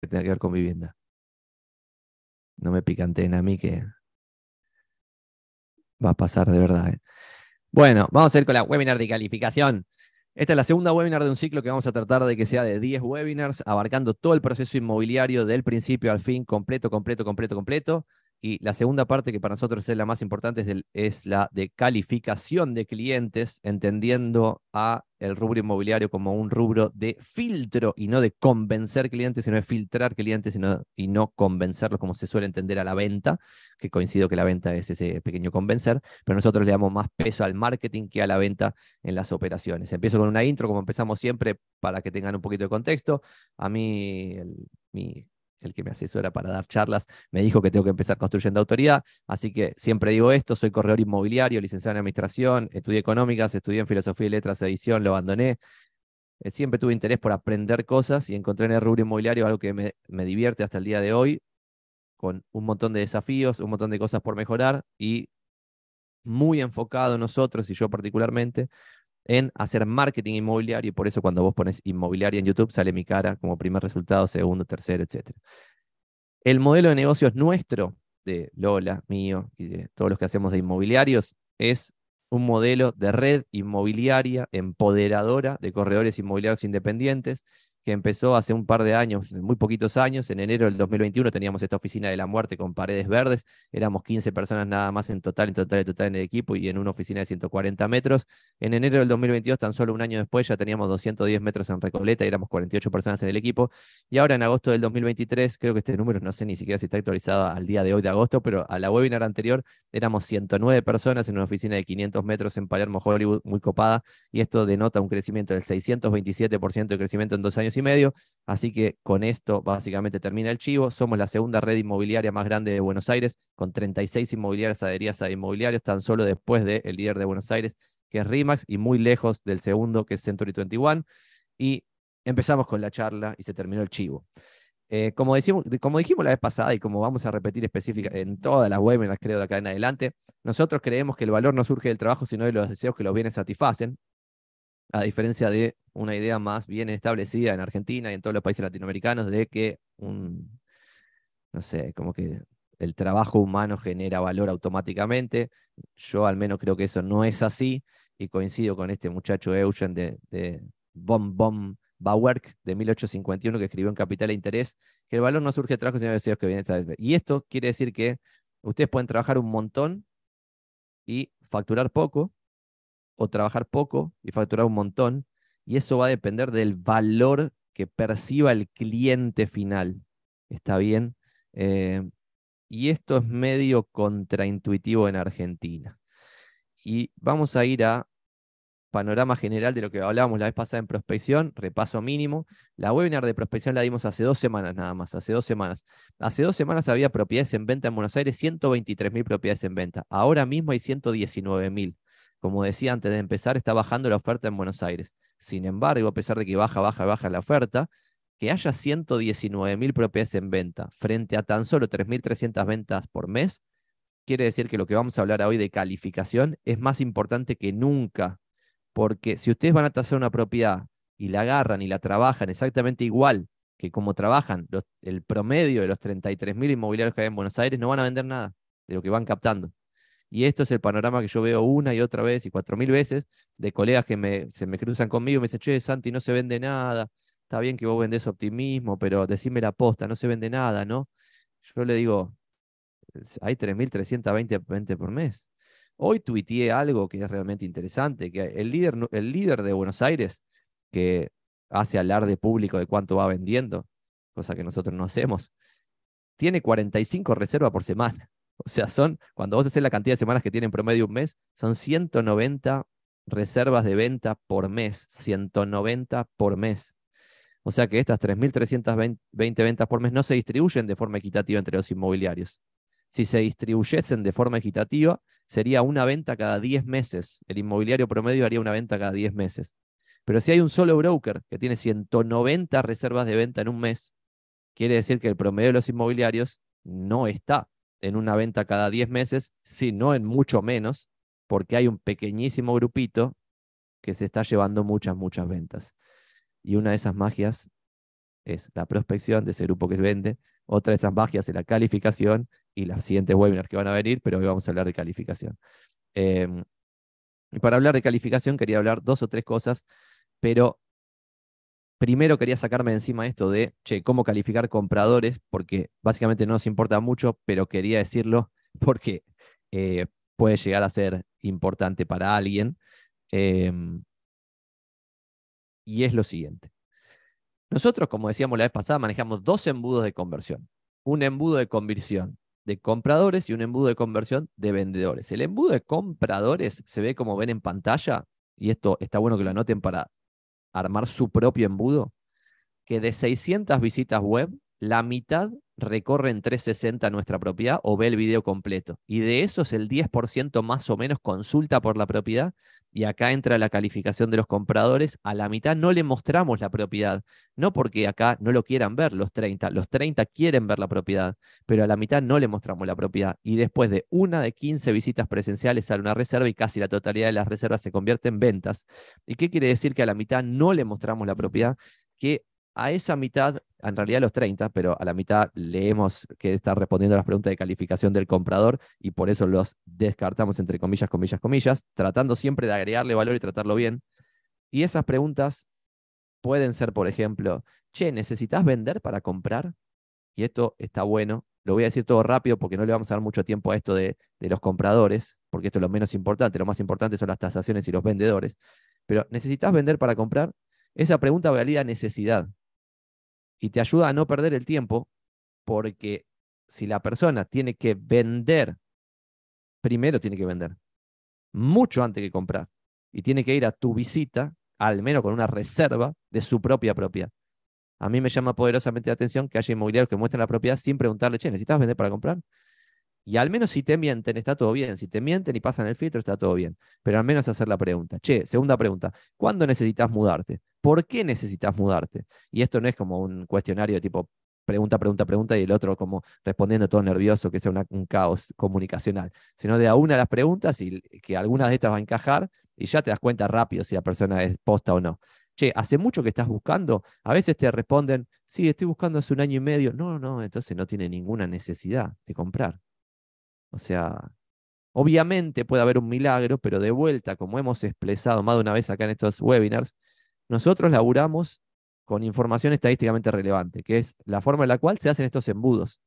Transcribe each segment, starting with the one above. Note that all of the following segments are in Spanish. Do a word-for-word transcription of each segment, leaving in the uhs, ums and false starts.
que tenga que ver con vivienda. No me picanteen a mí que va a pasar de verdad, ¿eh? Bueno, vamos a ir con la webinar de calificación. Esta es la segunda webinar de un ciclo que vamos a tratar de que sea de diez webinars, abarcando todo el proceso inmobiliario del principio al fin, completo, completo, completo, completo. Y la segunda parte, que para nosotros es la más importante, es, del, es la de calificación de clientes, entendiendo a el rubro inmobiliario como un rubro de filtro, y no de convencer clientes, sino de filtrar clientes, sino, y no convencerlos como se suele entender a la venta, que coincido que la venta es ese pequeño convencer, pero nosotros le damos más peso al marketing que a la venta en las operaciones. Empiezo con una intro, como empezamos siempre, para que tengan un poquito de contexto. A mí, el, mi... el que me asesora para dar charlas, me dijo que tengo que empezar construyendo autoridad, así que siempre digo esto: soy corredor inmobiliario, licenciado en administración, estudié económicas, estudié en filosofía y letras, edición, lo abandoné. Siempre tuve interés por aprender cosas y encontré en el rubro inmobiliario algo que me, me divierte hasta el día de hoy, con un montón de desafíos, un montón de cosas por mejorar, y muy enfocado nosotros, y yo particularmente, en hacer marketing inmobiliario, y por eso cuando vos pones inmobiliario en YouTube sale mi cara como primer resultado, segundo, tercero, etcétera. El modelo de negocios nuestro, de Lola, mío y de todos los que hacemos de inmobiliarios, es un modelo de red inmobiliaria empoderadora de corredores inmobiliarios independientes, que empezó hace un par de años, muy poquitos años. En enero del dos mil veintiuno teníamos esta oficina de la muerte con paredes verdes, éramos quince personas nada más en total, en total, en total en el equipo, y en una oficina de ciento cuarenta metros. En enero del dos mil veintidós, tan solo un año después, ya teníamos doscientos diez metros en Recoleta y éramos cuarenta y ocho personas en el equipo. Y ahora en agosto del dos mil veintitrés, creo que este número no sé ni siquiera si está actualizado al día de hoy de agosto, pero a la webinar anterior éramos ciento nueve personas en una oficina de quinientos metros en Palermo Hollywood, muy copada, y esto denota un crecimiento del seiscientos veintisiete por ciento de crecimiento en dos años y medio, así que con esto básicamente termina el chivo. Somos la segunda red inmobiliaria más grande de Buenos Aires, con treinta y seis inmobiliarias adheridas a inmobiliarios, tan solo después del líder de Buenos Aires, que es RIMAX, y muy lejos del segundo, que es Century veintiuno, y empezamos con la charla y se terminó el chivo. Eh, como, decimos, como dijimos la vez pasada, y como vamos a repetir específica en todas las webinars, creo, de acá en adelante, nosotros creemos que el valor no surge del trabajo, sino de los deseos que los bienes satisfacen, a diferencia de una idea más bien establecida en Argentina y en todos los países latinoamericanos de que un, no sé, como que el trabajo humano genera valor automáticamente. Yo al menos creo que eso no es así, y coincido con este muchacho Eugen de, de Böhm-Bawerk, de mil ochocientos cincuenta y uno, que escribió en Capital e Interés, que el valor no surge de trabajo, sino de deseos que vienen a... Y esto quiere decir que ustedes pueden trabajar un montón y facturar poco, o trabajar poco y facturar un montón, y eso va a depender del valor que perciba el cliente final. ¿Está bien? Eh, y esto es medio contraintuitivo en Argentina. Y vamos a ir a panorama general de lo que hablábamos la vez pasada en prospección, repaso mínimo. La webinar de prospección la dimos hace dos semanas nada más, hace dos semanas. Hace dos semanas había propiedades en venta en Buenos Aires, ciento veintitrés mil propiedades en venta. Ahora mismo hay ciento diecinueve mil. Como decía antes de empezar, está bajando la oferta en Buenos Aires. Sin embargo, a pesar de que baja, baja, baja la oferta, que haya ciento diecinueve mil propiedades en venta frente a tan solo tres mil trescientas ventas por mes, quiere decir que lo que vamos a hablar hoy de calificación es más importante que nunca. Porque si ustedes van a tasar una propiedad y la agarran y la trabajan exactamente igual que como trabajan los, el promedio de los treinta y tres mil inmobiliarios que hay en Buenos Aires, no van a vender nada de lo que van captando. Y esto es el panorama que yo veo una y otra vez y cuatro mil veces de colegas que me, se me cruzan conmigo y me dicen: che, Santi, no se vende nada. Está bien que vos vendés optimismo, pero decime la posta, no se vende nada, ¿no? Yo le digo, hay tres mil trescientas veinte ventas por mes. Hoy tuiteé algo que es realmente interesante, que el líder, el líder de Buenos Aires, que hace alarde público de cuánto va vendiendo, cosa que nosotros no hacemos, tiene cuarenta y cinco reservas por semana. O sea, son, cuando vos haces la cantidad de semanas que tiene en promedio un mes, son ciento noventa reservas de venta por mes. ciento noventa por mes. O sea que estas tres mil trescientas veinte ventas por mes no se distribuyen de forma equitativa entre los inmobiliarios. Si se distribuyesen de forma equitativa, sería una venta cada diez meses. El inmobiliario promedio haría una venta cada diez meses. Pero si hay un solo broker que tiene ciento noventa reservas de venta en un mes, quiere decir que el promedio de los inmobiliarios no está en una venta cada diez meses, sino en mucho menos, porque hay un pequeñísimo grupito que se está llevando muchas, muchas ventas. Y una de esas magias es la prospección de ese grupo que vende. Otra de esas magias es la calificación y las siguientes webinars que van a venir, pero hoy vamos a hablar de calificación. Eh, y para hablar de calificación quería hablar dos o tres cosas, pero primero quería sacarme de encima esto de, che, cómo calificar compradores, porque básicamente no nos importa mucho, pero quería decirlo porque eh, puede llegar a ser importante para alguien. Eh, y es lo siguiente. Nosotros, como decíamos la vez pasada, manejamos dos embudos de conversión. Un embudo de conversión de compradores y un embudo de conversión de vendedores. El embudo de compradores se ve como ven en pantalla, y esto está bueno que lo anoten para armar su propio embudo, que de seiscientas visitas web, la mitad recorre en trescientos sesenta nuestra propiedad o ve el video completo. Y de eso es el diez por ciento más o menos consulta por la propiedad. Y acá entra la calificación de los compradores. A la mitad no le mostramos la propiedad. No porque acá no lo quieran ver los treinta. Los treinta quieren ver la propiedad, pero a la mitad no le mostramos la propiedad. Y después de una de quince visitas presenciales sale una reserva y casi la totalidad de las reservas se convierte en ventas. ¿Y qué quiere decir que a la mitad no le mostramos la propiedad? Que a esa mitad, en realidad los treinta, pero a la mitad leemos que está respondiendo a las preguntas de calificación del comprador y por eso los descartamos entre comillas, comillas, comillas, tratando siempre de agregarle valor y tratarlo bien. Y esas preguntas pueden ser, por ejemplo, che, ¿necesitas vender para comprar? Y esto está bueno. Lo voy a decir todo rápido porque no le vamos a dar mucho tiempo a esto de, de los compradores, porque esto es lo menos importante. Lo más importante son las tasaciones y los vendedores. Pero ¿necesitas vender para comprar? Esa pregunta valida necesidad. Y te ayuda a no perder el tiempo, porque si la persona tiene que vender, primero tiene que vender, mucho antes que comprar. Y tiene que ir a tu visita, al menos con una reserva de su propia propiedad. A mí me llama poderosamente la atención que haya inmobiliarios que muestran la propiedad sin preguntarle, che, ¿necesitas vender para comprar? Y al menos si te mienten, está todo bien. Si te mienten y pasan el filtro, está todo bien. Pero al menos hacer la pregunta. Che, segunda pregunta. ¿Cuándo necesitas mudarte? ¿Por qué necesitas mudarte? Y esto no es como un cuestionario de tipo pregunta, pregunta, pregunta y el otro como respondiendo todo nervioso, que sea una, un caos comunicacional. Sino de a una las preguntas y que algunas de estas va a encajar y ya te das cuenta rápido si la persona es posta o no. Che, ¿hace mucho que estás buscando? A veces te responden, sí, estoy buscando hace un año y medio. No, no, entonces no tiene ninguna necesidad de comprar. O sea, obviamente puede haber un milagro, pero de vuelta, como hemos expresado más de una vez acá en estos webinars, nosotros laburamos con información estadísticamente relevante, que es la forma en la cual se hacen estos embudos.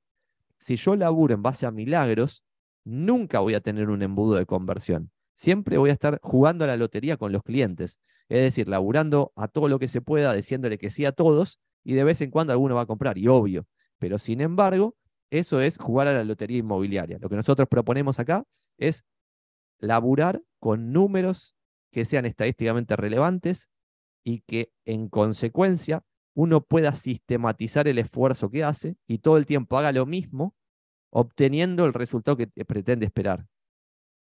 Si yo laburo en base a milagros, nunca voy a tener un embudo de conversión. Siempre voy a estar jugando a la lotería con los clientes. Es decir, laburando a todo lo que se pueda, diciéndole que sí a todos, y de vez en cuando alguno va a comprar, y obvio. Pero sin embargo, eso es jugar a la lotería inmobiliaria. Lo que nosotros proponemos acá es laburar con números que sean estadísticamente relevantes y que, en consecuencia, uno pueda sistematizar el esfuerzo que hace y todo el tiempo haga lo mismo, obteniendo el resultado que pretende esperar,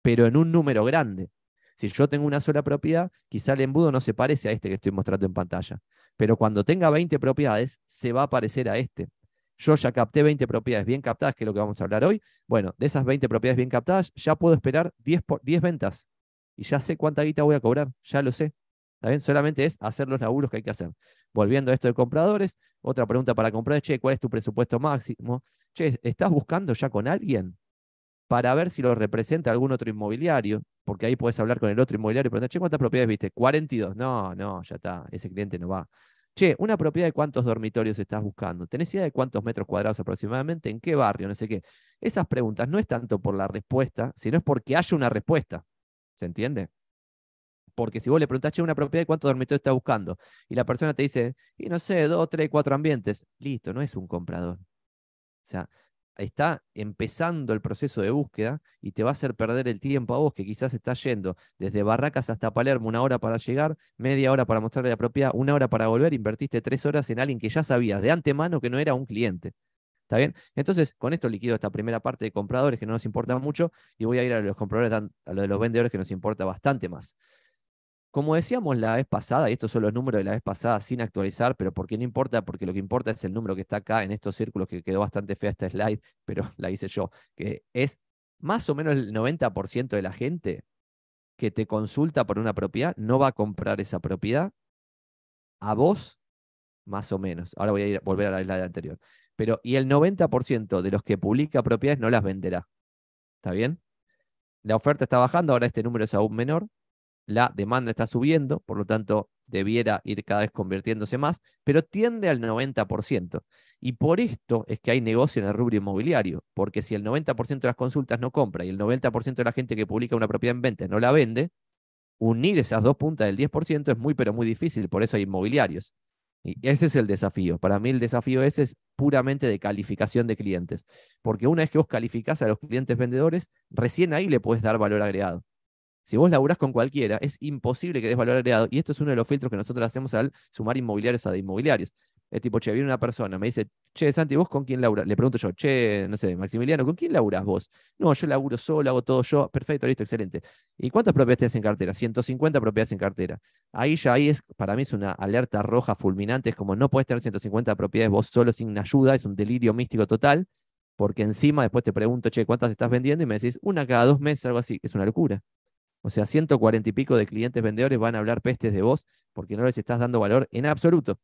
pero en un número grande. Si yo tengo una sola propiedad, quizá el embudo no se parece a este que estoy mostrando en pantalla, pero cuando tenga veinte propiedades, se va a parecer a este. Yo ya capté veinte propiedades bien captadas, que es lo que vamos a hablar hoy. Bueno, de esas veinte propiedades bien captadas, ya puedo esperar diez, por, diez ventas. Y ya sé cuánta guita voy a cobrar, ya lo sé. ¿Está bien? Solamente es hacer los laburos que hay que hacer. Volviendo a esto de compradores, otra pregunta para comprar es, che, ¿cuál es tu presupuesto máximo? Che, ¿estás buscando ya con alguien? Para ver si lo representa algún otro inmobiliario, porque ahí puedes hablar con el otro inmobiliario y preguntar, che, ¿cuántas propiedades viste? cuarenta y dos. No, no, ya está, ese cliente no va. Che, ¿una propiedad de cuántos dormitorios estás buscando? ¿Tenés idea de cuántos metros cuadrados aproximadamente? ¿En qué barrio? No sé qué. Esas preguntas no es tanto por la respuesta, sino es porque haya una respuesta. ¿Se entiende? Porque si vos le preguntás, che, ¿una propiedad de cuántos dormitorios estás buscando? Y la persona te dice, y no sé, dos, tres, cuatro ambientes. Listo, no es un comprador. O sea, está empezando el proceso de búsqueda y te va a hacer perder el tiempo a vos, que quizás estás yendo desde Barracas hasta Palermo, una hora para llegar, media hora para mostrarle la propiedad, una hora para volver, invertiste tres horas en alguien que ya sabías de antemano que no era un cliente. ¿Está bien? Entonces, con esto liquido esta primera parte de compradores que no nos importa mucho y voy a ir a los compradores, a lo de los vendedores que nos importa bastante más. Como decíamos la vez pasada, y estos son los números de la vez pasada sin actualizar, pero ¿por qué no importa? Porque lo que importa es el número que está acá en estos círculos, que quedó bastante fea esta slide, pero la hice yo, que es más o menos el noventa por ciento de la gente que te consulta por una propiedad no va a comprar esa propiedad a vos más o menos. Ahora voy a ir, volver a la isla anterior. Pero, y el noventa por ciento de los que publica propiedades no las venderá. ¿Está bien? La oferta está bajando, ahora este número es aún menor. La demanda está subiendo, por lo tanto, debiera ir cada vez convirtiéndose más, pero tiende al noventa por ciento. Y por esto es que hay negocio en el rubro inmobiliario, porque si el noventa por ciento de las consultas no compra y el noventa por ciento de la gente que publica una propiedad en venta no la vende, unir esas dos puntas del diez por ciento es muy, pero muy difícil, por eso hay inmobiliarios. Y ese es el desafío. Para mí el desafío ese es puramente de calificación de clientes, porque una vez que vos calificás a los clientes vendedores, recién ahí le podés dar valor agregado. Si vos laburás con cualquiera, es imposible que des valor agregado. Y esto es uno de los filtros que nosotros hacemos al sumar inmobiliarios a de inmobiliarios. Es tipo, che, viene una persona, me dice, che, Santi, ¿vos con quién laburás? Le pregunto yo, che, no sé, Maximiliano, ¿con quién laburás vos? No, yo laburo solo, hago todo yo. Perfecto, listo, excelente. ¿Y cuántas propiedades tenés en cartera? ciento cincuenta propiedades en cartera. Ahí ya, ahí es, para mí es una alerta roja fulminante. Es como, no podés tener ciento cincuenta propiedades vos solo sin ayuda. Es un delirio místico total. Porque encima después te pregunto, che, ¿cuántas estás vendiendo? Y me decís, una cada dos meses, algo así. Es una locura. O sea, ciento cuarenta y pico de clientes vendedores van a hablar pestes de vos porque no les estás dando valor en absoluto.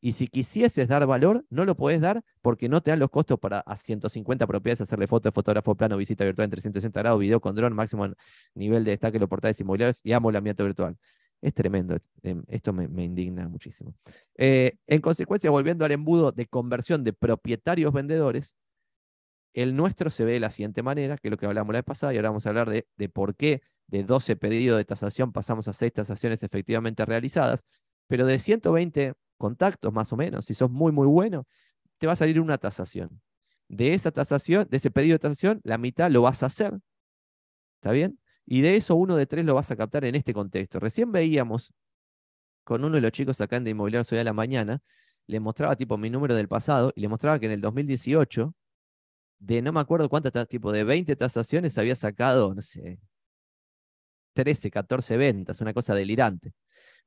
Y si quisieses dar valor, no lo podés dar porque no te dan los costos para a ciento cincuenta propiedades hacerle foto de fotógrafo, plano, visita virtual en trescientos sesenta grados, video con dron, máximo nivel de destaque en los portales inmobiliarios y amo el ambiente virtual. Es tremendo. Esto me, me indigna muchísimo. Eh, en consecuencia, volviendo al embudo de conversión de propietarios vendedores, el nuestro se ve de la siguiente manera, que es lo que hablamos la vez pasada, y ahora vamos a hablar de, de por qué de doce pedidos de tasación pasamos a seis tasaciones efectivamente realizadas, pero de ciento veinte contactos más o menos, si sos muy muy bueno, te va a salir una tasación. De esa tasación, de ese pedido de tasación, la mitad lo vas a hacer, ¿está bien? Y de eso uno de tres lo vas a captar en este contexto. Recién veíamos con uno de los chicos acá en de Inmobiliarios hoy a la mañana, le mostraba tipo mi número del pasado, y le mostraba que en el dos mil dieciocho, de no me acuerdo cuántas, tipo de veinte tasaciones había sacado, no sé, trece, catorce ventas, una cosa delirante.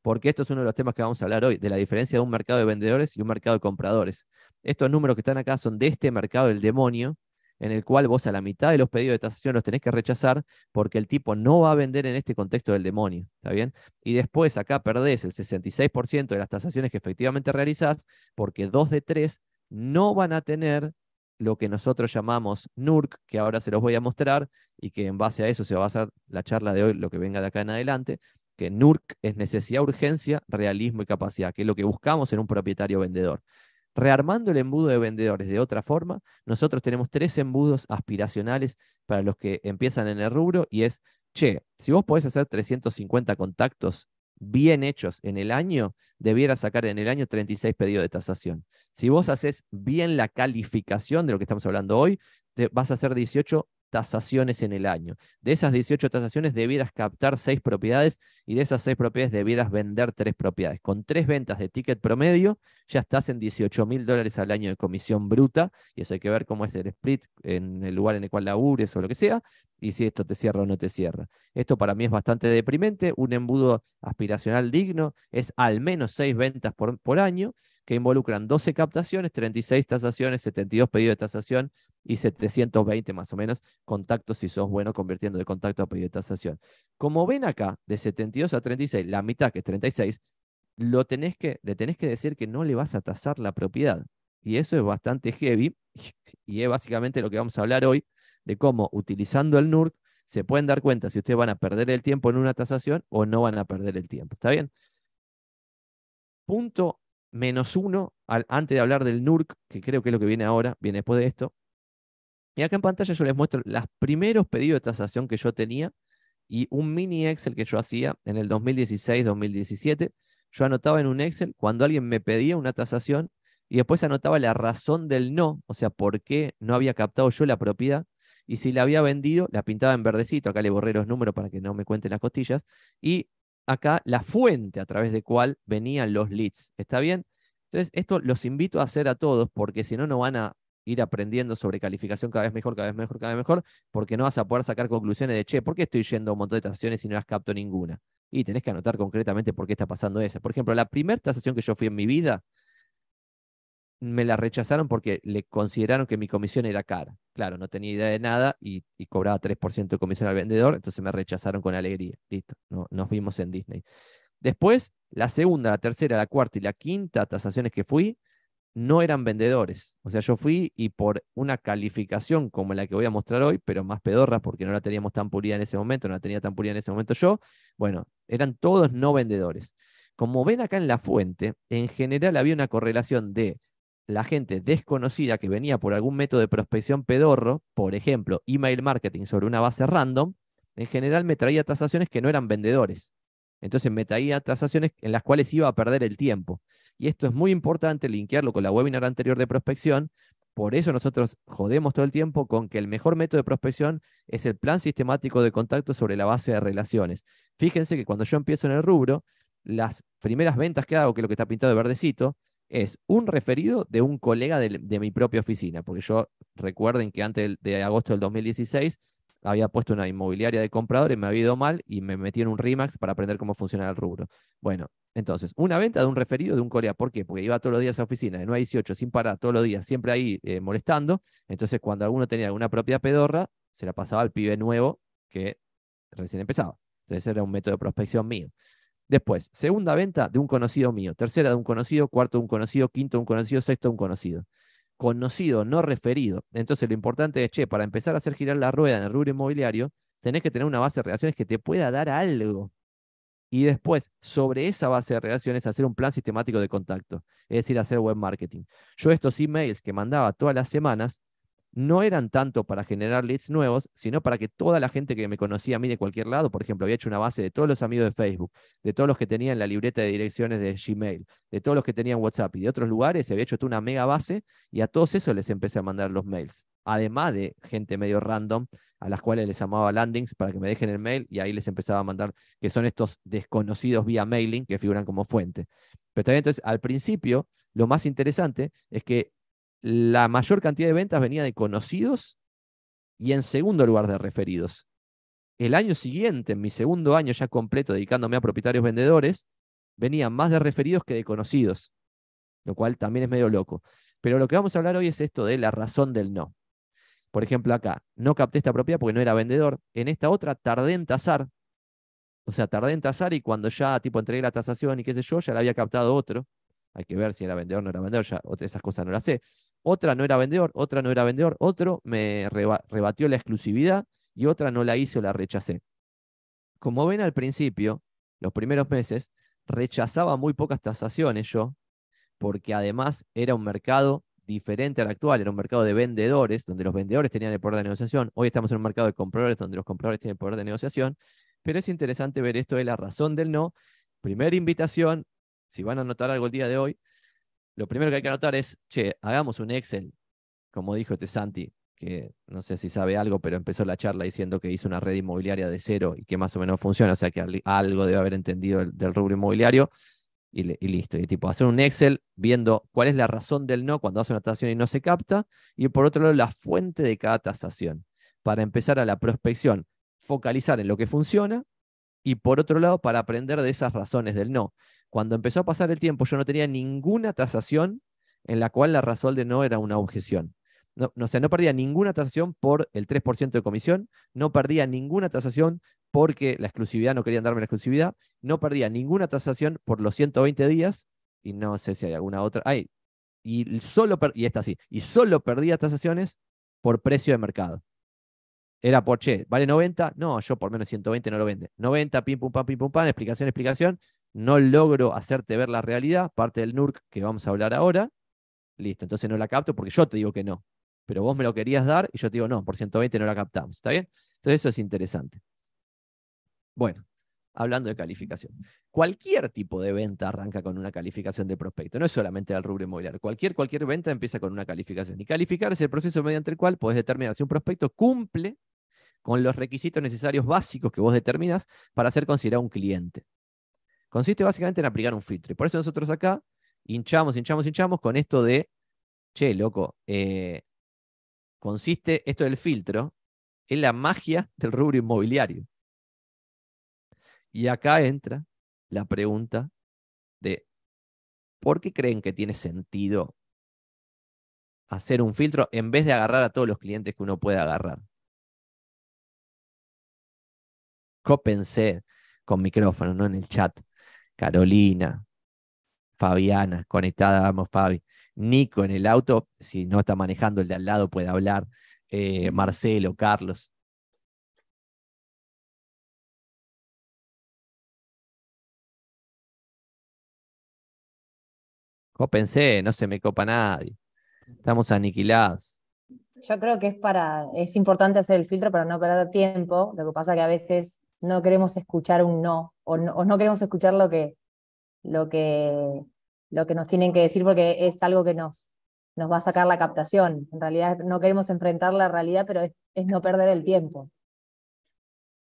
Porque esto es uno de los temas que vamos a hablar hoy, de la diferencia de un mercado de vendedores y un mercado de compradores. Estos números que están acá son de este mercado del demonio, en el cual vos a la mitad de los pedidos de tasación los tenés que rechazar porque el tipo no va a vender en este contexto del demonio, ¿está bien? Y después acá perdés el sesenta y seis por ciento de las tasaciones que efectivamente realizás porque dos de tres no van a tener lo que nosotros llamamos N U R C, que ahora se los voy a mostrar, y que en base a eso se va a hacer la charla de hoy, lo que venga de acá en adelante, que N U R C es necesidad, urgencia, realismo y capacidad, que es lo que buscamos en un propietario vendedor. Rearmando el embudo de vendedores de otra forma, nosotros tenemos tres embudos aspiracionales para los que empiezan en el rubro, y es, che, si vos podés hacer trescientos cincuenta contactos bien hechos en el año, debiera sacar en el año treinta y seis pedidos de tasación. Si vos haces bien la calificación de lo que estamos hablando hoy, te vas a hacer dieciocho tasaciones en el año. De esas dieciocho tasaciones debieras captar seis propiedades y de esas seis propiedades debieras vender tres propiedades. Con tres ventas de ticket promedio ya estás en dieciocho mil dólares al año de comisión bruta, y eso hay que ver cómo es el split en el lugar en el cual labures o lo que sea, y si esto te cierra o no te cierra. Esto para mí es bastante deprimente. Un embudo aspiracional digno es al menos seis ventas por, por año, que involucran doce captaciones, treinta y seis tasaciones, setenta y dos pedidos de tasación y setecientos veinte más o menos contactos si sos bueno convirtiendo de contacto a pedido de tasación. Como ven acá, de setenta y dos a treinta y seis, la mitad que es treinta y seis, lo tenés que, le tenés que decir que no le vas a tasar la propiedad. Y eso es bastante heavy y es básicamente lo que vamos a hablar hoy, de cómo utilizando el N U R C se pueden dar cuenta si ustedes van a perder el tiempo en una tasación o no van a perder el tiempo. ¿Está bien? Punto menos uno, al, antes de hablar del N U R C, que creo que es lo que viene ahora, viene después de esto. Y acá en pantalla yo les muestro los primeros pedidos de tasación que yo tenía y un mini Excel que yo hacía en el dos mil dieciséis, dos mil diecisiete. Yo anotaba en un Excel cuando alguien me pedía una tasación y después anotaba la razón del no, o sea, por qué no había captado yo la propiedad. Y si la había vendido, la pintaba en verdecito. Acá le borré los números para que no me cuenten las costillas. Y acá la fuente a través de cual venían los leads. ¿Está bien? Entonces, esto los invito a hacer a todos, porque si no, no van a ir aprendiendo sobre calificación cada vez mejor, cada vez mejor, cada vez mejor, porque no vas a poder sacar conclusiones de, che, ¿por qué estoy yendo a un montón de tasaciones y no las capto ninguna? Y tenés que anotar concretamente por qué está pasando eso. Por ejemplo, la primera tasación que yo fui en mi vida, me la rechazaron porque le consideraron que mi comisión era cara. Claro, no tenía idea de nada y, y cobraba tres por ciento de comisión al vendedor, entonces me rechazaron con alegría. Listo, no, nos vimos en Disney. Después, la segunda, la tercera, la cuarta y la quinta tasaciones que fui, no eran vendedores. O sea, yo fui y por una calificación como la que voy a mostrar hoy, pero más pedorra porque no la teníamos tan pulida en ese momento, no la tenía tan pulida en ese momento yo, bueno, eran todos no vendedores. Como ven acá en la fuente, en general había una correlación de la gente desconocida que venía por algún método de prospección pedorro, por ejemplo, email marketing sobre una base random, en general me traía tasaciones que no eran vendedores. Entonces me traía tasaciones en las cuales iba a perder el tiempo. Y esto es muy importante, linkearlo con la webinar anterior de prospección. Por eso nosotros jodemos todo el tiempo con que el mejor método de prospección es el plan sistemático de contacto sobre la base de relaciones. Fíjense que cuando yo empiezo en el rubro, las primeras ventas que hago, que es lo que está pintado de verdecito, es un referido de un colega de, de mi propia oficina, porque yo, recuerden que antes de, de agosto del dos mil dieciséis había puesto una inmobiliaria de compradores, me había ido mal y me metí en un RIMAX para aprender cómo funciona el rubro. Bueno, entonces, una venta de un referido de un colega. ¿Por qué? Porque iba todos los días a oficina, de nueve a dieciocho, sin parar, todos los días, siempre ahí eh, molestando. Entonces, cuando alguno tenía alguna propiedad pedorra, se la pasaba al pibe nuevo que recién empezaba. Entonces, era un método de prospección mío. Después, segunda venta de un conocido mío, tercera de un conocido, cuarto de un conocido, quinto de un conocido, sexto de un conocido. Conocido, no referido. Entonces lo importante es, che, para empezar a hacer girar la rueda en el rubro inmobiliario, tenés que tener una base de relaciones que te pueda dar algo. Y después, sobre esa base de relaciones, hacer un plan sistemático de contacto. Es decir, hacer web marketing. Yo estos emails que mandaba todas las semanas, no eran tanto para generar leads nuevos, sino para que toda la gente que me conocía a mí de cualquier lado, por ejemplo, había hecho una base de todos los amigos de Facebook, de todos los que tenían la libreta de direcciones de Gmail, de todos los que tenían WhatsApp y de otros lugares, se había hecho toda una mega base y a todos esos les empecé a mandar los mails. Además de gente medio random, a las cuales les llamaba landings para que me dejen el mail y ahí les empezaba a mandar, que son estos desconocidos vía mailing que figuran como fuente. Pero también entonces, al principio, lo más interesante es que la mayor cantidad de ventas venía de conocidos y en segundo lugar de referidos. El año siguiente, en mi segundo año ya completo dedicándome a propietarios vendedores, venían más de referidos que de conocidos, lo cual también es medio loco. Pero lo que vamos a hablar hoy es esto de la razón del no. Por ejemplo, acá, no capté esta propiedad porque no era vendedor. En esta otra tardé en tasar. O sea, tardé en tasar y cuando ya tipo entregué la tasación y qué sé yo, ya la había captado otro. Hay que ver si era vendedor o no era vendedor, ya esas cosas no las sé. Otra no era vendedor, otra no era vendedor, otro me reba rebatió la exclusividad y otra no la hice o la rechacé. Como ven al principio, los primeros meses, rechazaba muy pocas tasaciones yo, porque además era un mercado diferente al actual, era un mercado de vendedores, donde los vendedores tenían el poder de negociación, hoy estamos en un mercado de compradores donde los compradores tienen el poder de negociación, pero es interesante ver esto de la razón del no. Primera invitación, si van a anotar algo el día de hoy, lo primero que hay que anotar es, che, hagamos un Excel, como dijo este Santi, que no sé si sabe algo, pero empezó la charla diciendo que hizo una red inmobiliaria de cero y que más o menos funciona, o sea que algo debe haber entendido del, del rubro inmobiliario, y, le, y listo. Y tipo, hacer un Excel viendo cuál es la razón del no cuando hace una tasación y no se capta, y por otro lado, la fuente de cada tasación, para empezar a la prospección, focalizar en lo que funciona, y por otro lado, para aprender de esas razones del no. Cuando empezó a pasar el tiempo, yo no tenía ninguna tasación en la cual la razón de no era una objeción. No, no, o sea, no perdía ninguna tasación por el tres por ciento de comisión, no perdía ninguna tasación porque la exclusividad, no querían darme la exclusividad, no perdía ninguna tasación por los ciento veinte días, y no sé si hay alguna otra. Ay, y, solo per, y esta sí, y solo perdía tasaciones por precio de mercado. Era por, che, ¿vale noventa? No, yo por menos ciento veinte no lo vende. noventa, pim, pum, pam, pim, pum, pam, explicación, explicación. No logro hacerte ver la realidad, parte del N U R C que vamos a hablar ahora. Listo, entonces no la capto porque yo te digo que no. Pero vos me lo querías dar y yo te digo no, por ciento veinte no la captamos. ¿Está bien? Entonces eso es interesante. Bueno, hablando de calificación. Cualquier tipo de venta arranca con una calificación de prospecto. No es solamente el rubro inmobiliario. Cualquier, cualquier venta empieza con una calificación. Y calificar es el proceso mediante el cual podés determinar si un prospecto cumple con los requisitos necesarios básicos que vos determinás para ser considerado un cliente. Consiste básicamente en aplicar un filtro. Y por eso nosotros acá hinchamos, hinchamos, hinchamos con esto de, che, loco, eh, consiste esto del filtro en la magia del rubro inmobiliario. Y acá entra la pregunta de, ¿por qué creen que tiene sentido hacer un filtro en vez de agarrar a todos los clientes que uno puede agarrar? Cópense con micrófono, no en el chat. Carolina, Fabiana, conectada, vamos Fabi, Nico en el auto, si no está manejando el de al lado puede hablar, eh, Marcelo, Carlos. Cópense, no se me copa nadie, estamos aniquilados. Yo creo que es para, es importante hacer el filtro para no perder tiempo, lo que pasa que a veces no queremos escuchar un no, o no, o no queremos escuchar lo que, lo que, lo que nos tienen que decir, porque es algo que nos, nos va a sacar la captación. En realidad no queremos enfrentar la realidad, pero es, es no perder el tiempo.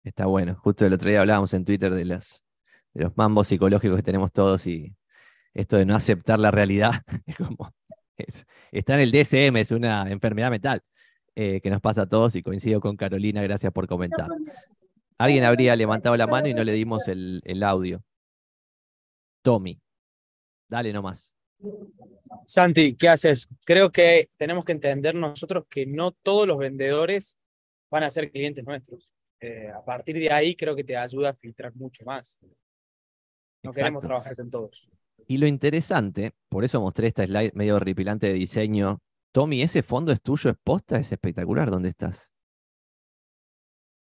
Está bueno, justo el otro día hablábamos en Twitter de los, de los mambos psicológicos que tenemos todos, y esto de no aceptar la realidad, es como... Es, está en el D S M, es una enfermedad mental eh, que nos pasa a todos, y coincido con Carolina, gracias por comentar. Alguien habría levantado la mano y no le dimos el, el audio. Tommy, dale nomás. Santi, ¿qué haces? Creo que tenemos que entender nosotros que no todos los vendedores van a ser clientes nuestros. Eh, a partir de ahí creo que te ayuda a filtrar mucho más. No Exacto. queremos trabajar con todos. Y lo interesante, por eso mostré esta slide medio horripilante de diseño. Tommy, ese fondo es tuyo, es posta, es espectacular. ¿Dónde estás?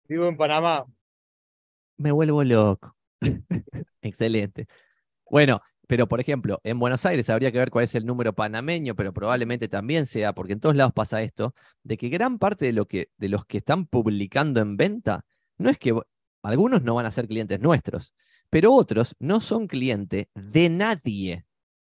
Vivo en Panamá. Me vuelvo loco. Excelente. Bueno, pero por ejemplo, en Buenos Aires habría que ver cuál es el número panameño, pero probablemente también sea, porque en todos lados pasa esto, de que gran parte de, lo que, de los que están publicando en venta, no es que algunos no van a ser clientes nuestros, pero otros no son clientes de nadie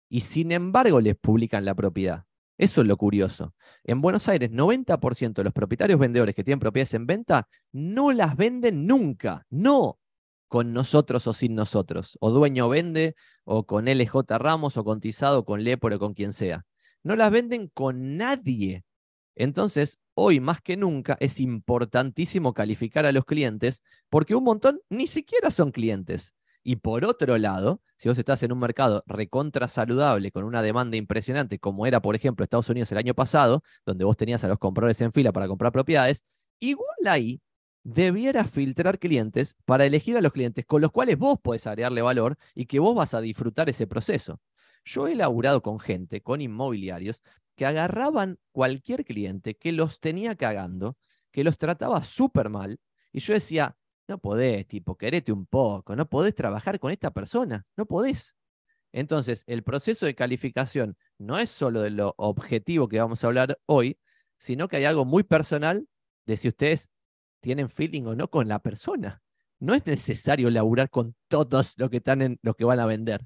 y sin embargo les publican la propiedad. Eso es lo curioso. En Buenos Aires, noventa por ciento de los propietarios vendedores que tienen propiedades en venta no las venden nunca, no con nosotros o sin nosotros, o Dueño Vende, o con L J Ramos, o con Tizado, o con Leporo, o con quien sea. No las venden con nadie. Entonces, hoy más que nunca es importantísimo calificar a los clientes, porque un montón ni siquiera son clientes. Y por otro lado, si vos estás en un mercado recontra saludable con una demanda impresionante, como era, por ejemplo, Estados Unidos el año pasado, donde vos tenías a los compradores en fila para comprar propiedades, igual ahí debieras filtrar clientes para elegir a los clientes con los cuales vos podés agregarle valor y que vos vas a disfrutar ese proceso. Yo he laburado con gente, con inmobiliarios, que agarraban cualquier cliente, que los tenía cagando, que los trataba súper mal, y yo decía... No podés, tipo, querete un poco, no podés trabajar con esta persona, no podés. Entonces, el proceso de calificación no es solo de lo objetivo que vamos a hablar hoy, sino que hay algo muy personal de si ustedes tienen feeling o no con la persona. No es necesario laburar con todos los que están en, los que van a vender.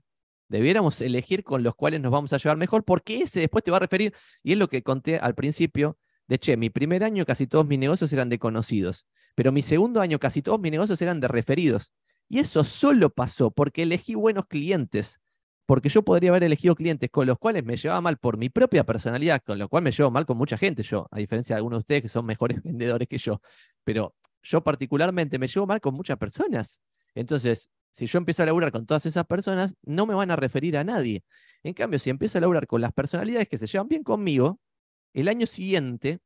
Debiéramos elegir con los cuales nos vamos a llevar mejor, porque ese después te va a referir, y es lo que conté al principio, de che, mi primer año casi todos mis negocios eran de conocidos, pero mi segundo año casi todos mis negocios eran de referidos. Y eso solo pasó porque elegí buenos clientes, porque yo podría haber elegido clientes con los cuales me llevaba mal por mi propia personalidad, con lo cual me llevo mal con mucha gente yo, a diferencia de algunos de ustedes que son mejores vendedores que yo. Pero yo particularmente me llevo mal con muchas personas. Entonces, si yo empiezo a laburar con todas esas personas, no me van a referir a nadie. En cambio, si empiezo a laburar con las personalidades que se llevan bien conmigo, el año siguiente...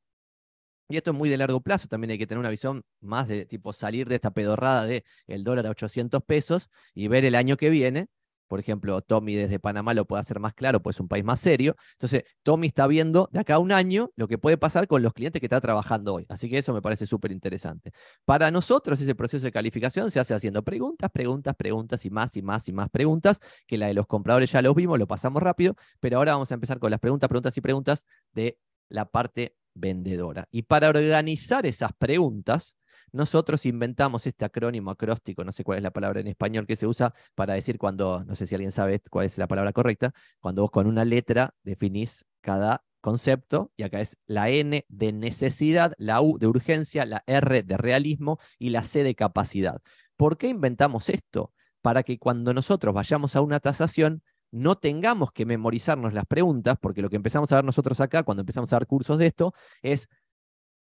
Y esto es muy de largo plazo, también hay que tener una visión más de tipo salir de esta pedorrada de el dólar a ochocientos pesos y ver el año que viene. Por ejemplo, Tommy desde Panamá lo puede hacer más claro, pues es un país más serio. Entonces, Tommy está viendo de acá a un año lo que puede pasar con los clientes que está trabajando hoy. Así que eso me parece súper interesante. Para nosotros, ese proceso de calificación se hace haciendo preguntas, preguntas, preguntas y más y más y más preguntas, que la de los compradores ya los vimos, lo pasamos rápido, pero ahora vamos a empezar con las preguntas, preguntas y preguntas de la parte vendedora. Y para organizar esas preguntas, nosotros inventamos este acrónimo acróstico, no sé cuál es la palabra en español que se usa para decir cuando, no sé si alguien sabe cuál es la palabra correcta, cuando vos con una letra definís cada concepto, y acá es la N de necesidad, la U de urgencia, la R de realismo y la C de capacidad. ¿Por qué inventamos esto? Para que cuando nosotros vayamos a una tasación, no tengamos que memorizarnos las preguntas, porque lo que empezamos a ver nosotros acá, cuando empezamos a dar cursos de esto, es,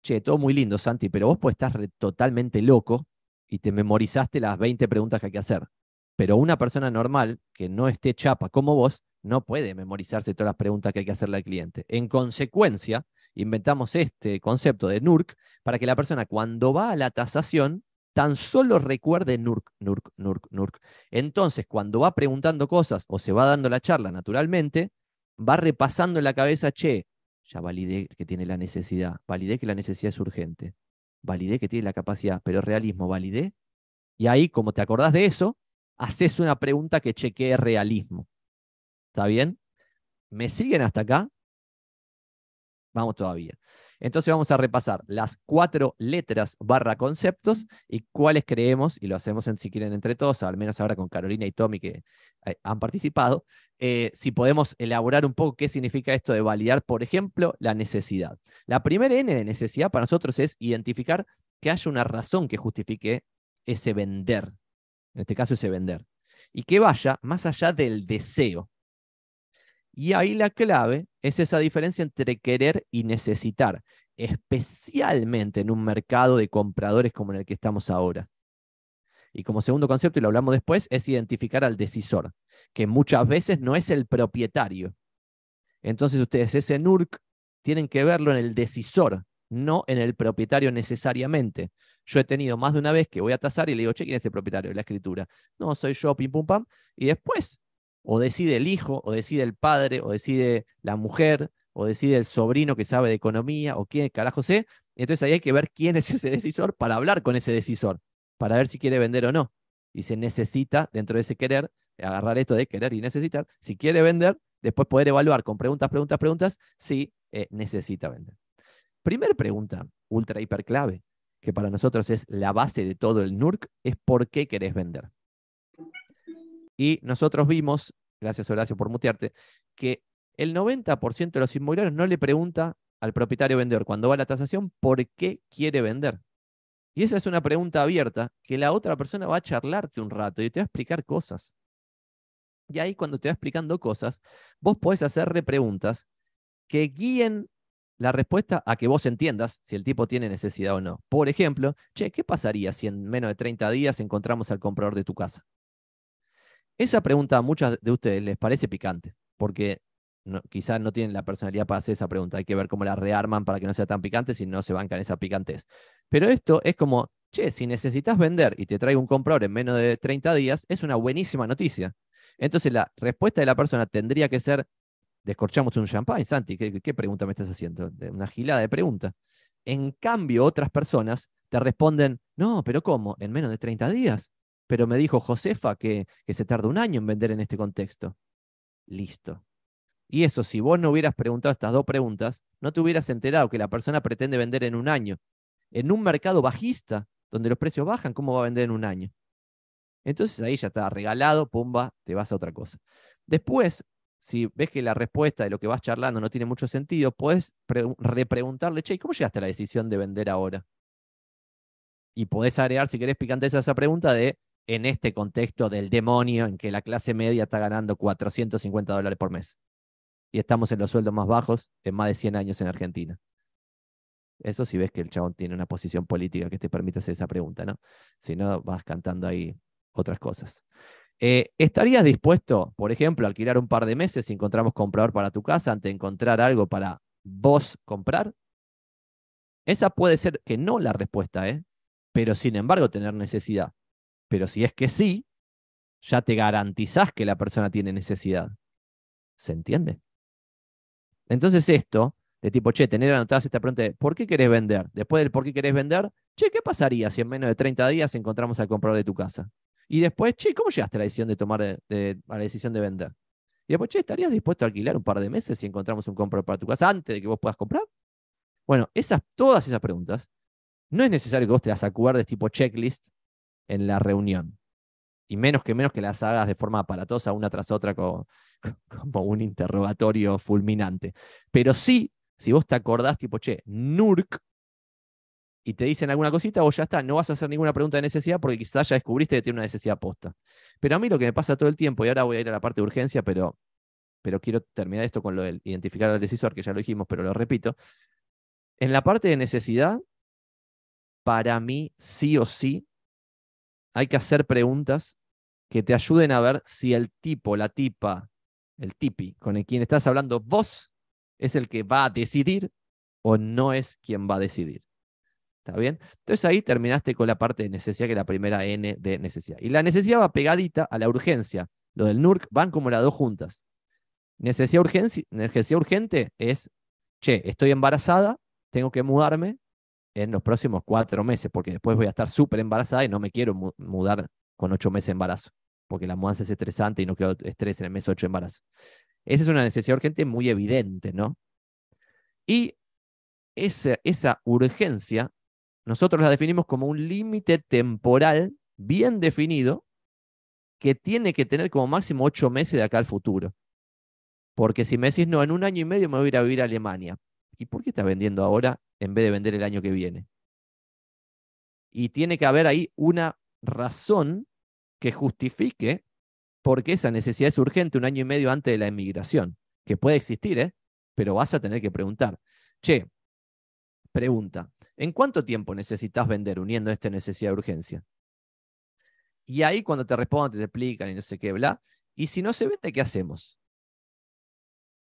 che, todo muy lindo, Santi, pero vos podés estar totalmente loco y te memorizaste las veinte preguntas que hay que hacer. Pero una persona normal, que no esté chapa como vos, no puede memorizarse todas las preguntas que hay que hacerle al cliente. En consecuencia, inventamos este concepto de N U R C para que la persona cuando va a la tasación tan solo recuerde N U R C, N U R C, N U R C, N U R C. Entonces, cuando va preguntando cosas o se va dando la charla naturalmente, va repasando en la cabeza, che, ya validé que tiene la necesidad, validé que la necesidad es urgente, validé que tiene la capacidad, pero es realismo, validé. Y ahí, como te acordás de eso, haces una pregunta que chequee realismo. ¿Está bien? ¿Me siguen hasta acá? Vamos todavía. Entonces vamos a repasar las cuatro letras barra conceptos y cuáles creemos, y lo hacemos en, si quieren entre todos, al menos ahora con Carolina y Tommy que han participado, eh, si podemos elaborar un poco qué significa esto de validar, por ejemplo, la necesidad. La primera N de necesidad para nosotros es identificar que haya una razón que justifique ese vender, en este caso ese vender, y que vaya más allá del deseo. Y ahí la clave es esa diferencia entre querer y necesitar, especialmente en un mercado de compradores como en el que estamos ahora. Y como segundo concepto, y lo hablamos después, es identificar al decisor, que muchas veces no es el propietario. Entonces ustedes ese N U R C tienen que verlo en el decisor, no en el propietario necesariamente. Yo he tenido más de una vez que voy a tasar y le digo, che, ¿quién es el propietario de la escritura? No, soy yo, pim, pum, pam. Y después... o decide el hijo, o decide el padre, o decide la mujer, o decide el sobrino que sabe de economía, o quién carajo sé. Entonces ahí hay que ver quién es ese decisor para hablar con ese decisor, para ver si quiere vender o no. Y se necesita, dentro de ese querer, agarrar esto de querer y necesitar, si quiere vender, después poder evaluar con preguntas, preguntas, preguntas, si eh, necesita vender. Primer pregunta, ultra hiper clave, que para nosotros es la base de todo el N U R C, es ¿por qué querés vender? Y nosotros vimos, gracias Horacio por mutearte, que el noventa por ciento de los inmobiliarios no le pregunta al propietario vendedor cuando va a la tasación por qué quiere vender. Y esa es una pregunta abierta que la otra persona va a charlarte un rato y te va a explicar cosas. Y ahí cuando te va explicando cosas, vos podés hacerle preguntas que guíen la respuesta a que vos entiendas si el tipo tiene necesidad o no. Por ejemplo, che, ¿qué pasaría si en menos de treinta días encontramos al comprador de tu casa? Esa pregunta a muchas de ustedes les parece picante, porque no, quizás no tienen la personalidad para hacer esa pregunta. Hay que ver cómo la rearman para que no sea tan picante si no se bancan esa picantez. Pero esto es como, che, si necesitas vender y te traigo un comprador en menos de treinta días, es una buenísima noticia. Entonces la respuesta de la persona tendría que ser, descorchamos un champán, Santi, ¿qué, qué pregunta me estás haciendo? Una gilada de preguntas. En cambio, otras personas te responden, no, pero ¿cómo? ¿En menos de treinta días? Pero me dijo Josefa que, que se tarda un año en vender en este contexto. Listo. Y eso, si vos no hubieras preguntado estas dos preguntas, no te hubieras enterado que la persona pretende vender en un año. En un mercado bajista, donde los precios bajan, ¿cómo va a vender en un año? Entonces ahí ya está regalado, pumba, te vas a otra cosa. Después, si ves que la respuesta de lo que vas charlando no tiene mucho sentido, podés repreguntarle, che, ¿cómo llegaste a la decisión de vender ahora? Y podés agregar, si querés, picanteza a esa pregunta de... en este contexto del demonio en que la clase media está ganando cuatrocientos cincuenta dólares por mes. Y estamos en los sueldos más bajos en más de cien años en Argentina. Eso si ves que el chabón tiene una posición política que te permite hacer esa pregunta, ¿no? Si no, vas cantando ahí otras cosas. Eh, ¿Estarías dispuesto, por ejemplo, a alquilar un par de meses si encontramos comprador para tu casa antes de encontrar algo para vos comprar? Esa puede ser que no la respuesta, ¿eh? Pero sin embargo tener necesidad. Pero si es que sí, ya te garantizás que la persona tiene necesidad. ¿Se entiende? Entonces esto, de tipo, che, tener anotadas esta pregunta de ¿por qué querés vender? Después del ¿por qué querés vender? Che, ¿qué pasaría si en menos de treinta días encontramos al comprador de tu casa? Y después, che, ¿cómo llegaste a la decisión de, tomar de, de, a la decisión de vender? Y después, che, ¿estarías dispuesto a alquilar un par de meses si encontramos un comprador para tu casa antes de que vos puedas comprar? Bueno, esas, todas esas preguntas, no es necesario que vos te las acuerdes tipo checklist en la reunión. Y menos que menos que las hagas de forma aparatosa una tras otra como, como un interrogatorio fulminante. Pero sí, si vos te acordás tipo, che, N U R C, y te dicen alguna cosita, vos ya está, no vas a hacer ninguna pregunta de necesidad porque quizás ya descubriste que tiene una necesidad posta. Pero a mí lo que me pasa todo el tiempo, y ahora voy a ir a la parte de urgencia, pero, pero quiero terminar esto con lo del identificar al decisor, que ya lo dijimos, pero lo repito. En la parte de necesidad, para mí, sí o sí, hay que hacer preguntas que te ayuden a ver si el tipo, la tipa, el tipi, con el quien estás hablando vos, es el que va a decidir o no es quien va a decidir. ¿Está bien? Entonces ahí terminaste con la parte de necesidad, que es la primera N de necesidad. Y la necesidad va pegadita a la urgencia. Lo del N U R C van como las dos juntas. Necesidad, urgencia, necesidad urgente es, che, estoy embarazada, tengo que mudarme en los próximos cuatro meses, porque después voy a estar súper embarazada y no me quiero mudar con ocho meses de embarazo, porque la mudanza es estresante y no quiero estrés en el mes ocho de embarazo. Esa es una necesidad urgente muy evidente, ¿no? Y esa, esa urgencia nosotros la definimos como un límite temporal bien definido que tiene que tener como máximo ocho meses de acá al futuro. Porque si me decís, no, en un año y medio me voy a ir a vivir a Alemania. ¿Y por qué estás vendiendo ahora en vez de vender el año que viene? Y tiene que haber ahí una razón que justifique por qué esa necesidad es urgente un año y medio antes de la emigración. Que puede existir, ¿eh? Pero vas a tener que preguntar. Che, pregunta. ¿En cuánto tiempo necesitas vender uniendo esta necesidad de urgencia? Y ahí cuando te responden, te explican y no sé qué, bla. Y si no se vende, ¿qué hacemos?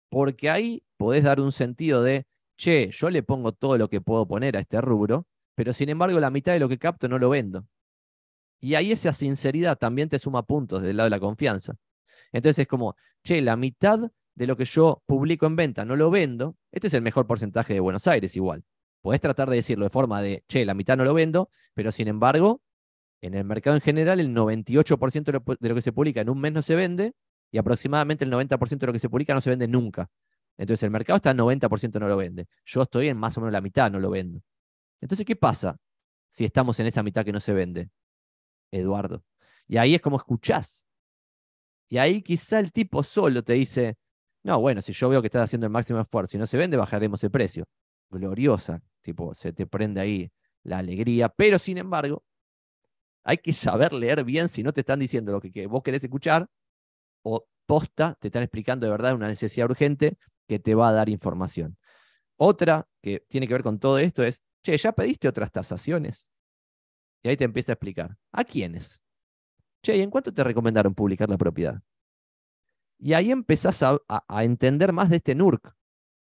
Porque ahí podés dar un sentido de, che, yo le pongo todo lo que puedo poner a este rubro, pero sin embargo la mitad de lo que capto no lo vendo. Y ahí esa sinceridad también te suma puntos del lado de la confianza. Entonces es como, che, la mitad de lo que yo publico en venta no lo vendo. Este es el mejor porcentaje de Buenos Aires igual. Podés tratar de decirlo de forma de, che, la mitad no lo vendo, pero sin embargo, en el mercado en general, el noventa y ocho por ciento de lo, de lo que se publica en un mes no se vende, y aproximadamente el noventa por ciento de lo que se publica no se vende nunca. Entonces el mercado está en noventa por ciento no lo vende. Yo estoy en más o menos la mitad, no lo vendo. Entonces, ¿qué pasa si estamos en esa mitad que no se vende, Eduardo? Y ahí es como escuchás. Y ahí quizá el tipo solo te dice, no, bueno, si yo veo que estás haciendo el máximo esfuerzo y no se vende, bajaremos el precio. Gloriosa, tipo, se te prende ahí la alegría, pero sin embargo, hay que saber leer bien si no te están diciendo lo que, que vos querés escuchar, o posta, te están explicando de verdad una necesidad urgente que te va a dar información. Otra que tiene que ver con todo esto es, che, ¿ya pediste otras tasaciones? Y ahí te empieza a explicar, ¿a quiénes? Che, ¿y en cuánto te recomendaron publicar la propiedad? Y ahí empezás a, a, a entender más de este N U R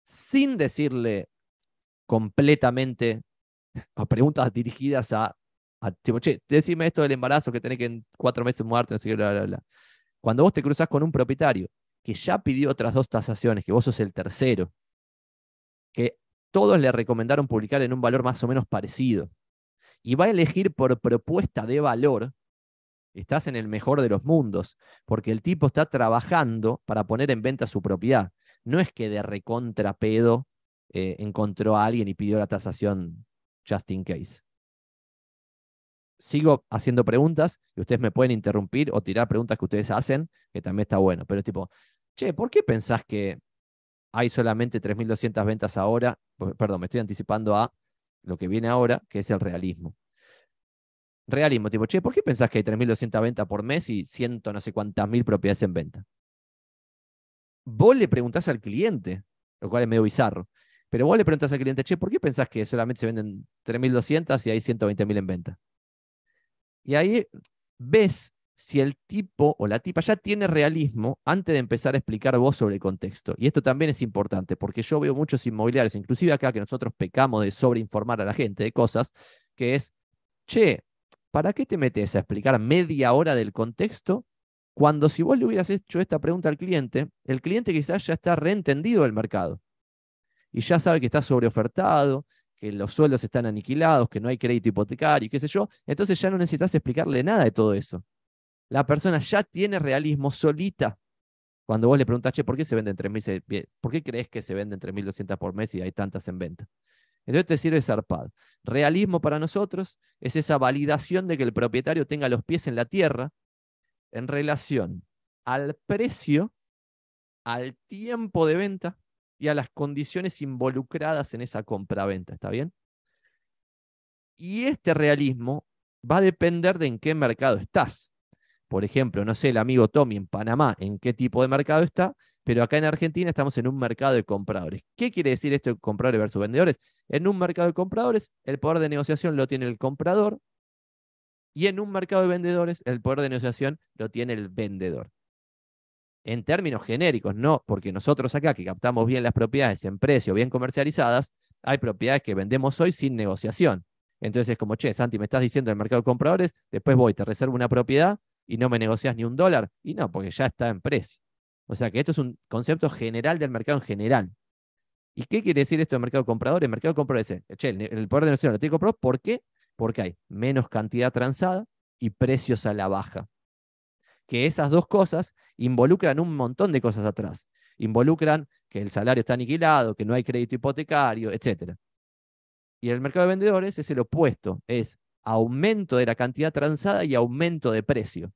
C, sin decirle completamente a preguntas dirigidas a, a tipo, che, decime esto del embarazo que tenés que en cuatro meses mudarte, no sé qué, bla, bla, bla. Cuando vos te cruzás con un propietario que ya pidió otras dos tasaciones, que vos sos el tercero, que todos le recomendaron publicar en un valor más o menos parecido, y va a elegir por propuesta de valor, estás en el mejor de los mundos, porque el tipo está trabajando para poner en venta su propiedad. No es que de recontrapedo Eh, encontró a alguien y pidió la tasación just in case. Sigo haciendo preguntas y ustedes me pueden interrumpir o tirar preguntas que ustedes hacen, que también está bueno. Pero es tipo, che, ¿por qué pensás que hay solamente tres mil doscientas ventas ahora? Perdón, me estoy anticipando a lo que viene ahora, que es el realismo. Realismo, tipo, che, ¿por qué pensás que hay tres mil doscientas ventas por mes y ciento no sé cuántas mil propiedades en venta? Vos le preguntás al cliente, lo cual es medio bizarro. Pero vos le preguntás al cliente, che, ¿por qué pensás que solamente se venden tres mil doscientas y hay ciento veinte mil en venta? Y ahí ves si el tipo o la tipa ya tiene realismo antes de empezar a explicar vos sobre el contexto. Y esto también es importante, porque yo veo muchos inmobiliarios, inclusive acá, que nosotros pecamos de sobreinformar a la gente de cosas, que es, che, ¿para qué te metes a explicar media hora del contexto? Cuando si vos le hubieras hecho esta pregunta al cliente, el cliente quizás ya está reentendido del mercado. Y ya sabe que está sobreofertado, que los sueldos están aniquilados, que no hay crédito hipotecario, qué sé yo. Entonces ya no necesitas explicarle nada de todo eso. La persona ya tiene realismo solita. Cuando vos le preguntás, che, ¿por qué se venden tres mil? ¿Por qué crees que se venden tres mil doscientas por mes y hay tantas en venta? Entonces te sirve zarpado. Realismo para nosotros es esa validación de que el propietario tenga los pies en la tierra en relación al precio, al tiempo de venta, y a las condiciones involucradas en esa compra-venta, ¿está bien? Y este realismo va a depender de en qué mercado estás. Por ejemplo, no sé, el amigo Tommy en Panamá, en qué tipo de mercado está, pero acá en Argentina estamos en un mercado de compradores. ¿Qué quiere decir esto de compradores versus vendedores? En un mercado de compradores, el poder de negociación lo tiene el comprador, y en un mercado de vendedores, el poder de negociación lo tiene el vendedor. En términos genéricos, no, porque nosotros acá que captamos bien las propiedades en precio, bien comercializadas, hay propiedades que vendemos hoy sin negociación. Entonces es como, che, Santi, me estás diciendo el mercado de compradores, después voy, te reservo una propiedad y no me negocias ni un dólar. Y no, porque ya está en precio. O sea que esto es un concepto general del mercado en general. ¿Y qué quiere decir esto de mercado de compradores? El mercado de compradores es, che, el poder de negociación lo tiene que comprar. ¿Por qué? Porque hay menos cantidad transada y precios a la baja. Que esas dos cosas involucran un montón de cosas atrás. Involucran que el salario está aniquilado, que no hay crédito hipotecario, etcétera. Y el mercado de vendedores es el opuesto, es aumento de la cantidad transada y aumento de precio.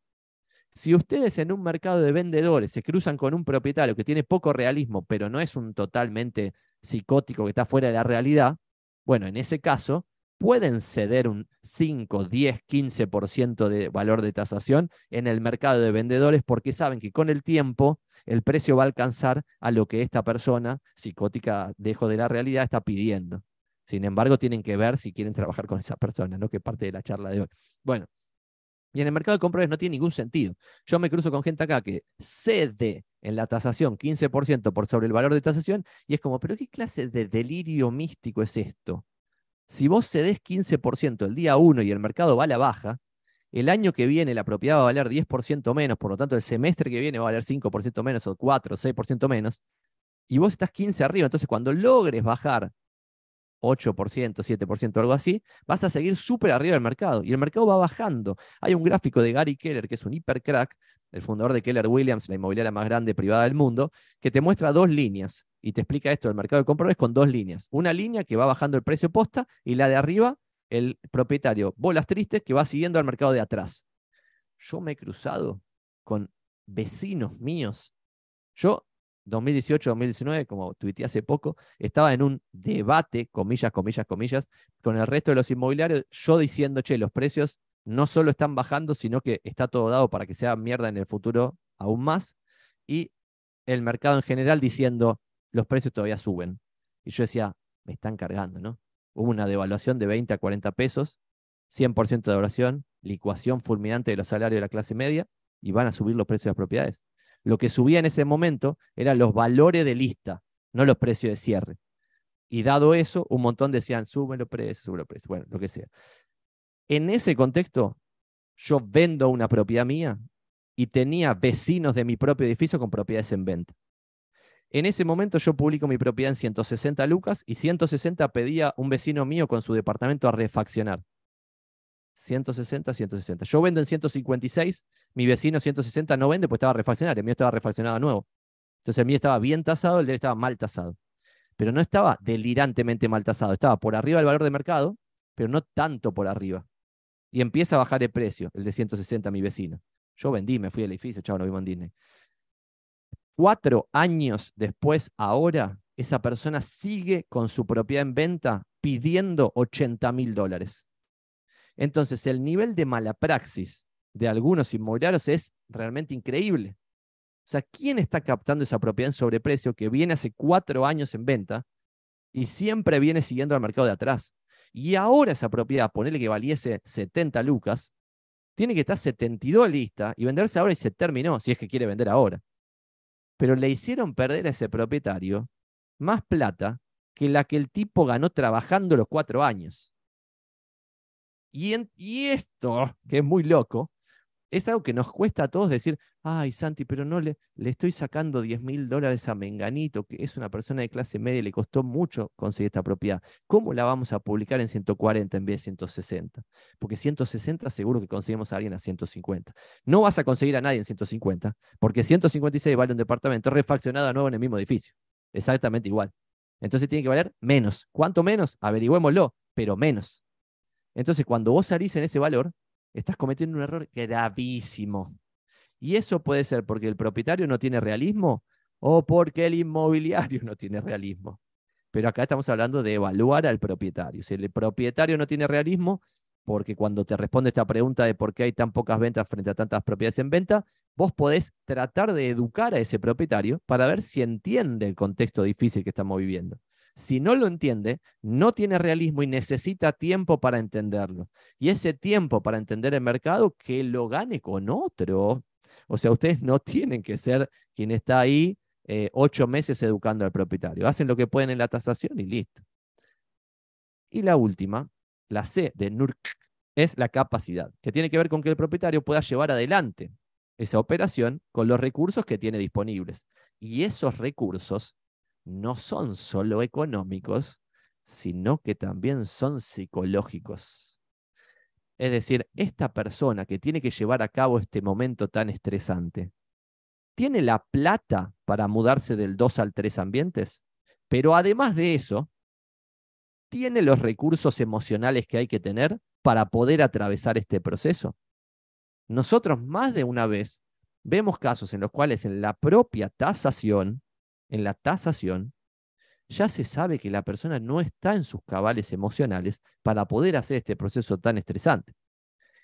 Si ustedes en un mercado de vendedores se cruzan con un propietario que tiene poco realismo, pero no es un totalmente psicótico que está fuera de la realidad, bueno, en ese caso pueden ceder un cinco, diez, quince por ciento de valor de tasación en el mercado de vendedores porque saben que con el tiempo el precio va a alcanzar a lo que esta persona psicótica lejos de la realidad está pidiendo. Sin embargo, tienen que ver si quieren trabajar con esa persona, ¿no? Que parte de la charla de hoy. Bueno, y en el mercado de compradores no tiene ningún sentido. Yo me cruzo con gente acá que cede en la tasación quince por ciento por sobre el valor de tasación y es como, ¿pero qué clase de delirio místico es esto? Si vos cedes quince por ciento el día uno y el mercado va a la baja, el año que viene la propiedad va a valer diez por ciento menos, por lo tanto el semestre que viene va a valer cinco por ciento menos o cuatro, seis por ciento menos, y vos estás quince arriba, entonces cuando logres bajar ocho por ciento, siete por ciento, algo así, vas a seguir súper arriba del mercado. Y el mercado va bajando. Hay un gráfico de Gary Keller, que es un hipercrack, el fundador de Keller Williams, la inmobiliaria más grande privada del mundo, que te muestra dos líneas. Y te explica esto del mercado de compradores con dos líneas. Una línea que va bajando el precio posta y la de arriba, el propietario, bolas tristes, que va siguiendo al mercado de atrás. Yo me he cruzado con vecinos míos. Yo... dos mil dieciocho, dos mil diecinueve, como tuiteé hace poco, estaba en un debate, comillas, comillas, comillas, con el resto de los inmobiliarios, yo diciendo, che, los precios no solo están bajando, sino que está todo dado para que sea mierda en el futuro aún más, y el mercado en general diciendo, los precios todavía suben. Y yo decía, me están cargando, ¿no? Hubo una devaluación de veinte a cuarenta pesos, cien por ciento de devaluación, licuación fulminante de los salarios de la clase media, y van a subir los precios de las propiedades. Lo que subía en ese momento eran los valores de lista, no los precios de cierre. Y dado eso, un montón decían, suben los precios, suben los precios, bueno, lo que sea. En ese contexto, yo vendo una propiedad mía y tenía vecinos de mi propio edificio con propiedades en venta. En ese momento yo publico mi propiedad en ciento sesenta lucas y ciento sesenta pedía un vecino mío con su departamento a refaccionar. ciento sesenta, ciento sesenta. Yo vendo en ciento cincuenta y seis, mi vecino ciento sesenta no vende, pues estaba refaccionado, el mío estaba refaccionado a nuevo. Entonces el mío estaba bien tasado, el de él estaba mal tasado. Pero no estaba delirantemente mal tasado, estaba por arriba del valor de mercado, pero no tanto por arriba. Y empieza a bajar el precio, el de ciento sesenta, mi vecino. Yo vendí, me fui al edificio, chavo, no vivo en Disney. Cuatro años después, ahora, esa persona sigue con su propiedad en venta pidiendo ochenta mil dólares. Entonces, el nivel de malapraxis de algunos inmobiliarios es realmente increíble. O sea, ¿quién está captando esa propiedad en sobreprecio que viene hace cuatro años en venta y siempre viene siguiendo al mercado de atrás? Y ahora esa propiedad, ponele que valiese setenta lucas, tiene que estar setenta y dos lista y venderse ahora y se terminó, si es que quiere vender ahora. Pero le hicieron perder a ese propietario más plata que la que el tipo ganó trabajando los cuatro años. Y, en, y esto, que es muy loco, es algo que nos cuesta a todos decir, ay, Santi, pero no le, le estoy sacando diez mil dólares a Menganito, que es una persona de clase media y le costó mucho conseguir esta propiedad. ¿Cómo la vamos a publicar en ciento cuarenta en vez de ciento sesenta? Porque ciento sesenta seguro que conseguimos a alguien a ciento cincuenta. No vas a conseguir a nadie en ciento cincuenta, porque ciento cincuenta y seis vale un departamento refaccionado a nuevo en el mismo edificio. Exactamente igual. Entonces tiene que valer menos. ¿Cuánto menos? Averigüémoslo, pero menos. Entonces, cuando vos salís en ese valor, estás cometiendo un error gravísimo. Y eso puede ser porque el propietario no tiene realismo o porque el inmobiliario no tiene realismo. Pero acá estamos hablando de evaluar al propietario. Si el propietario no tiene realismo, porque cuando te responde esta pregunta de por qué hay tan pocas ventas frente a tantas propiedades en venta, vos podés tratar de educar a ese propietario para ver si entiende el contexto difícil que estamos viviendo. Si no lo entiende, no tiene realismo y necesita tiempo para entenderlo. Y ese tiempo para entender el mercado, que lo gane con otro. O sea, ustedes no tienen que ser quien está ahí eh, ocho meses educando al propietario. Hacen lo que pueden en la tasación y listo. Y la última, La C de N U R C es la capacidad, que tiene que ver con que el propietario pueda llevar adelante esa operación con los recursos que tiene disponibles. Y esos recursos no son solo económicos, sino que también son psicológicos. Es decir, esta persona que tiene que llevar a cabo este momento tan estresante, tiene la plata para mudarse del dos al tres ambientes, pero además de eso, tiene los recursos emocionales que hay que tener para poder atravesar este proceso. Nosotros más de una vez vemos casos en los cuales en la propia tasación, en la tasación, ya se sabe que la persona no está en sus cabales emocionales para poder hacer este proceso tan estresante.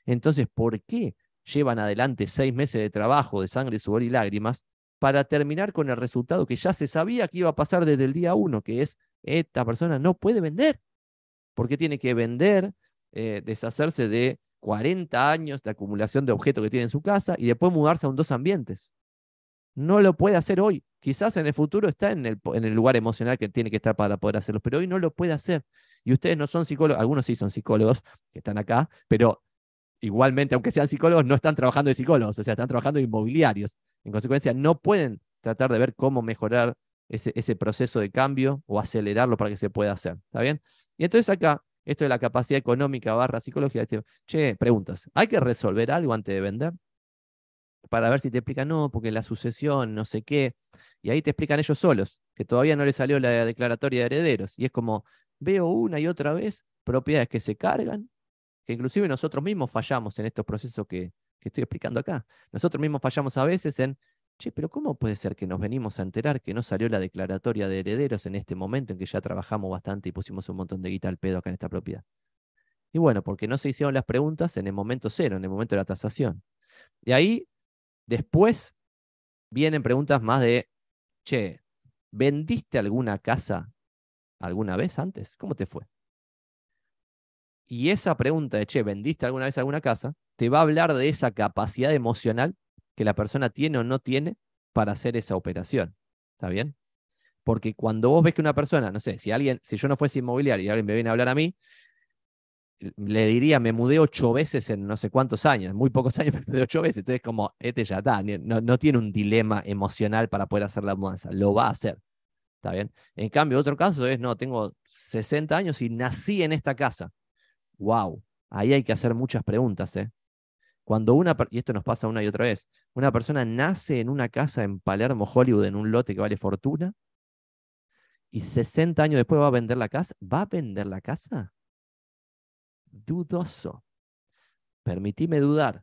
Entonces, ¿por qué llevan adelante seis meses de trabajo de sangre, sudor y lágrimas para terminar con el resultado que ya se sabía que iba a pasar desde el día uno, que es esta persona no puede vender? Porque tiene que vender, eh, deshacerse de cuarenta años de acumulación de objetos que tiene en su casa y después mudarse a un dos ambientes. No lo puede hacer hoy. Quizás en el futuro está en el, en el lugar emocional que tiene que estar para poder hacerlo, pero hoy no lo puede hacer. Y ustedes no son psicólogos, algunos sí son psicólogos que están acá, pero igualmente, aunque sean psicólogos, no están trabajando de psicólogos, o sea, están trabajando de inmobiliarios. En consecuencia, no pueden tratar de ver cómo mejorar ese, ese proceso de cambio o acelerarlo para que se pueda hacer. ¿Está bien? Y entonces acá, esto de la capacidad económica barra psicología, che, preguntas, ¿hay que resolver algo antes de vender? Para ver si te explican, no, porque la sucesión, no sé qué, y ahí te explican ellos solos, que todavía no les salió la declaratoria de herederos, y es como, veo una y otra vez propiedades que se cargan, que inclusive nosotros mismos fallamos en estos procesos que, que estoy explicando acá. Nosotros mismos fallamos a veces en, che, pero ¿cómo puede ser que nos venimos a enterar que no salió la declaratoria de herederos en este momento en que ya trabajamos bastante y pusimos un montón de guita al pedo acá en esta propiedad? Y bueno, porque no se hicieron las preguntas en el momento cero, en el momento de la tasación. Y ahí, después vienen preguntas más de, che, ¿vendiste alguna casa alguna vez antes? ¿Cómo te fue? Y esa pregunta de, che, ¿vendiste alguna vez alguna casa? Te va a hablar de esa capacidad emocional que la persona tiene o no tiene para hacer esa operación. ¿Está bien? Porque cuando vos ves que una persona, no sé, si alguien, si yo no fuese inmobiliario y alguien me viene a hablar a mí, le diría, me mudé ocho veces en no sé cuántos años, muy pocos años, me mudé ocho veces, entonces como, este ya está, no, no tiene un dilema emocional para poder hacer la mudanza, lo va a hacer, ¿está bien? En cambio, otro caso es, no, tengo sesenta años y nací en esta casa. Wow, ahí hay que hacer muchas preguntas, ¿eh? Cuando una, y esto nos pasa una y otra vez, una persona nace en una casa en Palermo Hollywood, en un lote que vale fortuna, y sesenta años después va a vender la casa, ¿va a vender la casa? Dudoso. Permitime dudar.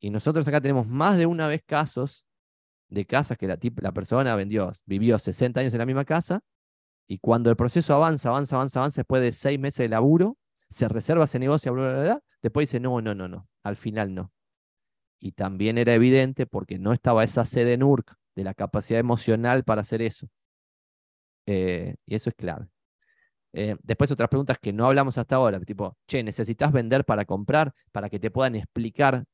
Y nosotros acá tenemos más de una vez casos de casas que la, la persona vendió, vivió sesenta años en la misma casa, y cuando el proceso avanza, avanza, avanza, avanza, después de seis meses de laburo, se reserva ese negocio, bla, bla, bla, después dice, no, no, no, no, al final no. Y también era evidente porque no estaba esa sede N U R C de la capacidad emocional para hacer eso. Eh, y eso es clave. Eh, después otras preguntas que no hablamos hasta ahora, tipo, che, ¿necesitas vender para comprar? Para que te puedan explicar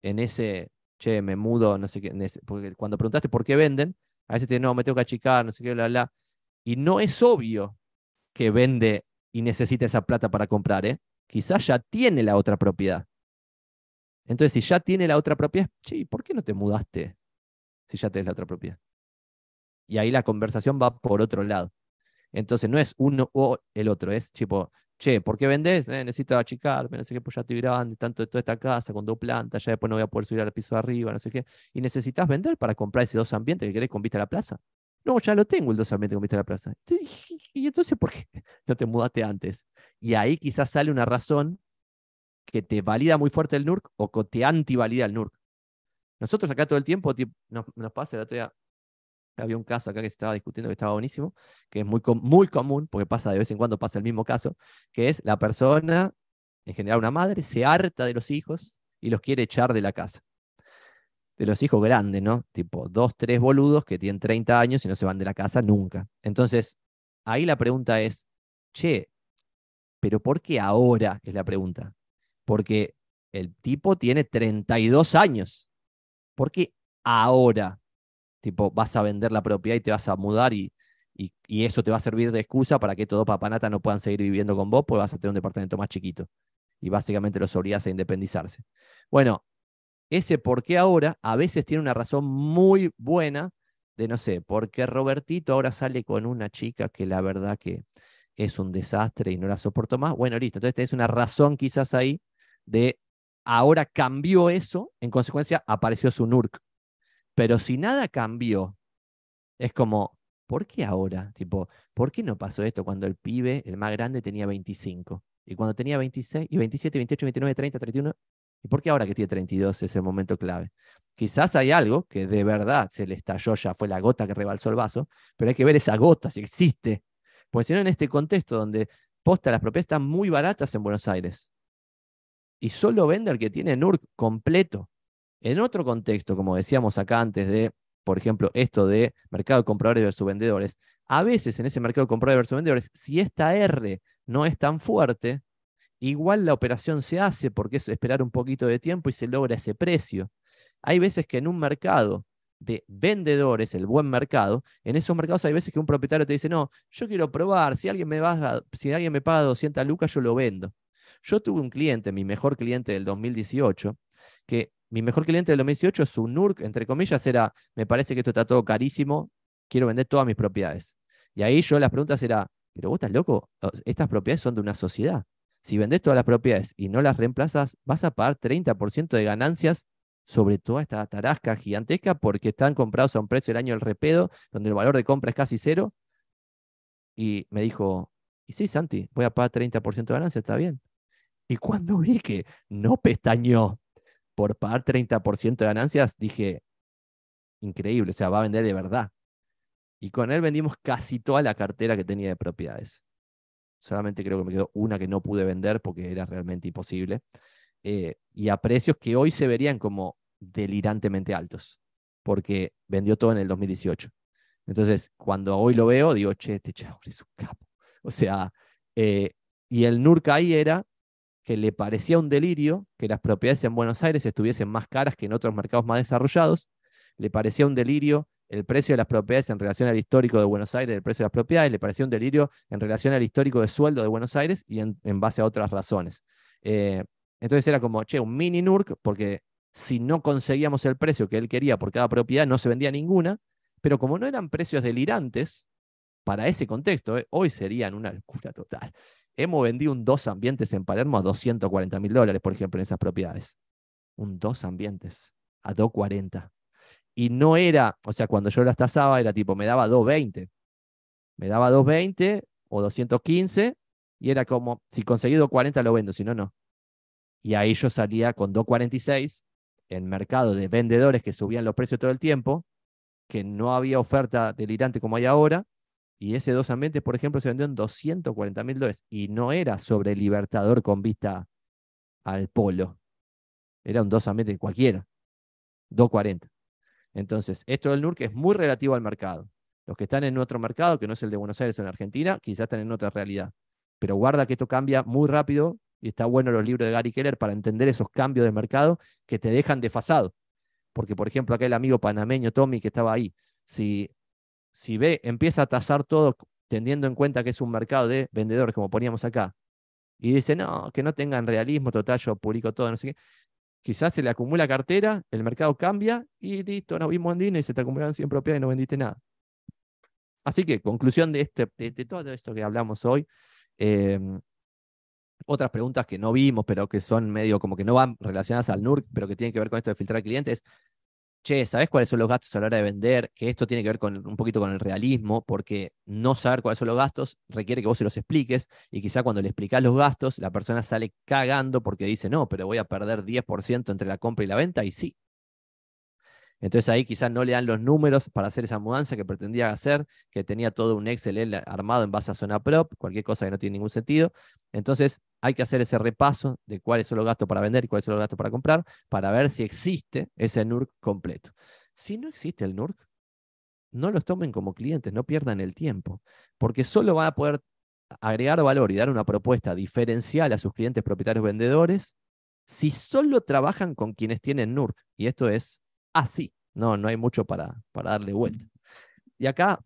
en ese, che, me mudo, no sé qué, ese, porque cuando preguntaste por qué venden, a veces te dicen, no, me tengo que achicar, no sé qué, bla, bla, y no es obvio que vende y necesita esa plata para comprar, ¿eh? Quizás ya tiene la otra propiedad. Entonces, si ya tiene la otra propiedad, che, ¿por qué no te mudaste si ya tenés la otra propiedad? Y ahí la conversación va por otro lado. Entonces no es uno o el otro, es tipo, che, ¿por qué vendés? Eh, necesito achicarme, no sé qué, pues ya estoy grande, tanto de toda esta casa con dos plantas, ya después no voy a poder subir al piso de arriba, no sé qué. ¿Y necesitas vender para comprar ese dos ambientes que querés con vista a la plaza? No, ya lo tengo el dos ambientes con vista a la plaza. ¿Y entonces por qué no te mudaste antes? Y ahí quizás sale una razón que te valida muy fuerte el N U R C o que te antivalida el N U R C. Nosotros acá todo el tiempo tipo, nos, nos pasa el otro día. Había un caso acá que se estaba discutiendo que estaba buenísimo, que es muy, com muy común, porque pasa de vez en cuando pasa el mismo caso, que es la persona, en general una madre, se harta de los hijos y los quiere echar de la casa. De los hijos grandes, ¿no? Tipo dos, tres boludos que tienen treinta años y no se van de la casa nunca. Entonces, ahí la pregunta es, che, ¿pero por qué ahora? Es la pregunta. Porque el tipo tiene treinta y dos años. ¿Por qué ahora? Tipo, vas a vender la propiedad y te vas a mudar y, Y, y eso te va a servir de excusa para que todos papanatas no puedan seguir viviendo con vos, pues vas a tener un departamento más chiquito. Y básicamente los obligás a independizarse. Bueno, ese por qué ahora a veces tiene una razón muy buena de, no sé, porque Robertito ahora sale con una chica que la verdad que es un desastre y no la soporto más. Bueno, listo. Entonces tenés una razón quizás ahí de ahora cambió eso, en consecuencia apareció su N U R C. Pero si nada cambió, es como... ¿Por qué ahora? Tipo, ¿por qué no pasó esto cuando el pibe, el más grande, tenía veinticinco? Y cuando tenía veintiséis, y veintisiete, veintiocho, veintinueve, treinta, treinta y uno. ¿Y por qué ahora que tiene treinta y dos es el momento clave? Quizás hay algo que de verdad se le estalló ya, fue la gota que rebalsó el vaso, pero hay que ver esa gota, si existe. Porque si no, en este contexto donde posta las propiedades están muy baratas en Buenos Aires, y solo vende el que tiene N U R C completo. En otro contexto, como decíamos acá antes de... Por ejemplo, esto de mercado de compradores versus vendedores. A veces en ese mercado de compradores versus vendedores, si esta R no es tan fuerte, igual la operación se hace porque es esperar un poquito de tiempo y se logra ese precio. Hay veces que en un mercado de vendedores, el buen mercado, en esos mercados hay veces que un propietario te dice, no, yo quiero probar, si alguien me, baja, si alguien me paga doscientas lucas, yo lo vendo. Yo tuve un cliente, mi mejor cliente del dos mil dieciocho, que... Mi mejor cliente del dos mil dieciocho, su N U R C, entre comillas, era, me parece que esto está todo carísimo, quiero vender todas mis propiedades. Y ahí yo las preguntas era, ¿pero vos estás loco? Estas propiedades son de una sociedad. Si vendés todas las propiedades y no las reemplazas, vas a pagar treinta por ciento de ganancias sobre toda esta tarasca gigantesca porque están comprados a un precio del año del repedo, donde el valor de compra es casi cero. Y me dijo, y sí, Santi, voy a pagar treinta por ciento de ganancias, está bien. Y cuando vi que no pestañeó por pagar treinta por ciento de ganancias, dije, increíble, o sea, va a vender de verdad. Y con él vendimos casi toda la cartera que tenía de propiedades. Solamente creo que me quedó una que no pude vender porque era realmente imposible. Eh, y a precios que hoy se verían como delirantemente altos, porque vendió todo en el dos mil dieciocho. Entonces, cuando hoy lo veo, digo, che, este chabón es un capo. O sea, eh, y el N U R C ahí era... que le parecía un delirio que las propiedades en Buenos Aires estuviesen más caras que en otros mercados más desarrollados, le parecía un delirio el precio de las propiedades en relación al histórico de Buenos Aires, el precio de las propiedades, le parecía un delirio en relación al histórico de sueldo de Buenos Aires y en, en base a otras razones. Eh, entonces era como, che, un mini N U R C, porque si no conseguíamos el precio que él quería por cada propiedad, no se vendía ninguna, pero como no eran precios delirantes, para ese contexto, eh, hoy serían una locura total. Hemos vendido un dos ambientes en Palermo a doscientos cuarenta mil dólares, por ejemplo, en esas propiedades. Un dos ambientes a doscientos cuarenta. Y no era, o sea, cuando yo las tasaba era tipo, me daba doscientos veinte. Me daba doscientos veinte o doscientos quince y era como, si conseguí doscientos cuarenta lo vendo, si no, no. Y ahí yo salía con doscientos cuarenta y seis en mercado de vendedores que subían los precios todo el tiempo, que no había oferta delirante como hay ahora. Y ese dos ambientes, por ejemplo, se vendió en doscientos cuarenta mil dólares. Y no era sobre Libertador con vista al polo. Era un dos ambientes cualquiera. doscientos cuarenta. Entonces, esto del N U R C es muy relativo al mercado. Los que están en otro mercado, que no es el de Buenos Aires o en Argentina, quizás están en otra realidad. Pero guarda que esto cambia muy rápido. Y está bueno los libros de Gary Keller para entender esos cambios de mercado que te dejan desfasado. Porque, por ejemplo, aquel amigo panameño Tommy que estaba ahí, si... Si ve, empieza a tasar todo teniendo en cuenta que es un mercado de vendedores, como poníamos acá, y dice, no, que no tengan realismo, total, yo publico todo, no sé qué. Quizás se le acumula cartera, el mercado cambia, y listo, nos vimos en Disney, y se te acumularon cien propiedades y no vendiste nada. Así que, conclusión de, este, de, de todo esto que hablamos hoy, eh, otras preguntas que no vimos, pero que son medio como que no van relacionadas al N U R C, pero que tienen que ver con esto de filtrar clientes. Che, ¿sabés cuáles son los gastos a la hora de vender? Que esto tiene que ver con, un poquito con el realismo, porque no saber cuáles son los gastos requiere que vos se los expliques, y quizá cuando le explicás los gastos, la persona sale cagando porque dice, no, pero voy a perder diez por ciento entre la compra y la venta, y sí. Entonces ahí quizá no le dan los números para hacer esa mudanza que pretendía hacer, que tenía todo un Excel armado en base a Zona Prop, cualquier cosa que no tiene ningún sentido. Entonces hay que hacer ese repaso de cuáles son los gastos para vender y cuáles son los gastos para comprar, para ver si existe ese N U R C completo. Si no existe el N U R C, no los tomen como clientes, no pierdan el tiempo, porque solo van a poder agregar valor y dar una propuesta diferencial a sus clientes propietarios vendedores si solo trabajan con quienes tienen N U R C. Y esto es así. No, no hay mucho para, para darle vuelta. Y acá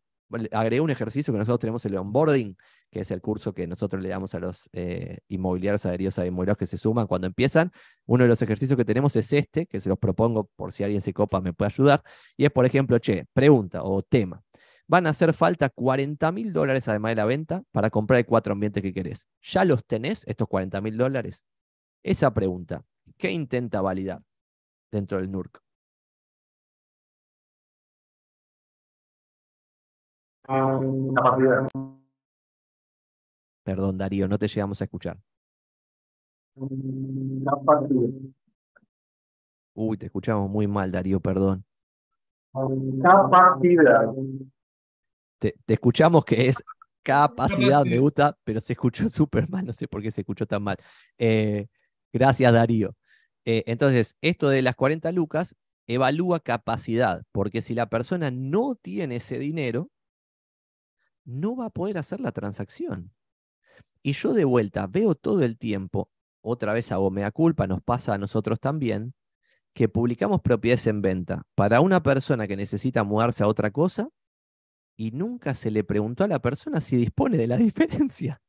agregué un ejercicio que nosotros tenemos, el onboarding, que es el curso que nosotros le damos a los eh, inmobiliarios adheridos a inmobiliarios que se suman cuando empiezan. Uno de los ejercicios que tenemos es este, que se los propongo por si alguien se copa me puede ayudar, y es, por ejemplo, che, pregunta o tema. Van a hacer falta cuarenta mil dólares además de la venta para comprar el cuatro ambientes que querés. ¿Ya los tenés, estos cuarenta mil dólares? Esa pregunta, ¿qué intenta validar dentro del N U R C? Una partida. Perdón, Darío, no te llegamos a escuchar. Una partida. Uy, te escuchamos muy mal, Darío, perdón. Una partida. Te, te escuchamos que es capacidad, me gusta, pero se escuchó súper mal, no sé por qué se escuchó tan mal. Eh, gracias, Darío. Eh, entonces, esto de las cuarenta lucas evalúa capacidad, porque si la persona no tiene ese dinero, no va a poder hacer la transacción. Y yo de vuelta veo todo el tiempo, otra vez hago mea culpa, nos pasa a nosotros también, que publicamos propiedades en venta para una persona que necesita mudarse a otra cosa, y nunca se le preguntó a la persona si dispone de la diferencia.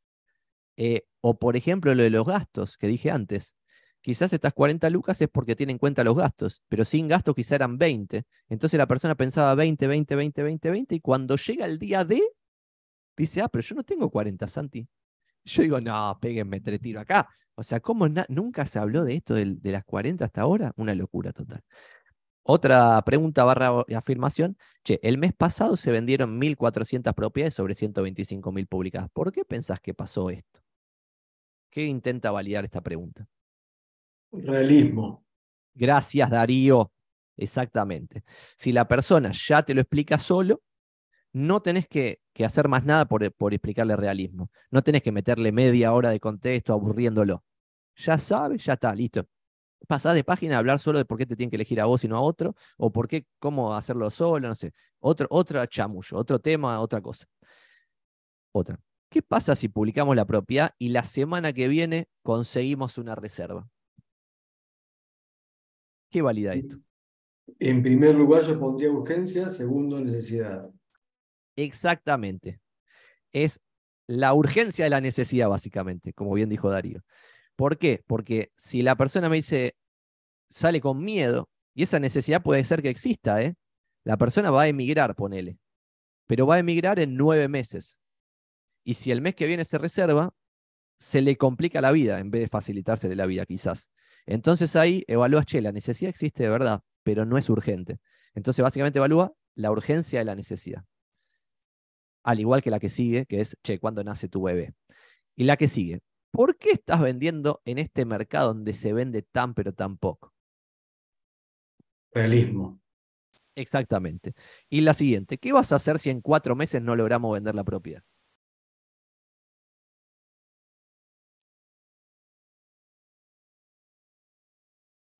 Eh, o, por ejemplo, lo de los gastos que dije antes. Quizás estas cuarenta lucas es porque tienen en cuenta los gastos, pero sin gastos quizás eran veinte. Entonces la persona pensaba veinte, veinte, veinte, veinte, veinte, y cuando llega el día D, dice, ah, pero yo no tengo cuarenta, Santi. Yo digo, no, péguenme tres tiros acá. O sea, ¿cómo nunca se habló de esto de, de las cuarenta hasta ahora? Una locura total. Otra pregunta barra afirmación. Che, el mes pasado se vendieron mil cuatrocientas propiedades sobre ciento veinticinco mil publicadas. ¿Por qué pensás que pasó esto? ¿Qué intenta validar esta pregunta? Realismo. Gracias, Darío. Exactamente. Si la persona ya te lo explica solo, no tenés que, que hacer más nada por, por explicarle realismo. No tenés que meterle media hora de contexto aburriéndolo. Ya sabe, ya está, listo. Pasás de página a hablar solo de por qué te tienen que elegir a vos y no a otro, o por qué, cómo hacerlo solo, no sé. Otro, otro chamullo, otro tema, otra cosa. Otra. ¿Qué pasa si publicamos la propiedad y la semana que viene conseguimos una reserva? ¿Qué valida esto? En primer lugar yo pondría urgencia, segundo necesidad. Exactamente. Es la urgencia de la necesidad, básicamente, como bien dijo Darío. ¿Por qué? Porque si la persona me dice, sale con miedo, y esa necesidad puede ser que exista, ¿eh? La persona va a emigrar, ponele, pero va a emigrar en nueve meses. Y si el mes que viene se reserva, se le complica la vida, en vez de facilitársele la vida, quizás. Entonces ahí evalúas, che, la necesidad existe de verdad, pero no es urgente. Entonces básicamente evalúa la urgencia de la necesidad. Al igual que la que sigue, que es, che, ¿cuándo nace tu bebé? Y la que sigue. ¿Por qué estás vendiendo en este mercado donde se vende tan pero tan poco? Realismo. Exactamente. Y la siguiente, ¿qué vas a hacer si en cuatro meses no logramos vender la propiedad?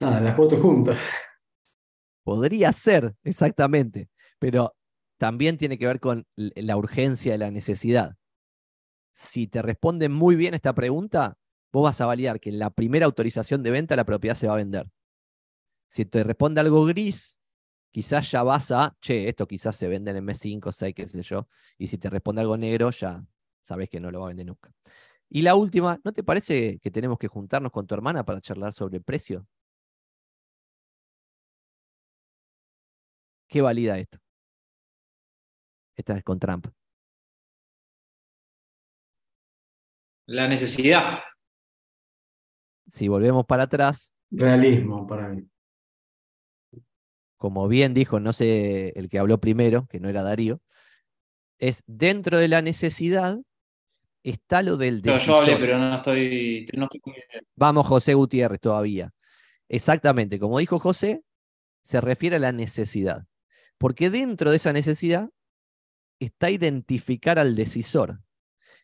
Nada, las cuatro juntas. Podría ser, exactamente, pero también tiene que ver con la urgencia de la necesidad. Si te responden muy bien esta pregunta, vos vas a validar que en la primera autorización de venta la propiedad se va a vender. Si te responde algo gris, quizás ya vas a, che, esto quizás se vende en el mes cinco, seis, qué sé yo. Y si te responde algo negro, ya sabés que no lo va a vender nunca. Y la última, ¿no te parece que tenemos que juntarnos con tu hermana para charlar sobre el precio? ¿Qué valida esto? Esta es con trampa. La necesidad. Si volvemos para atrás. Realismo para mí. Como bien dijo, no sé, el que habló primero, que no era Darío, es dentro de la necesidad está lo del decisor. Yo hablé, pero no estoy, no estoy... Vamos, José Gutiérrez, todavía. Exactamente, como dijo José, se refiere a la necesidad. Porque dentro de esa necesidad está identificar al decisor.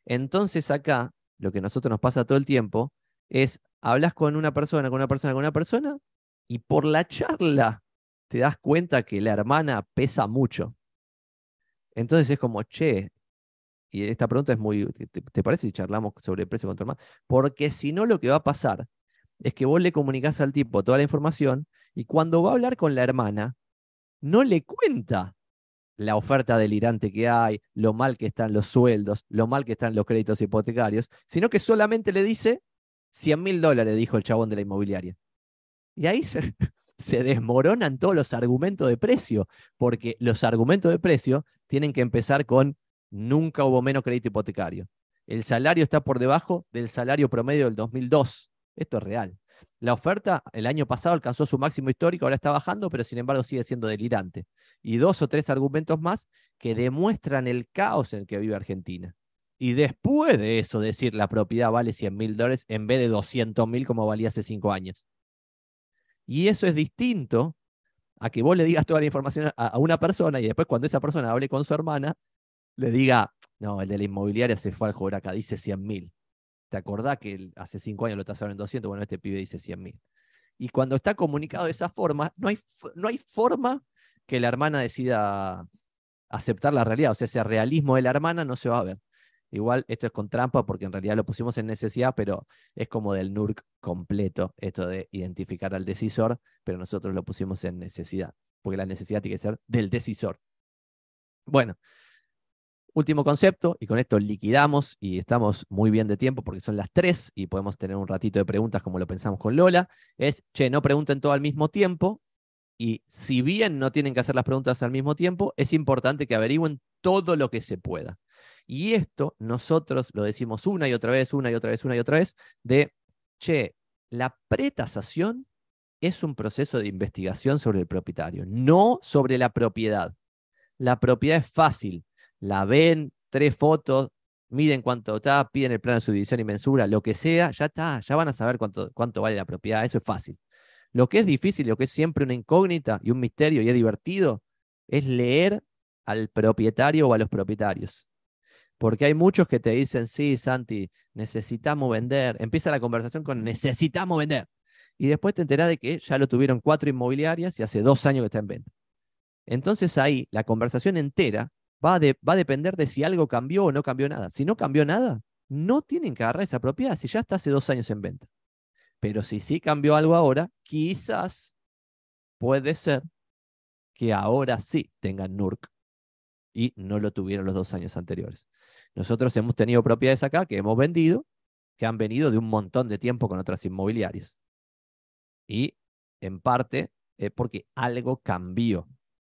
Entonces acá, lo que a nosotros nos pasa todo el tiempo, es hablas con una persona, con una persona, con una persona, y por la charla te das cuenta que la hermana pesa mucho. Entonces es como, che, y esta pregunta es muy, ¿te, te parece si charlamos sobre el precio con tu hermana? Porque si no, lo que va a pasar es que vos le comunicás al tipo toda la información, y cuando va a hablar con la hermana, no le cuenta la oferta delirante que hay, lo mal que están los sueldos, lo mal que están los créditos hipotecarios, sino que solamente le dice cien mil dólares, dijo el chabón de la inmobiliaria. Y ahí se, se desmoronan todos los argumentos de precio, porque los argumentos de precio tienen que empezar con nunca hubo menos crédito hipotecario. El salario está por debajo del salario promedio del dos mil dos. Esto es real. La oferta el año pasado alcanzó su máximo histórico, ahora está bajando, pero sin embargo sigue siendo delirante. Y dos o tres argumentos más que demuestran el caos en el que vive Argentina. Y después de eso decir la propiedad vale cien mil dólares en vez de doscientos mil como valía hace cinco años. Y eso es distinto a que vos le digas toda la información a, a una persona y después cuando esa persona hable con su hermana, le diga, no, el de la inmobiliaria se fue al joraca, dice cien mil. ¿Te acordás que hace cinco años lo tasaron en doscientos? Bueno, este pibe dice cien mil. Y cuando está comunicado de esa forma, no hay, no hay forma que la hermana decida aceptar la realidad. O sea, ese realismo de la hermana no se va a ver. Igual, esto es con trampa porque en realidad lo pusimos en necesidad, pero es como del N U R C completo, esto de identificar al decisor, pero nosotros lo pusimos en necesidad, porque la necesidad tiene que ser del decisor. Bueno, último concepto, y con esto liquidamos, y estamos muy bien de tiempo porque son las tres, y podemos tener un ratito de preguntas como lo pensamos con Lola, es, che, no pregunten todo al mismo tiempo, y si bien no tienen que hacer las preguntas al mismo tiempo, es importante que averigüen todo lo que se pueda. Y esto nosotros lo decimos una y otra vez, una y otra vez, una y otra vez, de, che, la pretasación es un proceso de investigación sobre el propietario, no sobre la propiedad. La propiedad es fácil, la ven, tres fotos, miden cuánto está, piden el plano de subdivisión y mensura, lo que sea, ya está, ya van a saber cuánto, cuánto vale la propiedad, eso es fácil. Lo que es difícil, lo que es siempre una incógnita y un misterio y es divertido, es leer al propietario o a los propietarios. Porque hay muchos que te dicen, sí, Santi, necesitamos vender. Empieza la conversación con necesitamos vender. Y después te enterás de que ya lo tuvieron cuatro inmobiliarias y hace dos años que está en venta. Entonces ahí la conversación entera va, de, va a depender de si algo cambió o no cambió nada. Si no cambió nada, no tienen que agarrar esa propiedad si ya está hace dos años en venta. Pero si sí cambió algo ahora, quizás puede ser que ahora sí tengan N U R C y no lo tuvieron los dos años anteriores. Nosotros hemos tenido propiedades acá que hemos vendido, que han venido de un montón de tiempo con otras inmobiliarias. Y en parte es porque algo cambió,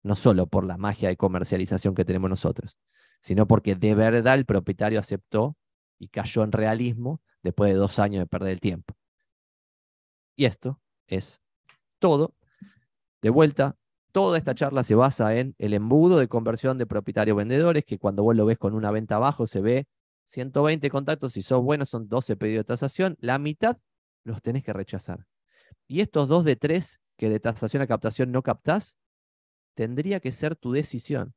no solo por la magia de comercialización que tenemos nosotros, sino porque de verdad el propietario aceptó y cayó en realismo después de dos años de perder el tiempo. Y esto es todo. De vuelta, toda esta charla se basa en el embudo de conversión de propietarios-vendedores, que cuando vos lo ves con una venta abajo se ve ciento veinte contactos, si sos bueno son doce pedidos de tasación, la mitad los tenés que rechazar. Y estos dos de tres que de tasación a captación no captás, tendría que ser tu decisión.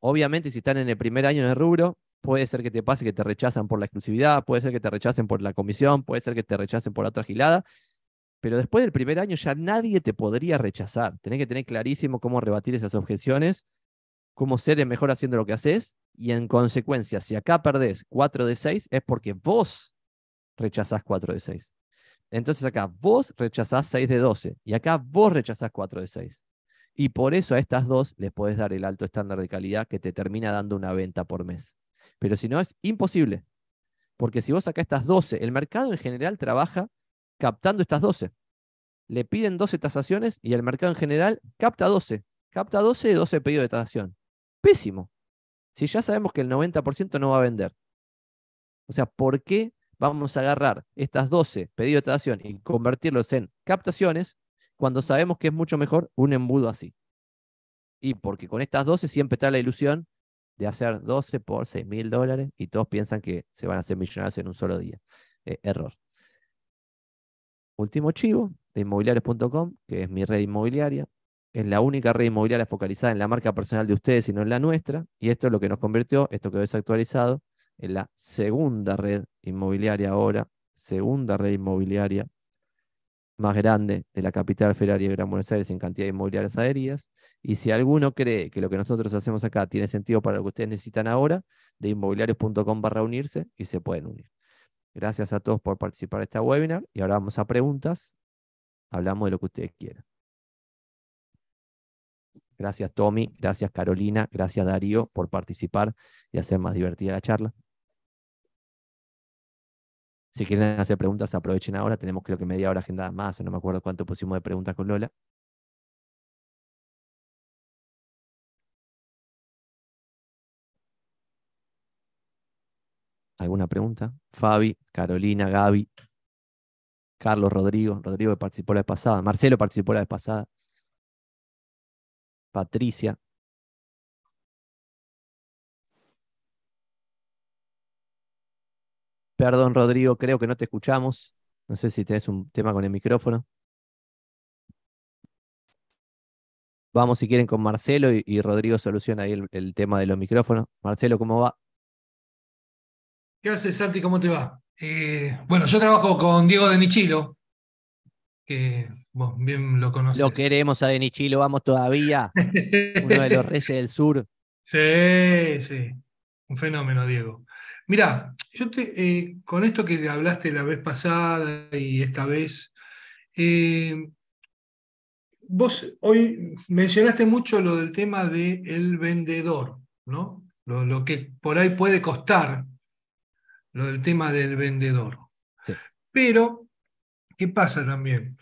Obviamente si están en el primer año en el rubro, puede ser que te pase que te rechazan por la exclusividad, puede ser que te rechacen por la comisión, puede ser que te rechacen por la otra gilada, pero después del primer año ya nadie te podría rechazar. Tenés que tener clarísimo cómo rebatir esas objeciones, cómo ser el mejor haciendo lo que haces, y en consecuencia, si acá perdés cuatro de seis, es porque vos rechazás cuatro de seis. Entonces acá vos rechazás seis de doce, y acá vos rechazás cuatro de seis. Y por eso a estas dos les podés dar el alto estándar de calidad que te termina dando una venta por mes. Pero si no, es imposible. Porque si vos acá estás doce, el mercado en general trabaja captando estas doce. Le piden doce tasaciones y el mercado en general capta doce. Capta doce de doce pedidos de tasación. Pésimo. Si ya sabemos que el noventa por ciento no va a vender. O sea, ¿por qué vamos a agarrar estas doce pedidos de tasación y convertirlos en captaciones cuando sabemos que es mucho mejor un embudo así? Y porque con estas doce siempre está la ilusión de hacer doce por seis mil dólares y todos piensan que se van a hacer millonarios en un solo día. Eh, error. Último chivo de inmobiliarios punto com, que es mi red inmobiliaria. Es la única red inmobiliaria focalizada en la marca personal de ustedes y no en la nuestra. Y esto es lo que nos convirtió, esto quedó desactualizado, en la segunda red inmobiliaria ahora, segunda red inmobiliaria más grande de la capital federal y de Gran Buenos Aires en cantidad de inmobiliarias adheridas. Y si alguno cree que lo que nosotros hacemos acá tiene sentido para lo que ustedes necesitan ahora, de inmobiliarios punto com barra unirse y se pueden unir. Gracias a todos por participar de esta webinar y ahora vamos a preguntas. Hablamos de lo que ustedes quieran. Gracias, Tommy. Gracias, Carolina. Gracias, Darío, por participar y hacer más divertida la charla. Si quieren hacer preguntas, aprovechen ahora. Tenemos creo que media hora agendada más, o no me acuerdo cuánto pusimos de preguntas con Lola. ¿Alguna pregunta? Fabi, Carolina, Gaby, Carlos, Rodrigo. Rodrigo participó la vez pasada. Marcelo participó la vez pasada. Patricia. Perdón, Rodrigo, creo que no te escuchamos. No sé si tenés un tema con el micrófono. Vamos, si quieren, con Marcelo y, y Rodrigo soluciona ahí el, el tema de los micrófonos. Marcelo, ¿cómo va? ¿Qué haces, Santi? ¿Cómo te va? Eh, bueno, yo trabajo con Diego de Nichilo, que vos bien lo conocés. Lo queremos a de Nichilo, vamos todavía. Uno de los reyes del sur. Sí, sí. Un fenómeno, Diego. Mirá, yo te, eh, con esto que hablaste la vez pasada y esta vez, eh, vos hoy mencionaste mucho lo del tema del vendedor, ¿no? Lo, lo que por ahí puede costar, lo del tema del vendedor. Sí. Pero, ¿qué pasa también?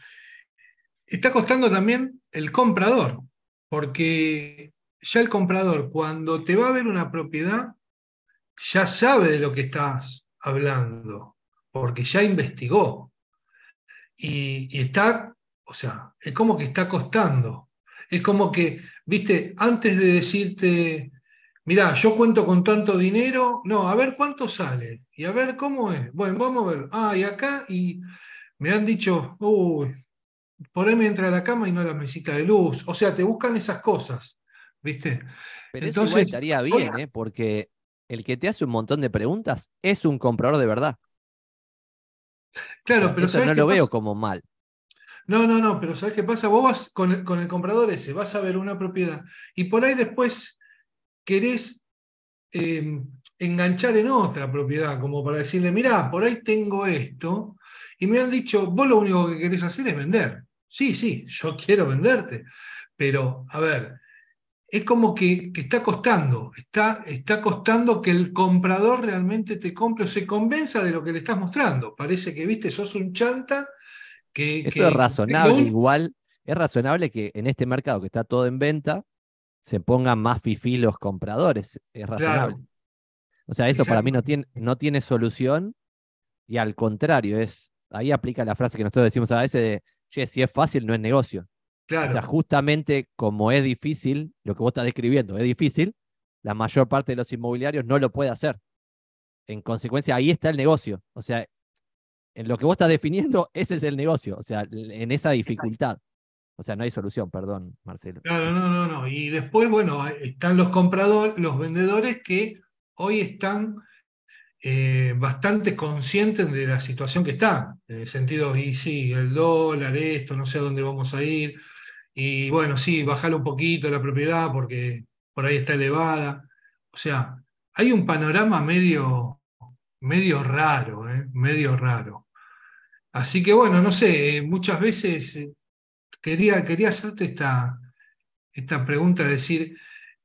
Está costando también el comprador, porque ya el comprador, cuando te va a ver una propiedad, ya sabe de lo que estás hablando, porque ya investigó. Y, y está, o sea, es como que está costando. Es como que, viste, antes de decirte, mirá, yo cuento con tanto dinero, no, a ver cuánto sale, y a ver cómo es. Bueno, vamos a ver, ah, y acá, y me han dicho, uy, por ahí me entra a la cama y no la mesita de luz. O sea, te buscan esas cosas, viste. Pero entonces, eso igual estaría bien, ¿eh? Porque el que te hace un montón de preguntas es un comprador de verdad. Claro, o sea, pero eso no lo pasa? Veo como mal. No, no, no, pero ¿sabés qué pasa? Vos vas con el, con el comprador ese, vas a ver una propiedad y por ahí después querés eh, enganchar en otra propiedad, como para decirle, mirá, por ahí tengo esto y me han dicho, vos lo único que querés hacer es vender. Sí, sí, yo quiero venderte, pero a ver... Es como que, que está costando, está, está costando que el comprador realmente te compre o se convenza de lo que le estás mostrando. Parece que, viste, sos un chanta. Que, Eso que, es razonable que... igual. Es razonable que en este mercado que está todo en venta, se pongan más fifí los compradores. Es razonable. Claro. O sea, eso Exacto. para mí no tiene, no tiene solución y al contrario, es ahí aplica la frase que nosotros decimos a veces de, che, si es fácil no es negocio. Claro. O sea, justamente como es difícil, lo que vos estás describiendo es difícil, la mayor parte de los inmobiliarios no lo puede hacer. En consecuencia, ahí está el negocio. O sea, en lo que vos estás definiendo, ese es el negocio. O sea, en esa dificultad. O sea, no hay solución, perdón, Marcelo. Claro, no, no, no. Y después, bueno, están los compradores, los vendedores que hoy están eh, bastante conscientes de la situación que están. En el sentido, y sí, el dólar, esto, no sé a dónde vamos a ir. Y bueno, sí, bajarle un poquito la propiedad porque por ahí está elevada. O sea, hay un panorama medio, medio raro, ¿eh? medio raro. Así que bueno, no sé, muchas veces quería, quería hacerte esta, esta pregunta, decir,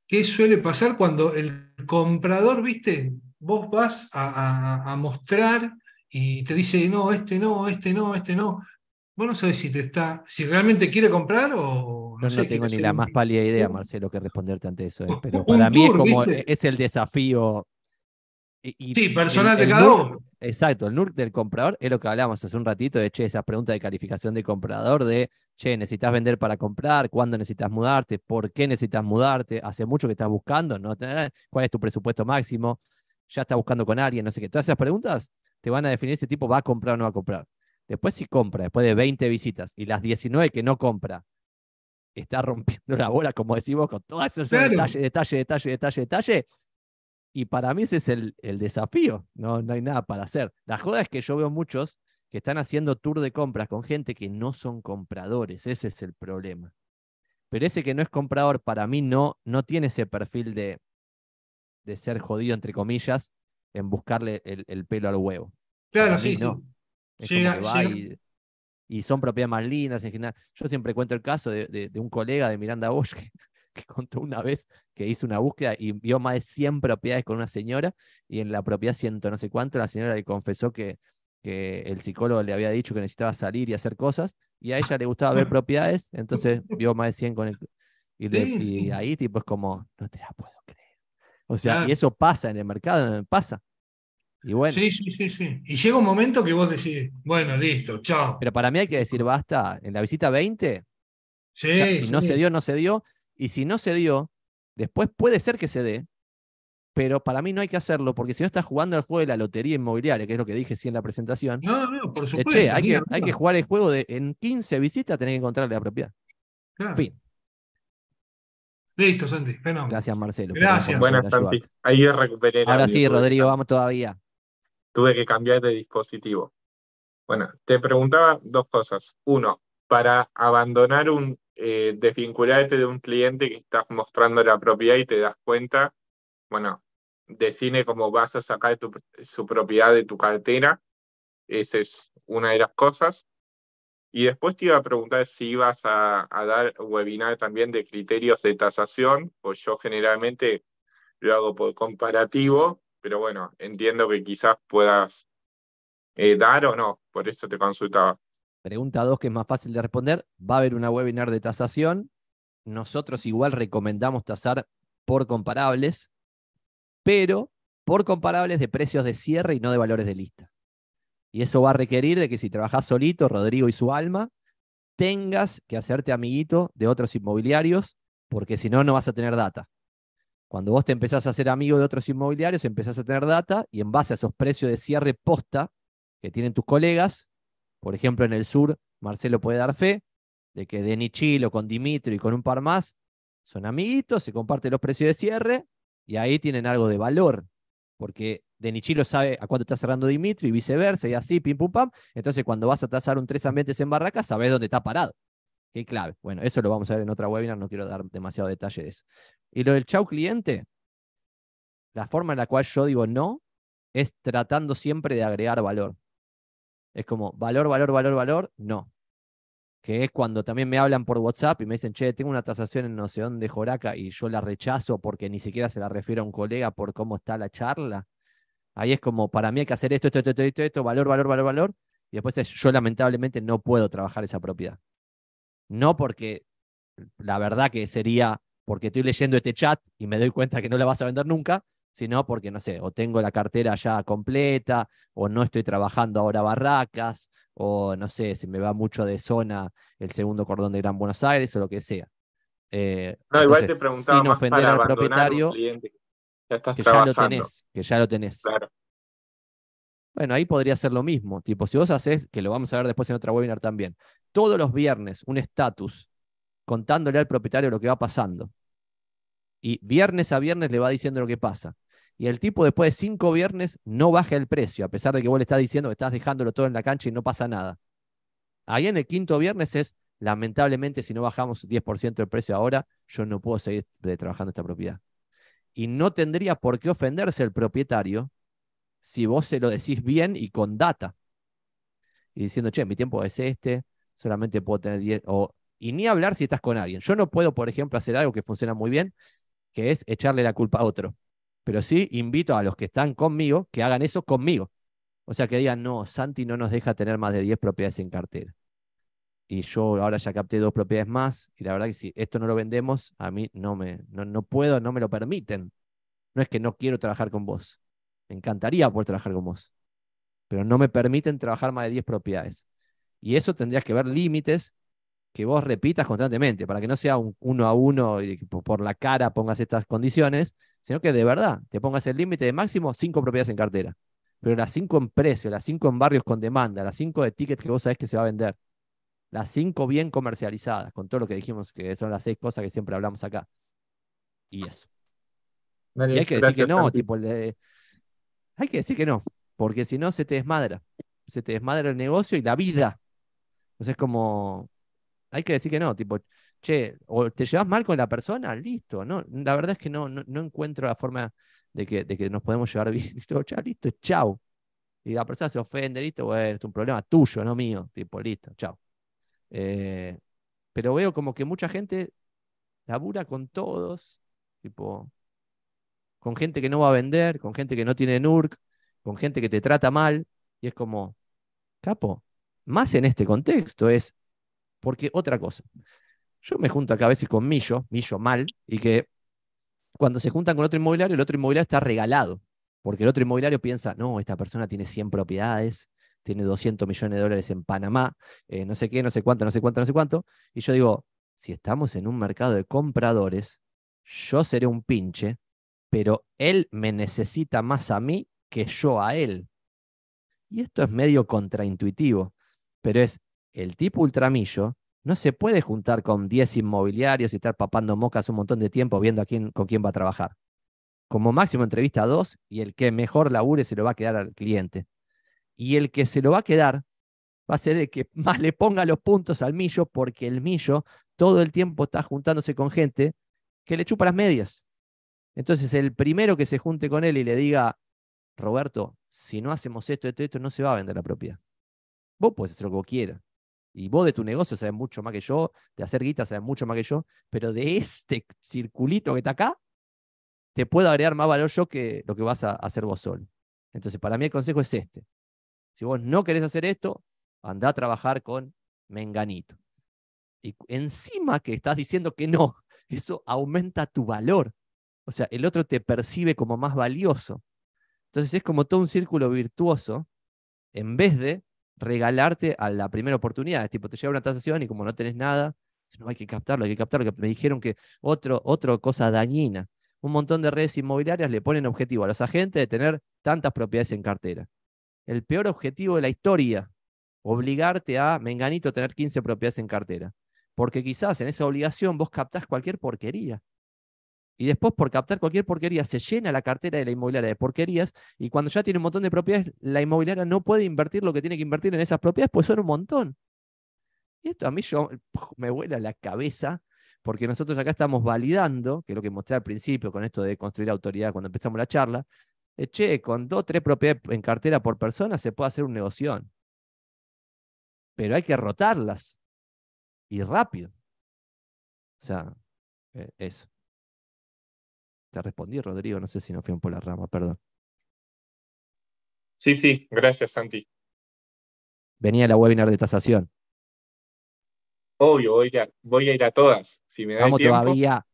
¿qué suele pasar cuando el comprador, viste, vos vas a, a, a mostrar y te dice, no, este no, este no, este no? Vos no sabés si te está, si realmente quiere comprar o no. Yo no sé, tengo ni la un... más pálida idea, Marcelo, que responderte ante eso. ¿Eh? Pero para tour, mí es como, ¿viste? Es el desafío. Y, y sí, personal el, el de cada uno. Exacto, el N U R C del comprador es lo que hablábamos hace un ratito de, che, esas preguntas de calificación de comprador de, che, necesitas vender para comprar, cuándo necesitas mudarte, por qué necesitas mudarte, hace mucho que estás buscando, ¿no? ¿Cuál es tu presupuesto máximo? ¿Ya estás buscando con alguien? No sé qué. Todas esas preguntas te van a definir si el tipo va a comprar o no va a comprar. Después si compra, después de veinte visitas, y las diecinueve que no compra, está rompiendo la bola, como decimos, con todo ese claro. detalle, detalle, detalle, detalle, detalle. Y para mí ese es el, el desafío. No, no hay nada para hacer. La joda es que yo veo muchos que están haciendo tour de compras con gente que no son compradores. Ese es el problema. Pero ese que no es comprador, para mí no, no tiene ese perfil de, de ser jodido, entre comillas, en buscarle el, el pelo al huevo. Claro, para sí. No. Llega, y, y son propiedades más lindas en general. Yo siempre cuento el caso de, de, de un colega de Miranda Bosch que, que contó una vez que hizo una búsqueda y vio más de cien propiedades con una señora, y en la propiedad ciento no sé cuánto, la señora le confesó que, que el psicólogo le había dicho que necesitaba salir y hacer cosas, y a ella le gustaba ver propiedades, entonces vio más de cien con el... Y, le, sí, sí. y ahí tipo es como, no te la puedo creer. O sea, claro. Y eso pasa en el mercado, pasa. Y bueno. Sí, sí, sí, sí. Y llega un momento que vos decís, bueno, listo, chao. Pero para mí hay que decir, basta, en la visita veinte, sí, ya, si sí. no se dio, no se dio. Y si no se dio, después puede ser que se dé, pero para mí no hay que hacerlo, porque si no estás jugando al juego de la lotería inmobiliaria, que es lo que dije sí en la presentación. No, no, por supuesto. Che, hay, mira, que, hay que jugar el juego de en quince visitas tenés que encontrarle la propiedad. Claro. Fin. Listo, Santi, fenómeno. Gracias, Marcelo. Gracias. Buenas, Santi. Ahí recuperé. Ahora sí, Rodrigo, vamos todavía. Tuve que cambiar de dispositivo. Bueno, te preguntaba dos cosas. Uno, para abandonar un, eh, desvincularte de un cliente que estás mostrando la propiedad y te das cuenta, bueno, define cómo vas a sacar tu, su propiedad de tu cartera. Esa es una de las cosas. Y después te iba a preguntar si ibas a, a dar webinar también de criterios de tasación, pues yo generalmente lo hago por comparativo, pero bueno, entiendo que quizás puedas eh, dar o no, por eso te consultaba. Pregunta dos, que es más fácil de responder, va a haber una webinar de tasación, nosotros igual recomendamos tasar por comparables, pero por comparables de precios de cierre y no de valores de lista. Y eso va a requerir de que si trabajás solito, Rodrigo y su alma, tengas que hacerte amiguito de otros inmobiliarios, porque si no, no vas a tener data. Cuando vos te empezás a hacer amigo de otros inmobiliarios, empezás a tener data, y en base a esos precios de cierre posta que tienen tus colegas, por ejemplo, en el sur, Marcelo puede dar fe de que Deni Chilo con Dimitri y con un par más son amiguitos, se comparten los precios de cierre, y ahí tienen algo de valor, porque Deni Chilo sabe a cuánto está cerrando Dimitri y viceversa, y así, pim pum pam. Entonces, cuando vas a tasar un tres ambientes en Barracas, sabés dónde está parado. Qué clave. Bueno, eso lo vamos a ver en otra webinar, no quiero dar demasiado detalle de eso. Y lo del chau cliente, la forma en la cual yo digo no es tratando siempre de agregar valor. Es como valor, valor, valor, valor, no. Que es cuando también me hablan por WhatsApp y me dicen, che, tengo una tasación en no sé dónde, Joraca, y yo la rechazo porque ni siquiera se la refiero a un colega por cómo está la charla. Ahí es como, para mí hay que hacer esto, esto, esto, esto, esto, esto, valor, valor, valor, valor. Y después es, yo lamentablemente no puedo trabajar esa propiedad. No porque, la verdad que sería, porque estoy leyendo este chat y me doy cuenta que no la vas a vender nunca, sino porque, no sé, o tengo la cartera ya completa, o no estoy trabajando ahora Barracas, o no sé, se me va mucho de zona el segundo cordón de Gran Buenos Aires, o lo que sea. Eh, no, entonces, igual te preguntaba sin ofender más para al propietario... Ya estás que trabajando. Ya lo tenés, que ya lo tenés. Claro. Bueno, ahí podría ser lo mismo. Tipo, si vos hacés, que lo vamos a ver después en otra webinar también, todos los viernes un status contándole al propietario lo que va pasando. Y viernes a viernes le va diciendo lo que pasa. Y el tipo después de cinco viernes no baja el precio, a pesar de que vos le estás diciendo que estás dejándolo todo en la cancha y no pasa nada. Ahí en el quinto viernes es, lamentablemente, si no bajamos diez por ciento del precio ahora, yo no puedo seguir trabajando esta propiedad. Y no tendría por qué ofenderse el propietario si vos se lo decís bien y con data. Y diciendo, che, mi tiempo es este, solamente puedo tener diez... O... Y ni hablar si estás con alguien. Yo no puedo, por ejemplo, hacer algo que funciona muy bien, que es echarle la culpa a otro. Pero sí invito a los que están conmigo que hagan eso conmigo. O sea, que digan, no, Santi no nos deja tener más de diez propiedades en cartera. Y yo ahora ya capté dos propiedades más, y la verdad que si esto no lo vendemos, a mí no me no, no puedo, no me lo permiten. No es que no quiero trabajar con vos. Me encantaría poder trabajar con vos. Pero no me permiten trabajar más de diez propiedades. Y eso tendrías que ver límites que vos repitas constantemente, para que no sea un uno a uno y por la cara pongas estas condiciones, sino que de verdad te pongas el límite de máximo cinco propiedades en cartera. Pero las cinco en precio, las cinco en barrios con demanda, las cinco de tickets que vos sabés que se va a vender. Las cinco bien comercializadas, con todo lo que dijimos que son las seis cosas que siempre hablamos acá. Y eso. Dale, y hay que decir que no, tipo, le... hay que decir que no, porque si no se te desmadra. Se te desmadra el negocio y la vida. Entonces es como, hay que decir que no, tipo, che, o te llevas mal con la persona, listo, ¿no? La verdad es que no, no, no encuentro la forma de que, de que nos podemos llevar bien. Todo, chao, listo, chao. Y la persona se ofende, listo, bueno, es un problema tuyo, no mío. Tipo, listo, chao. Eh, pero veo como que mucha gente labura con todos, tipo, con gente que no va a vender, con gente que no tiene N U R C, con gente que te trata mal, y es como, capo, más en este contexto es, porque otra cosa, yo me junto acá a veces con Millo, Millo mal, y que cuando se juntan con otro inmobiliario, el otro inmobiliario está regalado, porque el otro inmobiliario piensa, no, esta persona tiene cien propiedades, tiene doscientos millones de dólares en Panamá, eh, no sé qué, no sé cuánto, no sé cuánto, no sé cuánto, y yo digo, si estamos en un mercado de compradores, yo seré un pinche, pero él me necesita más a mí que yo a él. Y esto es medio contraintuitivo, pero es, el tipo ultramillo no se puede juntar con diez inmobiliarios y estar papando mocas un montón de tiempo viendo a quién, con quién va a trabajar. Como máximo entrevista a dos, y el que mejor labure se lo va a quedar al cliente. Y el que se lo va a quedar va a ser el que más le ponga los puntos al millo, porque el millo todo el tiempo está juntándose con gente que le chupa las medias. Entonces, el primero que se junte con él y le diga, Roberto, si no hacemos esto, esto, esto, no se va a vender la propiedad. Vos podés hacer lo que vos quieras. Y vos de tu negocio sabés mucho más que yo, de hacer guita sabés mucho más que yo, pero de este circulito que está acá, te puedo agregar más valor yo que lo que vas a hacer vos solo. Entonces, para mí el consejo es este. Si vos no querés hacer esto, andá a trabajar con Menganito. Y encima que estás diciendo que no, eso aumenta tu valor. O sea, el otro te percibe como más valioso. Entonces es como todo un círculo virtuoso, en vez de regalarte a la primera oportunidad. Es tipo, te llega una tasación y como no tenés nada, no, hay que captarlo, hay que captarlo. Me dijeron que otro, otra cosa dañina. Un montón de redes inmobiliarias le ponen objetivo a los agentes de tener tantas propiedades en cartera. El peor objetivo de la historia, obligarte a, menganito, tener quince propiedades en cartera. Porque quizás en esa obligación vos captás cualquier porquería. Y después por captar cualquier porquería se llena la cartera de la inmobiliaria de porquerías, y cuando ya tiene un montón de propiedades, la inmobiliaria no puede invertir lo que tiene que invertir en esas propiedades, pues son un montón. Y esto a mí yo, me vuela la cabeza, porque nosotros acá estamos validando, que es lo que mostré al principio con esto de construir autoridad cuando empezamos la charla, eh, che, con dos o tres propiedades en cartera por persona se puede hacer un negoción. Pero hay que rotarlas. Y rápido. O sea, eh, eso. Te respondí, Rodrigo, no sé si no fui un por la rama, perdón. Sí, sí, gracias, Santi. Venía la webinar de tasación. Obvio, voy a, voy a ir a todas. Si me da Vamos el tiempo. Todavía.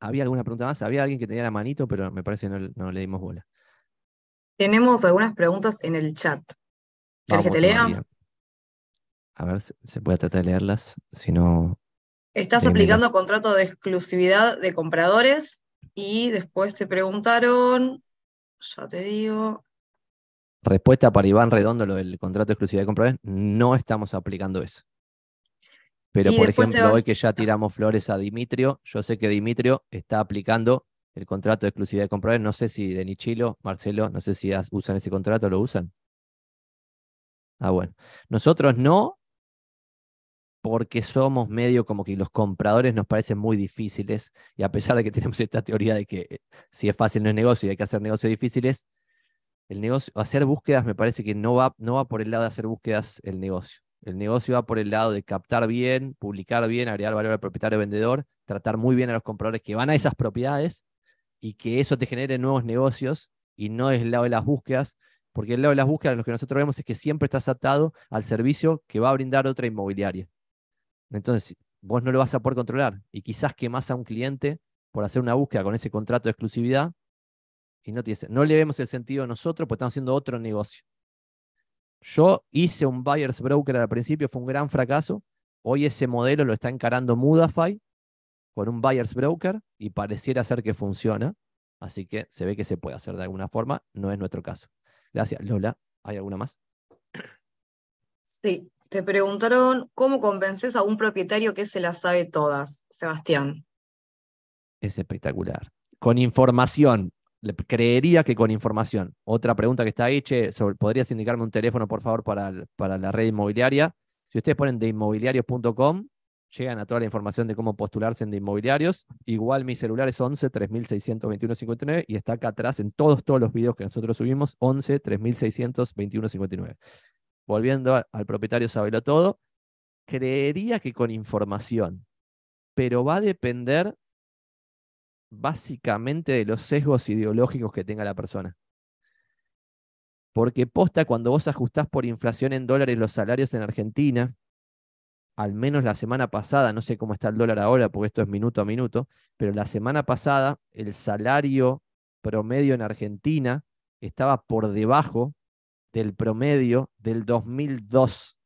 ¿Había alguna pregunta más? Había alguien que tenía la manito, pero me parece que no, no le dimos bola. Tenemos algunas preguntas en el chat. ¿Querés que te lea? A ver, se puede tratar de leerlas, si no... Estás aplicando las... contrato de exclusividad de compradores, y después te preguntaron, ya te digo... Respuesta para Iván Redondo, lo del contrato de exclusividad de compradores, no estamos aplicando eso. Pero, y por ejemplo, vas... hoy que ya tiramos flores a Dimitrio, yo sé que Dimitrio está aplicando el contrato de exclusividad de compradores, no sé si de Nichilo, Marcelo, no sé si has, usan ese contrato, ¿lo usan? Ah, bueno. Nosotros no... porque somos medio como que los compradores nos parecen muy difíciles, y a pesar de que tenemos esta teoría de que si es fácil no es negocio y hay que hacer negocios difíciles, el negocio, hacer búsquedas me parece que no va, no va por el lado de hacer búsquedas el negocio. El negocio va por el lado de captar bien, publicar bien, agregar valor al propietario vendedor, tratar muy bien a los compradores que van a esas propiedades, y que eso te genere nuevos negocios, y no es el lado de las búsquedas, porque el lado de las búsquedas lo que nosotros vemos es que siempre estás atado al servicio que va a brindar otra inmobiliaria. Entonces, vos no lo vas a poder controlar, y quizás quemás a un cliente por hacer una búsqueda con ese contrato de exclusividad, y no, tiene, no le vemos el sentido a nosotros porque estamos haciendo otro negocio. Yo hice un buyer's broker al principio, fue un gran fracaso. Hoy ese modelo lo está encarando Mudafy con un buyer's broker, y pareciera ser que funciona, así que se ve que se puede hacer de alguna forma, no es nuestro caso. Gracias, Lola. ¿Hay alguna más? Sí. Te preguntaron, ¿cómo convences a un propietario que se las sabe todas, Sebastián? Es espectacular. Con información. Creería que con información. Otra pregunta que está ahí, che, sobre, ¿podrías indicarme un teléfono, por favor, para, para la red inmobiliaria? Si ustedes ponen de inmobiliarios punto com, llegan a toda la información de cómo postularse en de inmobiliarios. Igual mi celular es once, treinta y seis veintiuno, cincuenta y nueve, y está acá atrás en todos, todos los videos que nosotros subimos, once, treinta y seis veintiuno, cincuenta y nueve. volviendo a, al propietario saberlo todo, creería que con información, pero va a depender básicamente de los sesgos ideológicos que tenga la persona. Porque posta, cuando vos ajustás por inflación en dólares los salarios en Argentina, al menos la semana pasada, no sé cómo está el dólar ahora, porque esto es minuto a minuto, pero la semana pasada el salario promedio en Argentina estaba por debajo del promedio del dos mil dos.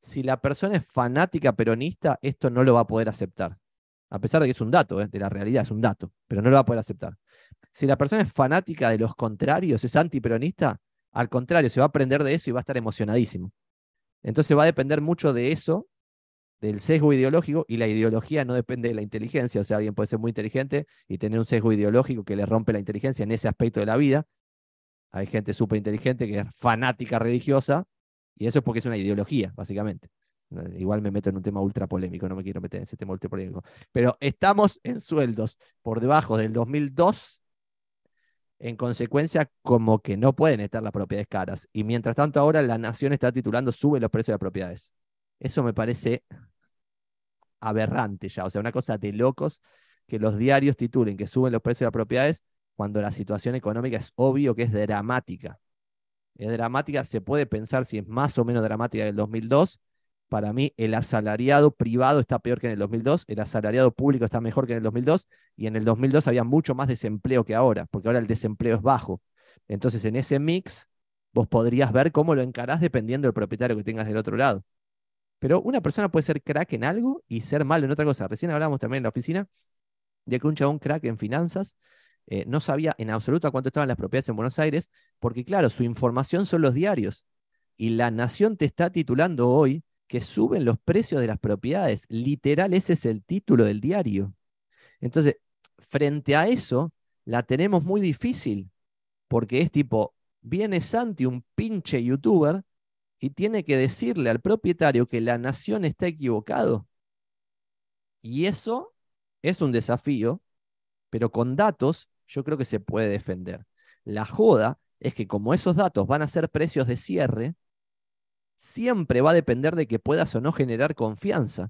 Si la persona es fanática peronista, esto no lo va a poder aceptar. A pesar de que es un dato, ¿eh? De la realidad, es un dato, pero no lo va a poder aceptar. Si la persona es fanática de los contrarios, es antiperonista, al contrario, se va a aprender de eso y va a estar emocionadísimo. Entonces va a depender mucho de eso, del sesgo ideológico, y la ideología no depende de la inteligencia. O sea, alguien puede ser muy inteligente y tener un sesgo ideológico que le rompe la inteligencia en ese aspecto de la vida. Hay gente súper inteligente que es fanática religiosa, y eso es porque es una ideología, básicamente. Igual me meto en un tema ultra polémico, no me quiero meter en ese tema ultra polémico. Pero estamos en sueldos por debajo del dos mil dos, en consecuencia como que no pueden estar las propiedades caras. Y mientras tanto ahora la nación está titulando sube los precios de las propiedades. Eso me parece aberrante ya, o sea, una cosa de locos que los diarios titulen que suben los precios de las propiedades cuando la situación económica es obvio que es dramática. Es dramática, se puede pensar si es más o menos dramática que el dos mil dos. Para mí el asalariado privado está peor que en el dos mil dos, el asalariado público está mejor que en el dos mil dos, y en el dos mil dos había mucho más desempleo que ahora, porque ahora el desempleo es bajo. Entonces en ese mix vos podrías ver cómo lo encarás dependiendo del propietario que tengas del otro lado. Pero una persona puede ser crack en algo y ser malo en otra cosa. Recién hablábamos también en la oficina de que un chabón crack en finanzas eh, no sabía en absoluto a cuánto estaban las propiedades en Buenos Aires, porque claro, su información son los diarios, y La Nación te está titulando hoy que suben los precios de las propiedades. Literal, ese es el título del diario. Entonces, frente a eso, la tenemos muy difícil, porque es tipo, viene Santi, un pinche youtuber, y tiene que decirle al propietario que La Nación está equivocado. Y eso es un desafío, pero con datos yo creo que se puede defender. La joda es que como esos datos van a ser precios de cierre, siempre va a depender de que puedas o no generar confianza.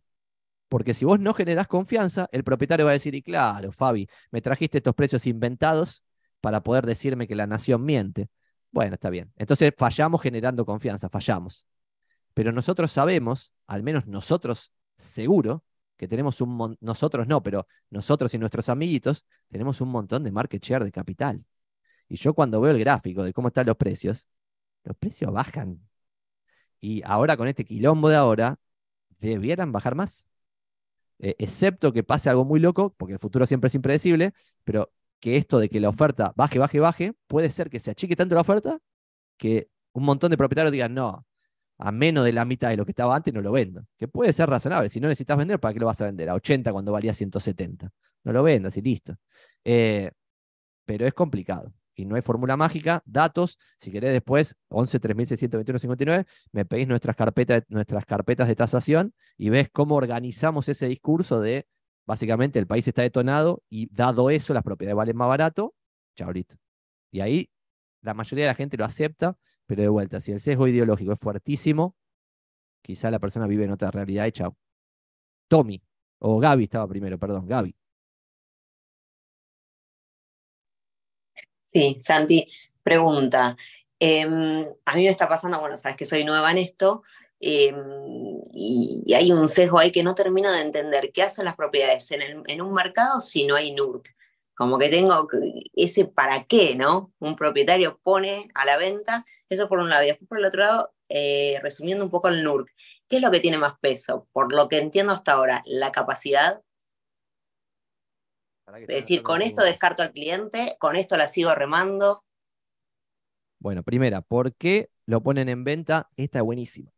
Porque si vos no generás confianza, el propietario va a decir, y claro, Fabi, me trajiste estos precios inventados para poder decirme que La Nación miente. Bueno, está bien. Entonces fallamos generando confianza, fallamos. Pero nosotros sabemos, al menos nosotros seguro, que tenemos un montón, nosotros no, pero nosotros y nuestros amiguitos, tenemos un montón de market share de capital. Y yo cuando veo el gráfico de cómo están los precios, los precios bajan. Y ahora con este quilombo de ahora, debieran bajar más. Eh, excepto que pase algo muy loco, porque el futuro siempre es impredecible, pero que esto de que la oferta baje, baje, baje, puede ser que se achique tanto la oferta que un montón de propietarios digan, no, a menos de la mitad de lo que estaba antes no lo vendo. Que puede ser razonable. Si no necesitas vender, ¿para qué lo vas a vender? A ochenta cuando valía ciento setenta. No lo vendas y listo. Eh, pero es complicado. Y no hay fórmula mágica, datos, si querés después, once, tres mil seiscientos veintiuno, cincuenta y nueve, me pedís nuestras carpetas, nuestras carpetas de tasación y ves cómo organizamos ese discurso de, básicamente, el país está detonado y dado eso, las propiedades valen más barato, chaurito. Y ahí la mayoría de la gente lo acepta, pero de vuelta, si el sesgo ideológico es fuertísimo, quizá la persona vive en otra realidad y chau. Tommy, o Gaby estaba primero, perdón, Gaby. Sí, Santi, pregunta. Eh, a mí me está pasando, bueno, sabes que soy nueva en esto, eh, y, y hay un sesgo ahí que no termino de entender. ¿Qué hacen las propiedades en, el, en un mercado si no hay NURC? Como que tengo ese para qué, ¿no? Un propietario pone a la venta, eso por un lado. Y después por el otro lado, eh, resumiendo un poco el NURC, ¿qué es lo que tiene más peso? Por lo que entiendo hasta ahora, la capacidad. Es decir, con esto descarto al cliente, con esto la sigo remando. Bueno, primera, ¿por qué lo ponen en venta? Esta es buenísima.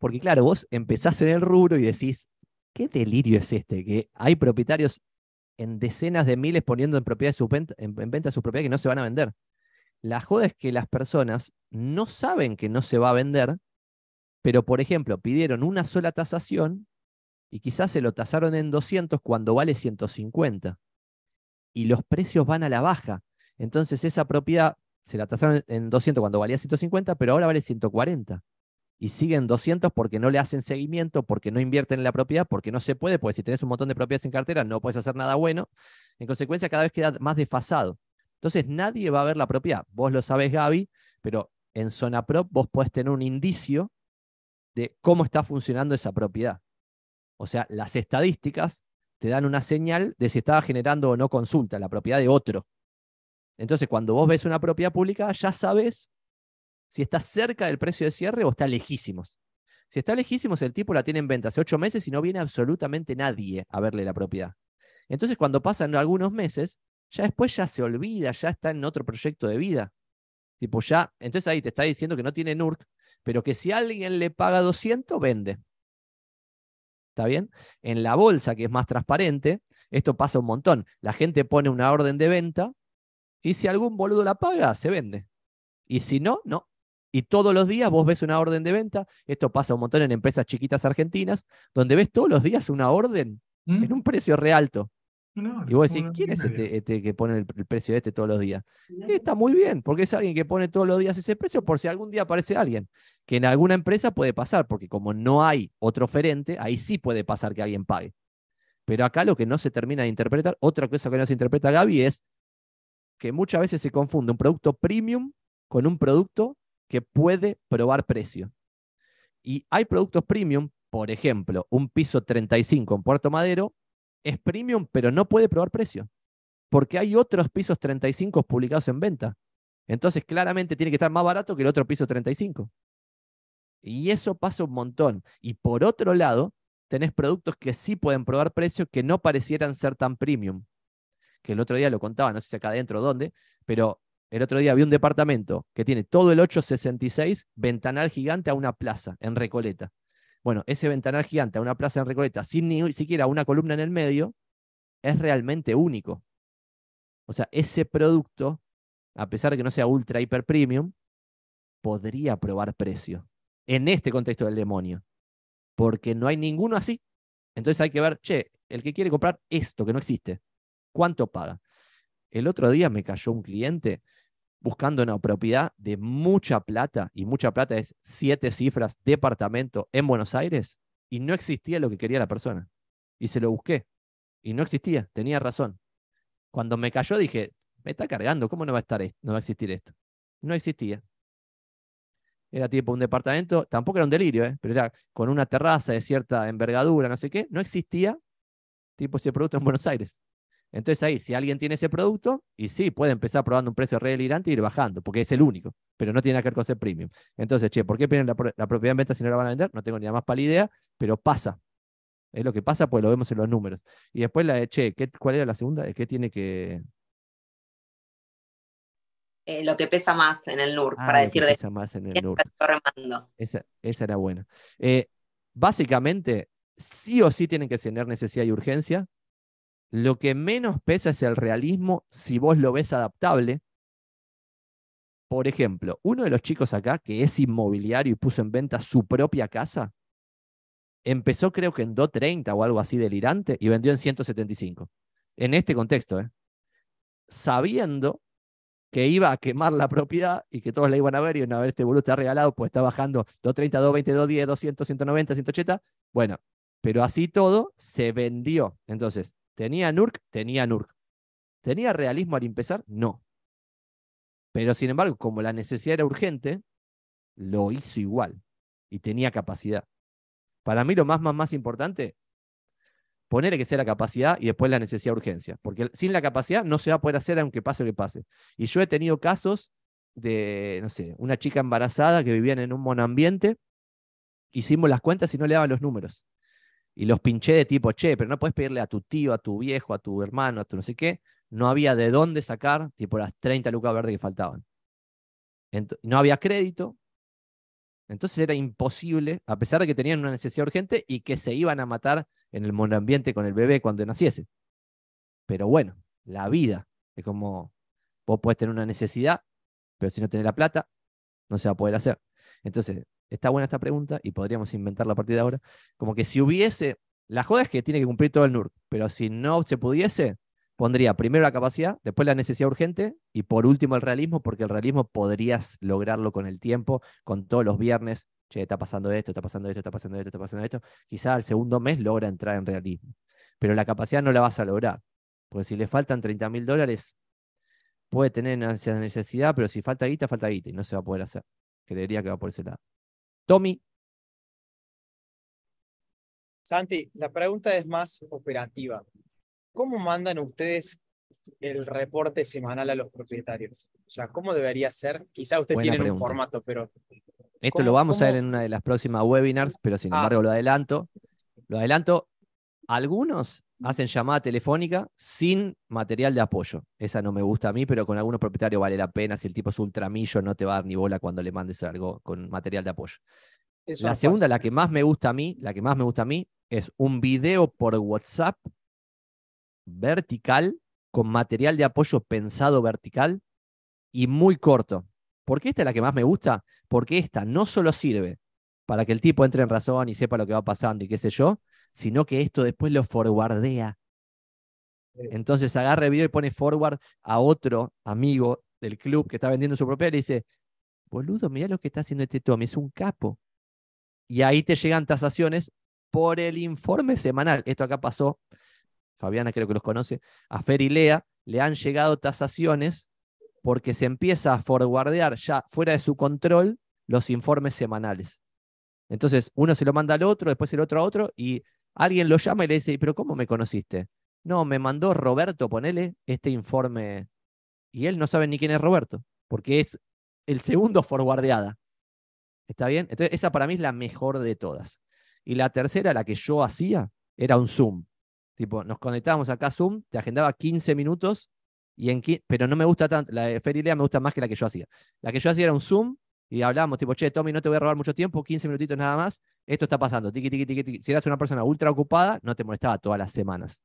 Porque claro, vos empezás en el rubro y decís, ¿qué delirio es este? Que hay propietarios en decenas de miles poniendo en, propiedad sus venta, en, en venta sus propiedades que no se van a vender. La joda es que las personas no saben que no se va a vender, pero por ejemplo, pidieron una sola tasación y quizás se lo tasaron en doscientos cuando vale ciento cincuenta. Y los precios van a la baja. Entonces esa propiedad se la tasaron en doscientos cuando valía ciento cincuenta, pero ahora vale ciento cuarenta. Y siguen doscientos porque no le hacen seguimiento, porque no invierten en la propiedad, porque no se puede, porque si tenés un montón de propiedades en cartera no puedes hacer nada bueno. En consecuencia, cada vez queda más desfasado. Entonces, nadie va a ver la propiedad. Vos lo sabés, Gaby, pero en Zona Prop vos podés tener un indicio de cómo está funcionando esa propiedad. O sea, las estadísticas te dan una señal de si estaba generando o no consulta la propiedad de otro. Entonces, cuando vos ves una propiedad pública, ya sabés si está cerca del precio de cierre o está lejísimos. Si está lejísimos, el tipo la tiene en venta hace ocho meses y no viene absolutamente nadie a verle la propiedad. Entonces, cuando pasan algunos meses, ya después ya se olvida, ya está en otro proyecto de vida. Tipo ya, entonces ahí te está diciendo que no tiene N U R C, pero que si alguien le paga doscientos, vende. ¿Está bien? En la bolsa, que es más transparente, esto pasa un montón. La gente pone una orden de venta y si algún boludo la paga, se vende. Y si no, no. Y todos los días vos ves una orden de venta. Esto pasa un montón en empresas chiquitas argentinas, donde ves todos los días una orden ¿Mm? en un precio re alto. No, y vos decís, no, ¿quién es este, este que pone el, el precio de este todos los días? Y está muy bien, porque es alguien que pone todos los días ese precio por si algún día aparece alguien. Que en alguna empresa puede pasar, porque como no hay otro oferente, ahí sí puede pasar que alguien pague. Pero acá lo que no se termina de interpretar, otra cosa que no se interpreta, Gaby, es que muchas veces se confunde un producto premium con un producto que puede probar precio. Y hay productos premium, por ejemplo, un piso treinta y cinco en Puerto Madero, es premium, pero no puede probar precio, porque hay otros pisos treinta y cinco publicados en venta. Entonces, claramente tiene que estar más barato que el otro piso treinta y cinco. Y eso pasa un montón. Y por otro lado, tenés productos que sí pueden probar precio, que no parecieran ser tan premium. Que el otro día lo contaba, no sé si acá adentro o dónde, pero el otro día vi un departamento que tiene todo el ocho sesenta y seis, ventanal gigante a una plaza en Recoleta. Bueno, ese ventanal gigante a una plaza en Recoleta, sin ni siquiera una columna en el medio, es realmente único. O sea, ese producto, a pesar de que no sea ultra hiper premium, podría probar precio en este contexto del demonio, porque no hay ninguno así. Entonces hay que ver, che, el que quiere comprar esto que no existe, ¿cuánto paga? El otro día me cayó un cliente buscando una propiedad de mucha plata, y mucha plata es siete cifras, departamento en Buenos Aires, y no existía lo que quería la persona. Y se lo busqué, y no existía, tenía razón. Cuando me cayó dije, me está cargando, ¿cómo no va a estar esto? No va a existir esto. No existía. Era tipo un departamento, tampoco era un delirio, ¿eh? Pero era con una terraza de cierta envergadura, no sé qué, no existía tipo ese producto en Buenos Aires. Entonces ahí, si alguien tiene ese producto, y sí, puede empezar probando un precio re delirante e ir bajando, porque es el único, pero no tiene nada que ver con ser premium. Entonces, che, ¿por qué piden la, la propiedad en venta si no la van a vender? No tengo ni la más pálida idea, pero pasa. Es lo que pasa, pues lo vemos en los números. Y después la de, che, ¿qué, ¿cuál era la segunda? ¿Qué tiene que...? Eh, lo que pesa más en el N U R C, ah, para decir de... pesa más en el N U R C. Esa, esa era buena. Eh, básicamente, sí o sí tienen que tener necesidad y urgencia. Lo que menos pesa es el realismo si vos lo ves adaptable. Por ejemplo, uno de los chicos acá, que es inmobiliario y puso en venta su propia casa, empezó creo que en doscientos treinta o algo así delirante y vendió en ciento setenta y cinco. En este contexto, ¿eh? Sabiendo que iba a quemar la propiedad y que todos la iban a ver y una vez este boludo está regalado, pues está bajando doscientos treinta, doscientos veinte, doscientos diez, doscientos, ciento noventa, ciento ochenta. Bueno, pero así todo se vendió. Entonces, ¿tenía N U R C? Tenía N U R C. ¿Tenía realismo al empezar? No. Pero sin embargo, como la necesidad era urgente, lo hizo igual. Y tenía capacidad. Para mí lo más, más, más importante, poner que sea la capacidad y después la necesidad de urgencia. Porque sin la capacidad no se va a poder hacer aunque pase lo que pase. Y yo he tenido casos de, no sé, una chica embarazada que vivían en un monoambiente, hicimos las cuentas y no le daban los números. Y los pinché de tipo, che, pero no puedes pedirle a tu tío, a tu viejo, a tu hermano, a tu no sé qué. No había de dónde sacar, tipo las treinta lucas verdes que faltaban. Entonces, no había crédito. Entonces era imposible, a pesar de que tenían una necesidad urgente y que se iban a matar en el monoambiente con el bebé cuando naciese. Pero bueno, la vida es como, vos podés tener una necesidad, pero si no tenés la plata, no se va a poder hacer. Entonces... está buena esta pregunta y podríamos inventarla a partir de ahora. Como que si hubiese... La joda es que tiene que cumplir todo el N U R C, pero si no se pudiese, pondría primero la capacidad, después la necesidad urgente y por último el realismo, porque el realismo podrías lograrlo con el tiempo, con todos los viernes, che, está pasando esto, está pasando esto, está pasando esto, está pasando esto, quizá al segundo mes logra entrar en realismo. Pero la capacidad no la vas a lograr, porque si le faltan treinta mil dólares, puede tener necesidad, pero si falta guita, falta guita, y no se va a poder hacer. Creería que va por ese lado. Tommy. Santi, la pregunta es más operativa. ¿Cómo mandan ustedes el reporte semanal a los propietarios? O sea, ¿cómo debería ser? Quizá usted tiene un formato, pero... Esto lo vamos a ver en una de las próximas webinars, pero sin embargo lo adelanto. Lo adelanto. Algunos hacen llamada telefónica sin material de apoyo. Esa no me gusta a mí, pero con algunos propietarios vale la pena. Si el tipo es un tramillo, no te va a dar ni bola cuando le mandes algo con material de apoyo. Eso la segunda, pasa. la que más me gusta a mí, la que más me gusta a mí, es un video por WhatsApp vertical, con material de apoyo pensado vertical y muy corto. ¿Por qué esta es la que más me gusta? Porque esta no solo sirve para que el tipo entre en razón y sepa lo que va pasando y qué sé yo, sino que esto después lo forwardea. Entonces agarra el video y pone forward a otro amigo del club que está vendiendo su propiedad y le dice, boludo, mirá lo que está haciendo este Tommy, es un capo. Y ahí te llegan tasaciones por el informe semanal. Esto acá pasó, Fabiana creo que los conoce, a Fer y Lea le han llegado tasaciones porque se empieza a forwardear ya fuera de su control los informes semanales. Entonces uno se lo manda al otro, después el otro a otro y... Alguien lo llama y le dice, ¿pero cómo me conociste? No, me mandó Roberto, ponele, este informe. Y él no sabe ni quién es Roberto, porque es el segundo forwardeada. ¿Está bien? Entonces, esa para mí es la mejor de todas. Y la tercera, la que yo hacía, era un Zoom. Tipo, nos conectábamos acá a Zoom, te agendaba quince minutos, y en quince, pero no me gusta tanto, la de Ferilea me gusta más que la que yo hacía. La que yo hacía era un Zoom, y hablábamos, tipo, che, Tommy, no te voy a robar mucho tiempo, quince minutitos nada más, esto está pasando, tiqui, tiqui, tiqui, tiqui. Si eras una persona ultra ocupada, no te molestaba todas las semanas,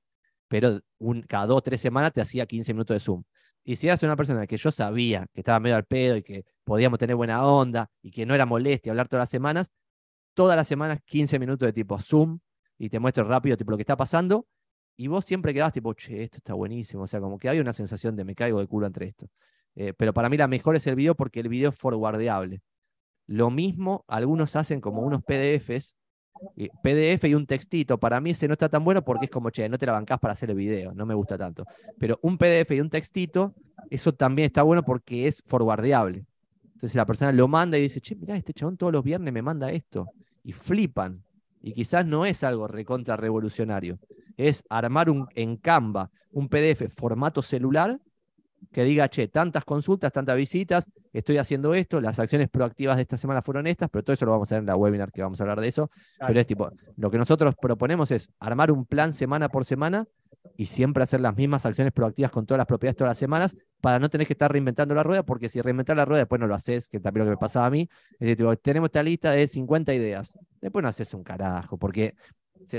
pero un, cada dos, tres semanas te hacía quince minutos de Zoom. Y si eras una persona que yo sabía que estaba medio al pedo y que podíamos tener buena onda y que no era molestia hablar todas las semanas, todas las semanas quince minutos de tipo Zoom y te muestro rápido tipo lo que está pasando y vos siempre quedabas tipo, che, esto está buenísimo, o sea, como que había una sensación de me caigo de culo entre esto. Eh, pero para mí la mejor es el video porque el video es forwardeable. Lo mismo, algunos hacen como unos P D Fs, eh, P D F y un textito. Para mí ese no está tan bueno porque es como, che, no te la bancás para hacer el video, no me gusta tanto. Pero un P D F y un textito, eso también está bueno porque es forwardeable. Entonces la persona lo manda y dice, che, mirá, este chabón todos los viernes me manda esto. Y flipan. Y quizás no es algo recontra revolucionario. Es armar un, en Canva un P D F formato celular que diga, che, tantas consultas, tantas visitas, estoy haciendo esto, las acciones proactivas de esta semana fueron estas, pero todo eso lo vamos a hacer en la webinar que vamos a hablar de eso. Claro. Pero es tipo, lo que nosotros proponemos es armar un plan semana por semana y siempre hacer las mismas acciones proactivas con todas las propiedades todas las semanas para no tener que estar reinventando la rueda, porque si reinventar la rueda después no lo haces, que también lo que me pasaba a mí, es tipo, tenemos esta lista de cincuenta ideas, después no haces un carajo, porque...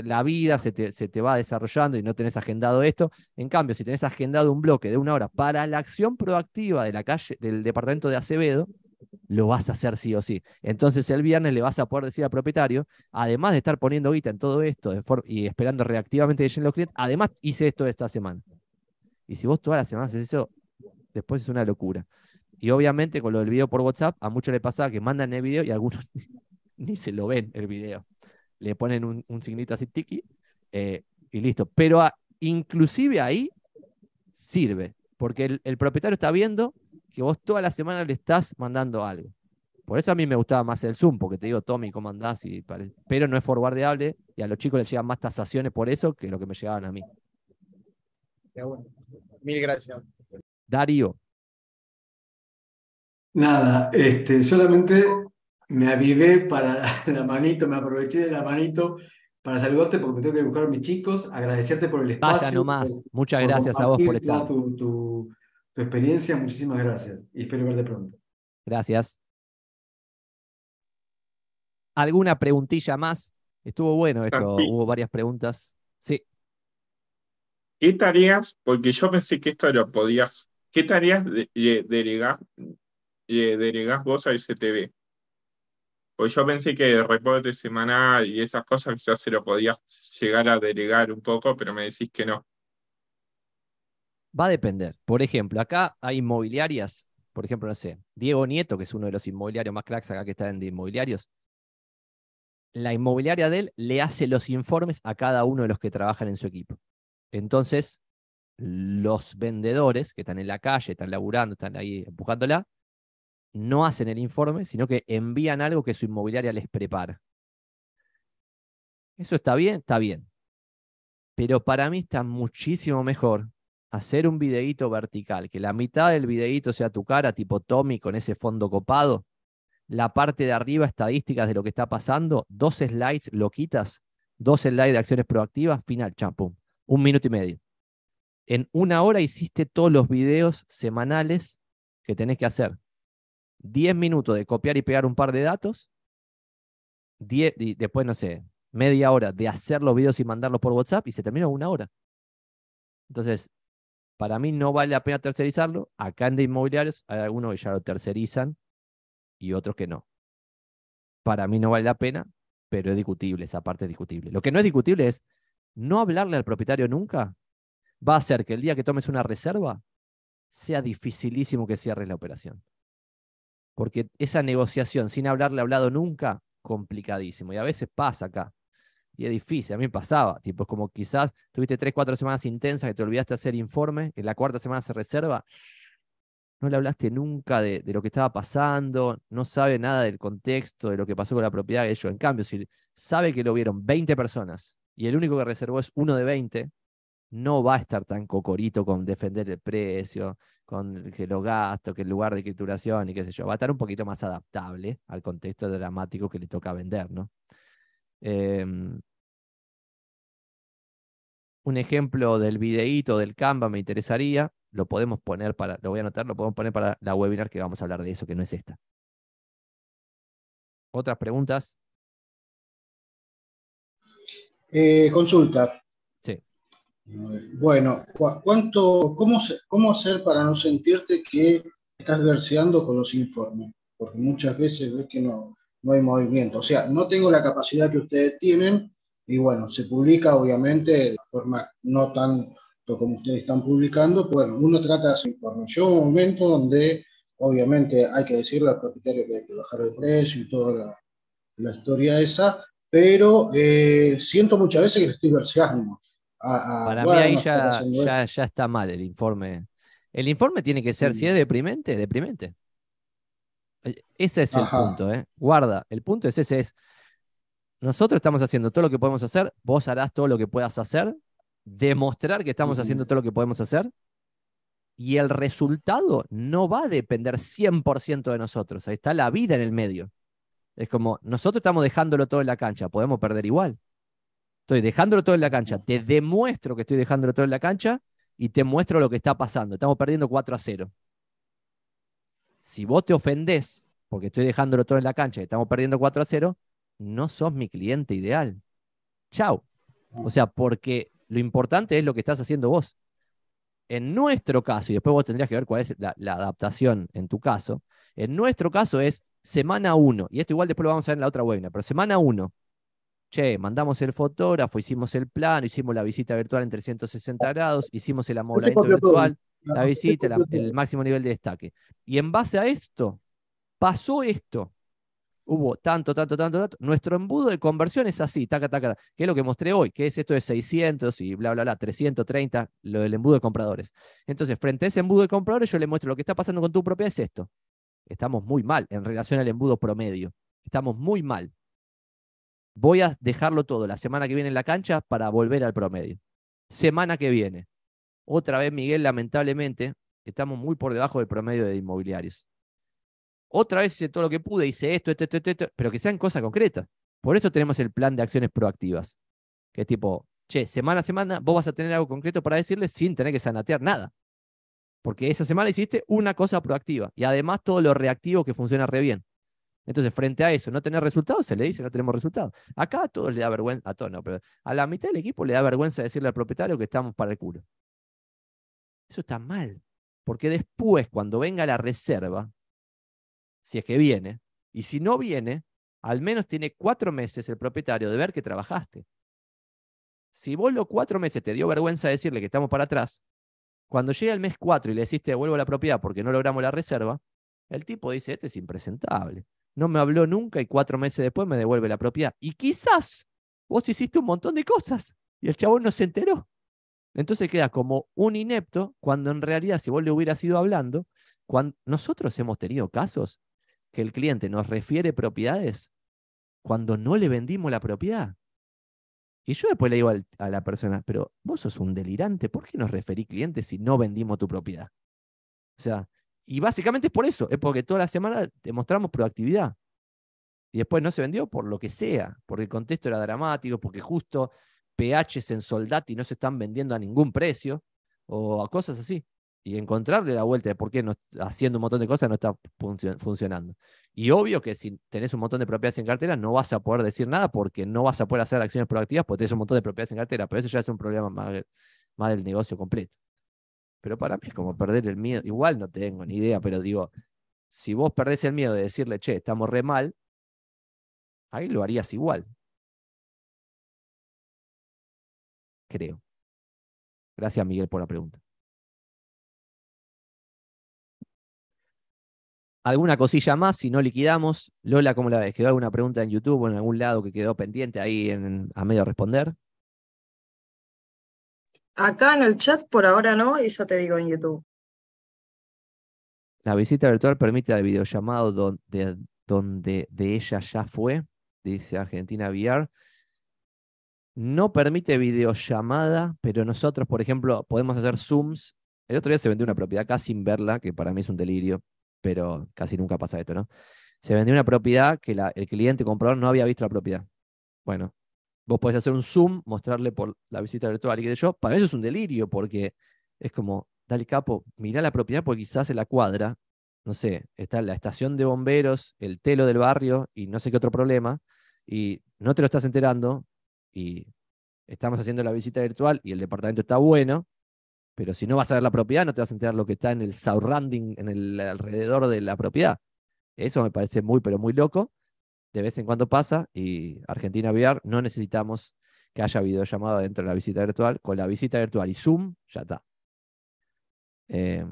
la vida se te, se te va desarrollando y no tenés agendado esto. En cambio, si tenés agendado un bloque de una hora para la acción proactiva de la calle, del departamento de Acevedo, lo vas a hacer sí o sí. Entonces el viernes le vas a poder decir al propietario, además de estar poniendo guita en todo esto de y esperando reactivamente que lleguen los clientes, además hice esto de esta semana. Y si vos todas las semanas haces eso, después es una locura. Y obviamente con lo del video por WhatsApp, a muchos les pasaba que mandan el video y algunos ni se lo ven el video. Le ponen un, un signito así, tiki, eh, y listo. Pero a, inclusive ahí sirve, porque el, el propietario está viendo que vos toda la semana le estás mandando algo. Por eso a mí me gustaba más el Zoom, porque te digo, Tommy, ¿cómo andás? Y parece, pero no es forwardeable, y a los chicos les llegan más tasaciones por eso que lo que me llegaban a mí. Mil gracias. Darío. Nada, este, solamente... me avivé para la manito, me aproveché de la manito para saludarte porque me tengo que buscar a mis chicos, agradecerte por el espacio. Vaya nomás, por, muchas por gracias a vos por estar. Tu, tu, tu experiencia, muchísimas gracias y espero verte pronto. Gracias. ¿Alguna preguntilla más? Estuvo bueno esto, sí. Hubo varias preguntas. Sí. ¿Qué tareas, porque yo pensé que esto lo podías, qué tareas le, le delegás, le delegás vos a S T B? Pues yo pensé que el reporte semanal y esas cosas quizás se lo podías llegar a delegar un poco, pero me decís que no. Va a depender. Por ejemplo, acá hay inmobiliarias, por ejemplo, no sé, Diego Nieto, que es uno de los inmobiliarios más cracks acá que está en de inmobiliarios. La inmobiliaria de él le hace los informes a cada uno de los que trabajan en su equipo. Entonces, los vendedores que están en la calle, están laburando, están ahí empujándola, no hacen el informe, sino que envían algo que su inmobiliaria les prepara. ¿Eso está bien? Está bien. Pero para mí está muchísimo mejor hacer un videíto vertical, que la mitad del videíto sea tu cara, tipo Tommy, con ese fondo copado, la parte de arriba, estadísticas de lo que está pasando, dos slides loquitas, dos slides de acciones proactivas, final, champum, un minuto y medio. En una hora hiciste todos los videos semanales que tenés que hacer. diez minutos de copiar y pegar un par de datos, diez, y después, no sé, media hora de hacer los videos y mandarlos por WhatsApp, y se terminó una hora. Entonces, para mí no vale la pena tercerizarlo. Acá en de inmobiliarios hay algunos que ya lo tercerizan y otros que no. Para mí no vale la pena, pero es discutible, esa parte es discutible. Lo que no es discutible es no hablarle al propietario nunca. Va a hacer que el día que tomes una reserva sea dificilísimo que cierres la operación. Porque esa negociación, sin haberle hablado nunca, complicadísimo. Y a veces pasa acá. Y es difícil, a mí me pasaba. Tipo, es como quizás tuviste tres, cuatro semanas intensas que te olvidaste hacer informe, en la cuarta semana se reserva, no le hablaste nunca de, de lo que estaba pasando, no sabe nada del contexto, de lo que pasó con la propiedad de ellos. En cambio, si sabe que lo vieron veinte personas y el único que reservó es uno de veinte, no va a estar tan cocorito con defender el precio, con que los gastos, que el lugar de escrituración y qué sé yo. Va a estar un poquito más adaptable al contexto dramático que le toca vender, ¿no? Eh, un ejemplo del videíto del Canva me interesaría. Lo podemos poner para, lo voy a anotar, lo podemos poner para la webinar que vamos a hablar de eso, que no es esta. ¿Otras preguntas? Eh, consulta. Bueno, ¿cuánto, cómo, ¿cómo hacer para no sentirte que estás verseando con los informes? Porque muchas veces ves que no, no hay movimiento. O sea, no tengo la capacidad que ustedes tienen y bueno, se publica obviamente de forma no tanto como ustedes están publicando, pero bueno, uno trata de hacer informes. Llega un momento donde obviamente hay que decirle al propietario que hay que bajar el precio y toda la, la historia esa, pero eh, siento muchas veces que le estoy verseando. Ah, ah, para bueno, mí ahí ya, ya, ya está mal el informe. El informe tiene que ser, sí. Si es deprimente, deprimente. Ese es Ajá. el punto, ¿eh? Guarda, el punto es ese, es nosotros estamos haciendo todo lo que podemos hacer, vos harás todo lo que puedas hacer, demostrar que estamos uh-huh. haciendo todo lo que podemos hacer, y el resultado no va a depender cien por ciento de nosotros. Ahí está la vida en el medio. Es como, nosotros estamos dejándolo todo en la cancha, podemos perder igual. Estoy dejándolo todo en la cancha. Te demuestro que estoy dejándolo todo en la cancha y te muestro lo que está pasando. Estamos perdiendo cuatro a cero. Si vos te ofendés porque estoy dejándolo todo en la cancha y estamos perdiendo cuatro a cero, no sos mi cliente ideal. Chau. O sea, porque lo importante es lo que estás haciendo vos. En nuestro caso, y después vos tendrías que ver cuál es la, la adaptación en tu caso, en nuestro caso es semana uno, y esto igual después lo vamos a ver en la otra webinar, pero semana uno, che, mandamos el fotógrafo, hicimos el plano, hicimos la visita virtual en trescientos sesenta grados, hicimos el amoblamiento virtual, la visita, la, el máximo nivel de destaque. Y en base a esto, pasó esto. Hubo tanto, tanto, tanto, tanto. Nuestro embudo de conversión es así, taca, taca, taca, que es lo que mostré hoy, que es esto de seiscientos y bla, bla, bla, trescientos treinta, lo del embudo de compradores. Entonces, frente a ese embudo de compradores, yo le muestro lo que está pasando con tu propiedad es esto. Estamos muy mal en relación al embudo promedio. Estamos muy mal. Voy a dejarlo todo la semana que viene en la cancha para volver al promedio. Semana que viene. Otra vez, Miguel, lamentablemente, estamos muy por debajo del promedio de inmobiliarios. Otra vez hice todo lo que pude, hice esto, esto, esto, esto, esto, pero que sean cosas concretas. Por eso tenemos el plan de acciones proactivas. Que es tipo, che, semana a semana vos vas a tener algo concreto para decirle sin tener que sanatear nada. Porque esa semana hiciste una cosa proactiva. Y además todo lo reactivo que funciona re bien. Entonces, frente a eso, no tener resultados, se le dice no tenemos resultados. Acá a todos le da vergüenza, a todos no, pero a la mitad del equipo le da vergüenza decirle al propietario que estamos para el culo. Eso está mal, porque después, cuando venga la reserva, si es que viene, y si no viene, al menos tiene cuatro meses el propietario de ver que trabajaste. Si vos los cuatro meses te dio vergüenza decirle que estamos para atrás, Cuando llega el mes cuatro y le decís te devuelvo la propiedad porque no logramos la reserva, el tipo dice, este es impresentable. No me habló nunca y cuatro meses después me devuelve la propiedad. Y quizás vos hiciste un montón de cosas y el chabón no se enteró. Entonces queda como un inepto cuando en realidad si vos le hubieras ido hablando, cuando... nosotros hemos tenido casos que el cliente nos refiere propiedades cuando no le vendimos la propiedad. Y yo después le digo al, a la persona, pero vos sos un delirante, ¿por qué nos referís clientes si no vendimos tu propiedad? O sea, y básicamente es por eso, es porque toda la semana demostramos proactividad. Y después no se vendió por lo que sea, porque el contexto era dramático, porque justo P Hs en Soldati no se están vendiendo a ningún precio, o a cosas así. Y encontrarle la vuelta de por qué no, haciendo un montón de cosas no está func- funcionando. Y obvio que si tenés un montón de propiedades en cartera no vas a poder decir nada porque no vas a poder hacer acciones proactivas porque tenés un montón de propiedades en cartera, pero eso ya es un problema más, más del negocio completo. Pero para mí es como perder el miedo. Igual no tengo ni idea, pero digo, si vos perdés el miedo de decirle, che, estamos re mal, ahí lo harías igual. Creo. Gracias, Miguel, por la pregunta. Alguna cosilla más, si no liquidamos. Lola, ¿cómo la ves? ¿Quedó alguna pregunta en YouTube o en algún lado que quedó pendiente ahí en, a medio responder? Acá en el chat por ahora no, y yo te digo en YouTube. La visita virtual permite el videollamado donde, donde de ella ya fue, dice Argentina V R. No permite videollamada, pero nosotros, por ejemplo, podemos hacer Zooms. El otro día se vendió una propiedad acá sin verla, que para mí es un delirio. Pero casi nunca pasa esto, ¿no? Se vendió una propiedad que la, el cliente comprador no había visto la propiedad. Bueno, vos podés hacer un Zoom, mostrarle por la visita virtual y qué sé yo. Para eso es un delirio, porque es como, dale capo, mirá la propiedad porque quizás en la cuadra, no sé, está la estación de bomberos, el telo del barrio y no sé qué otro problema, y no te lo estás enterando, y estamos haciendo la visita virtual y el departamento está bueno, pero si no vas a ver la propiedad, no te vas a enterar lo que está en el surrounding, en el alrededor de la propiedad. Eso me parece muy, pero muy loco. De vez en cuando pasa, y Argentina V R, no necesitamos que haya videollamada dentro de la visita virtual. Con la visita virtual y Zoom, ya está. Eh,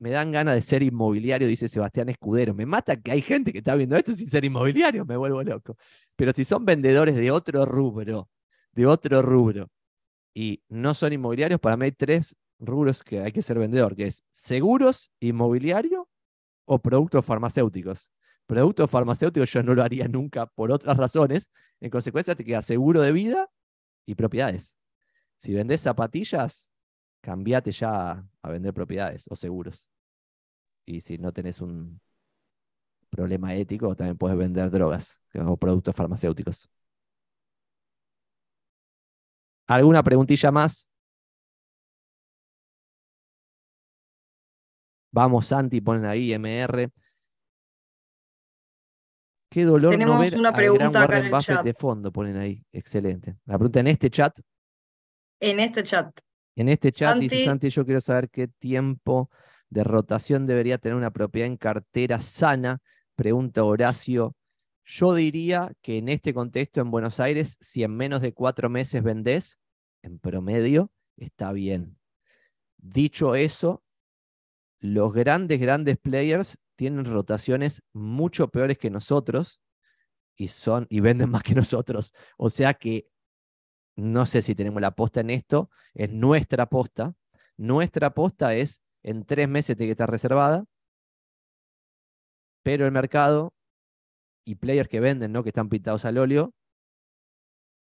me dan ganas de ser inmobiliario, dice Sebastián Escudero. Me mata que hay gente que está viendo esto sin ser inmobiliario, me vuelvo loco. Pero si son vendedores de otro rubro, de otro rubro, y no son inmobiliarios, para mí hay tres rubros que hay que ser vendedor, que es seguros, inmobiliario o productos farmacéuticos. Productos farmacéuticos yo no lo haría nunca por otras razones, en consecuencia te queda seguro de vida y propiedades. Si vendés zapatillas, cambiate ya a vender propiedades o seguros. Y si no tenés un problema ético, también podés vender drogas o productos farmacéuticos. ¿Alguna preguntilla más? Vamos, Santi, ponen ahí, M R. Qué dolor no ver una pregunta al gran acá en el Buffett chat. De fondo, ponen ahí. Excelente. La pregunta en este chat. En este chat. En este chat, Santi, dice Santi, yo quiero saber qué tiempo de rotación debería tener una propiedad en cartera sana. Pregunta Horacio. Yo diría que en este contexto en Buenos Aires, si en menos de cuatro meses vendés, en promedio, está bien. Dicho eso, los grandes, grandes players tienen rotaciones mucho peores que nosotros y, son, y venden más que nosotros. O sea que no sé si tenemos la aposta en esto, es nuestra aposta. Nuestra aposta es en tres meses tiene que estar reservada, pero el mercado... y players que venden, ¿no? Que están pintados al óleo,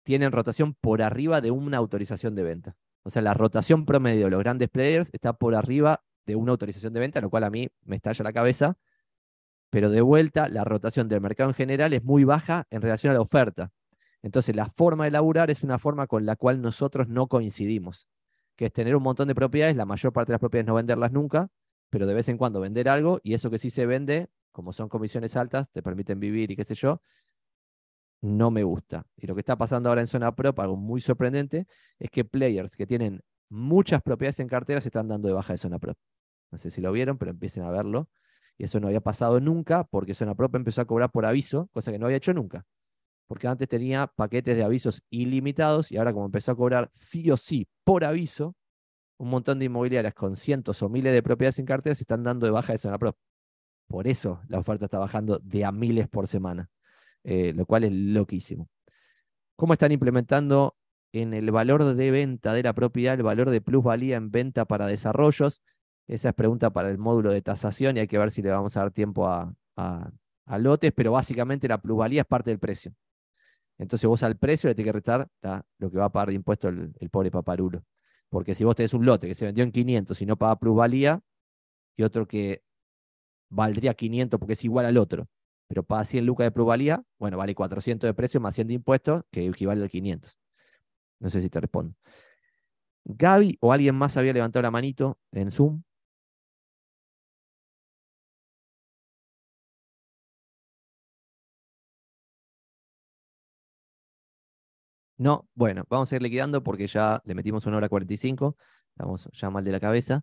tienen rotación por arriba de una autorización de venta. O sea, la rotación promedio de los grandes players está por arriba de una autorización de venta, lo cual a mí me estalla la cabeza, pero de vuelta la rotación del mercado en general es muy baja en relación a la oferta. Entonces la forma de laburar es una forma con la cual nosotros no coincidimos, que es tener un montón de propiedades, la mayor parte de las propiedades no venderlas nunca, pero de vez en cuando vender algo, y eso que sí se vende, como son comisiones altas, te permiten vivir y qué sé yo, no me gusta. Y lo que está pasando ahora en Zona Prop, algo muy sorprendente, es que players que tienen muchas propiedades en cartera se están dando de baja de Zona Prop. No sé si lo vieron, pero empiecen a verlo. Y eso no había pasado nunca, porque Zona Prop empezó a cobrar por aviso, cosa que no había hecho nunca. porque antes tenía paquetes de avisos ilimitados y ahora, como empezó a cobrar sí o sí por aviso, un montón de inmobiliarias con cientos o miles de propiedades en cartera se están dando de baja de Zona Prop. Por eso la oferta está bajando de a miles por semana, eh, lo cual es loquísimo. ¿Cómo están implementando en el valor de venta de la propiedad el valor de plusvalía en venta para desarrollos? Esa es pregunta para el módulo de tasación y hay que ver si le vamos a dar tiempo a, a, a lotes, pero básicamente la plusvalía es parte del precio. Entonces vos al precio le tenés que restar la, lo que va a pagar de impuesto el, el pobre paparulo. Porque si vos tenés un lote que se vendió en quinientos y no paga plusvalía, y otro que valdría quinientos porque es igual al otro, pero paga cien lucas de plusvalía, bueno, vale cuatrocientos de precio más cien de impuestos, que equivale al quinientos. No sé si te respondo. Gaby o alguien más había levantado la manito en Zoom. No, bueno, vamos a ir liquidando porque ya le metimos una hora cuarenta y cinco, estamos ya mal de la cabeza.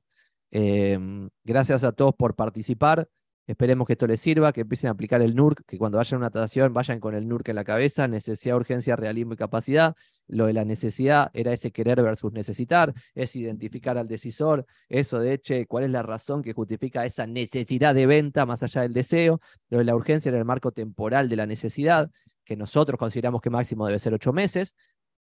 Eh, gracias a todos por participar, esperemos que esto les sirva, que empiecen a aplicar el N U R C, que cuando vayan a una tasación vayan con el N U R C en la cabeza, necesidad, urgencia, realismo y capacidad. Lo de la necesidad era ese querer versus necesitar, es identificar al decisor, eso de, che, cuál es la razón que justifica esa necesidad de venta más allá del deseo. Lo de la urgencia era el marco temporal de la necesidad, que nosotros consideramos que máximo debe ser ocho meses.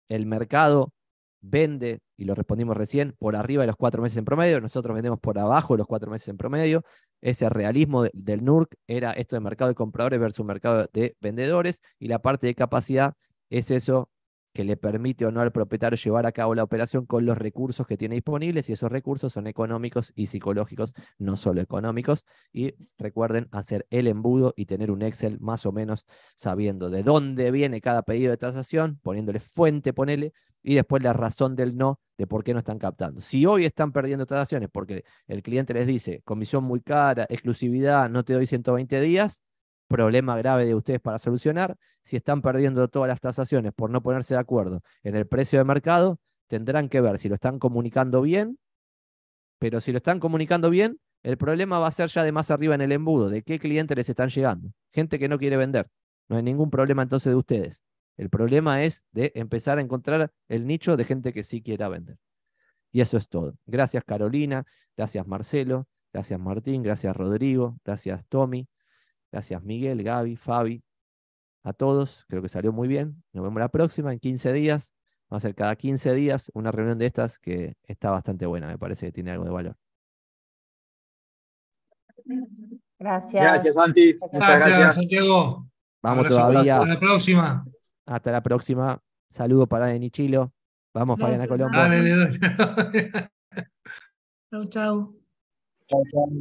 El mercado vende, y lo respondimos recién, por arriba de los cuatro meses en promedio, nosotros vendemos por abajo de los cuatro meses en promedio. Ese realismo de, del N U R C era esto de mercado de compradores versus mercado de vendedores, y la parte de capacidad es eso que le permite o no al propietario llevar a cabo la operación con los recursos que tiene disponibles, y esos recursos son económicos y psicológicos, no solo económicos. Y recuerden hacer el embudo y tener un Excel más o menos sabiendo de dónde viene cada pedido de tasación, poniéndole fuente, ponele, y después la razón del no, de por qué no están captando. Si hoy están perdiendo tasaciones porque el cliente les dice, comisión muy cara, exclusividad, no te doy ciento veinte días, problema grave de ustedes para solucionar. Si están perdiendo todas las tasaciones por no ponerse de acuerdo en el precio de mercado, tendrán que ver si lo están comunicando bien, pero si lo están comunicando bien, el problema va a ser ya de más arriba en el embudo, de qué clientes les están llegando. Gente que no quiere vender. No hay ningún problema entonces de ustedes. El problema es de empezar a encontrar el nicho de gente que sí quiera vender. Y eso es todo. Gracias Carolina, gracias Marcelo, gracias Martín, gracias Rodrigo, gracias Tommy. Gracias Miguel, Gaby, Fabi, a todos. Creo que salió muy bien. Nos vemos la próxima en quince días. Va a ser cada quince días una reunión de estas que está bastante buena. Me parece que tiene algo de valor. Gracias. Gracias, Santi. Gracias, gracias Santiago. Vamos todavía. Hasta la próxima. Hasta la próxima. Saludos para Deni Chilo. Vamos, gracias, Fabiana Colombo. Chau, chau. Chau, chau.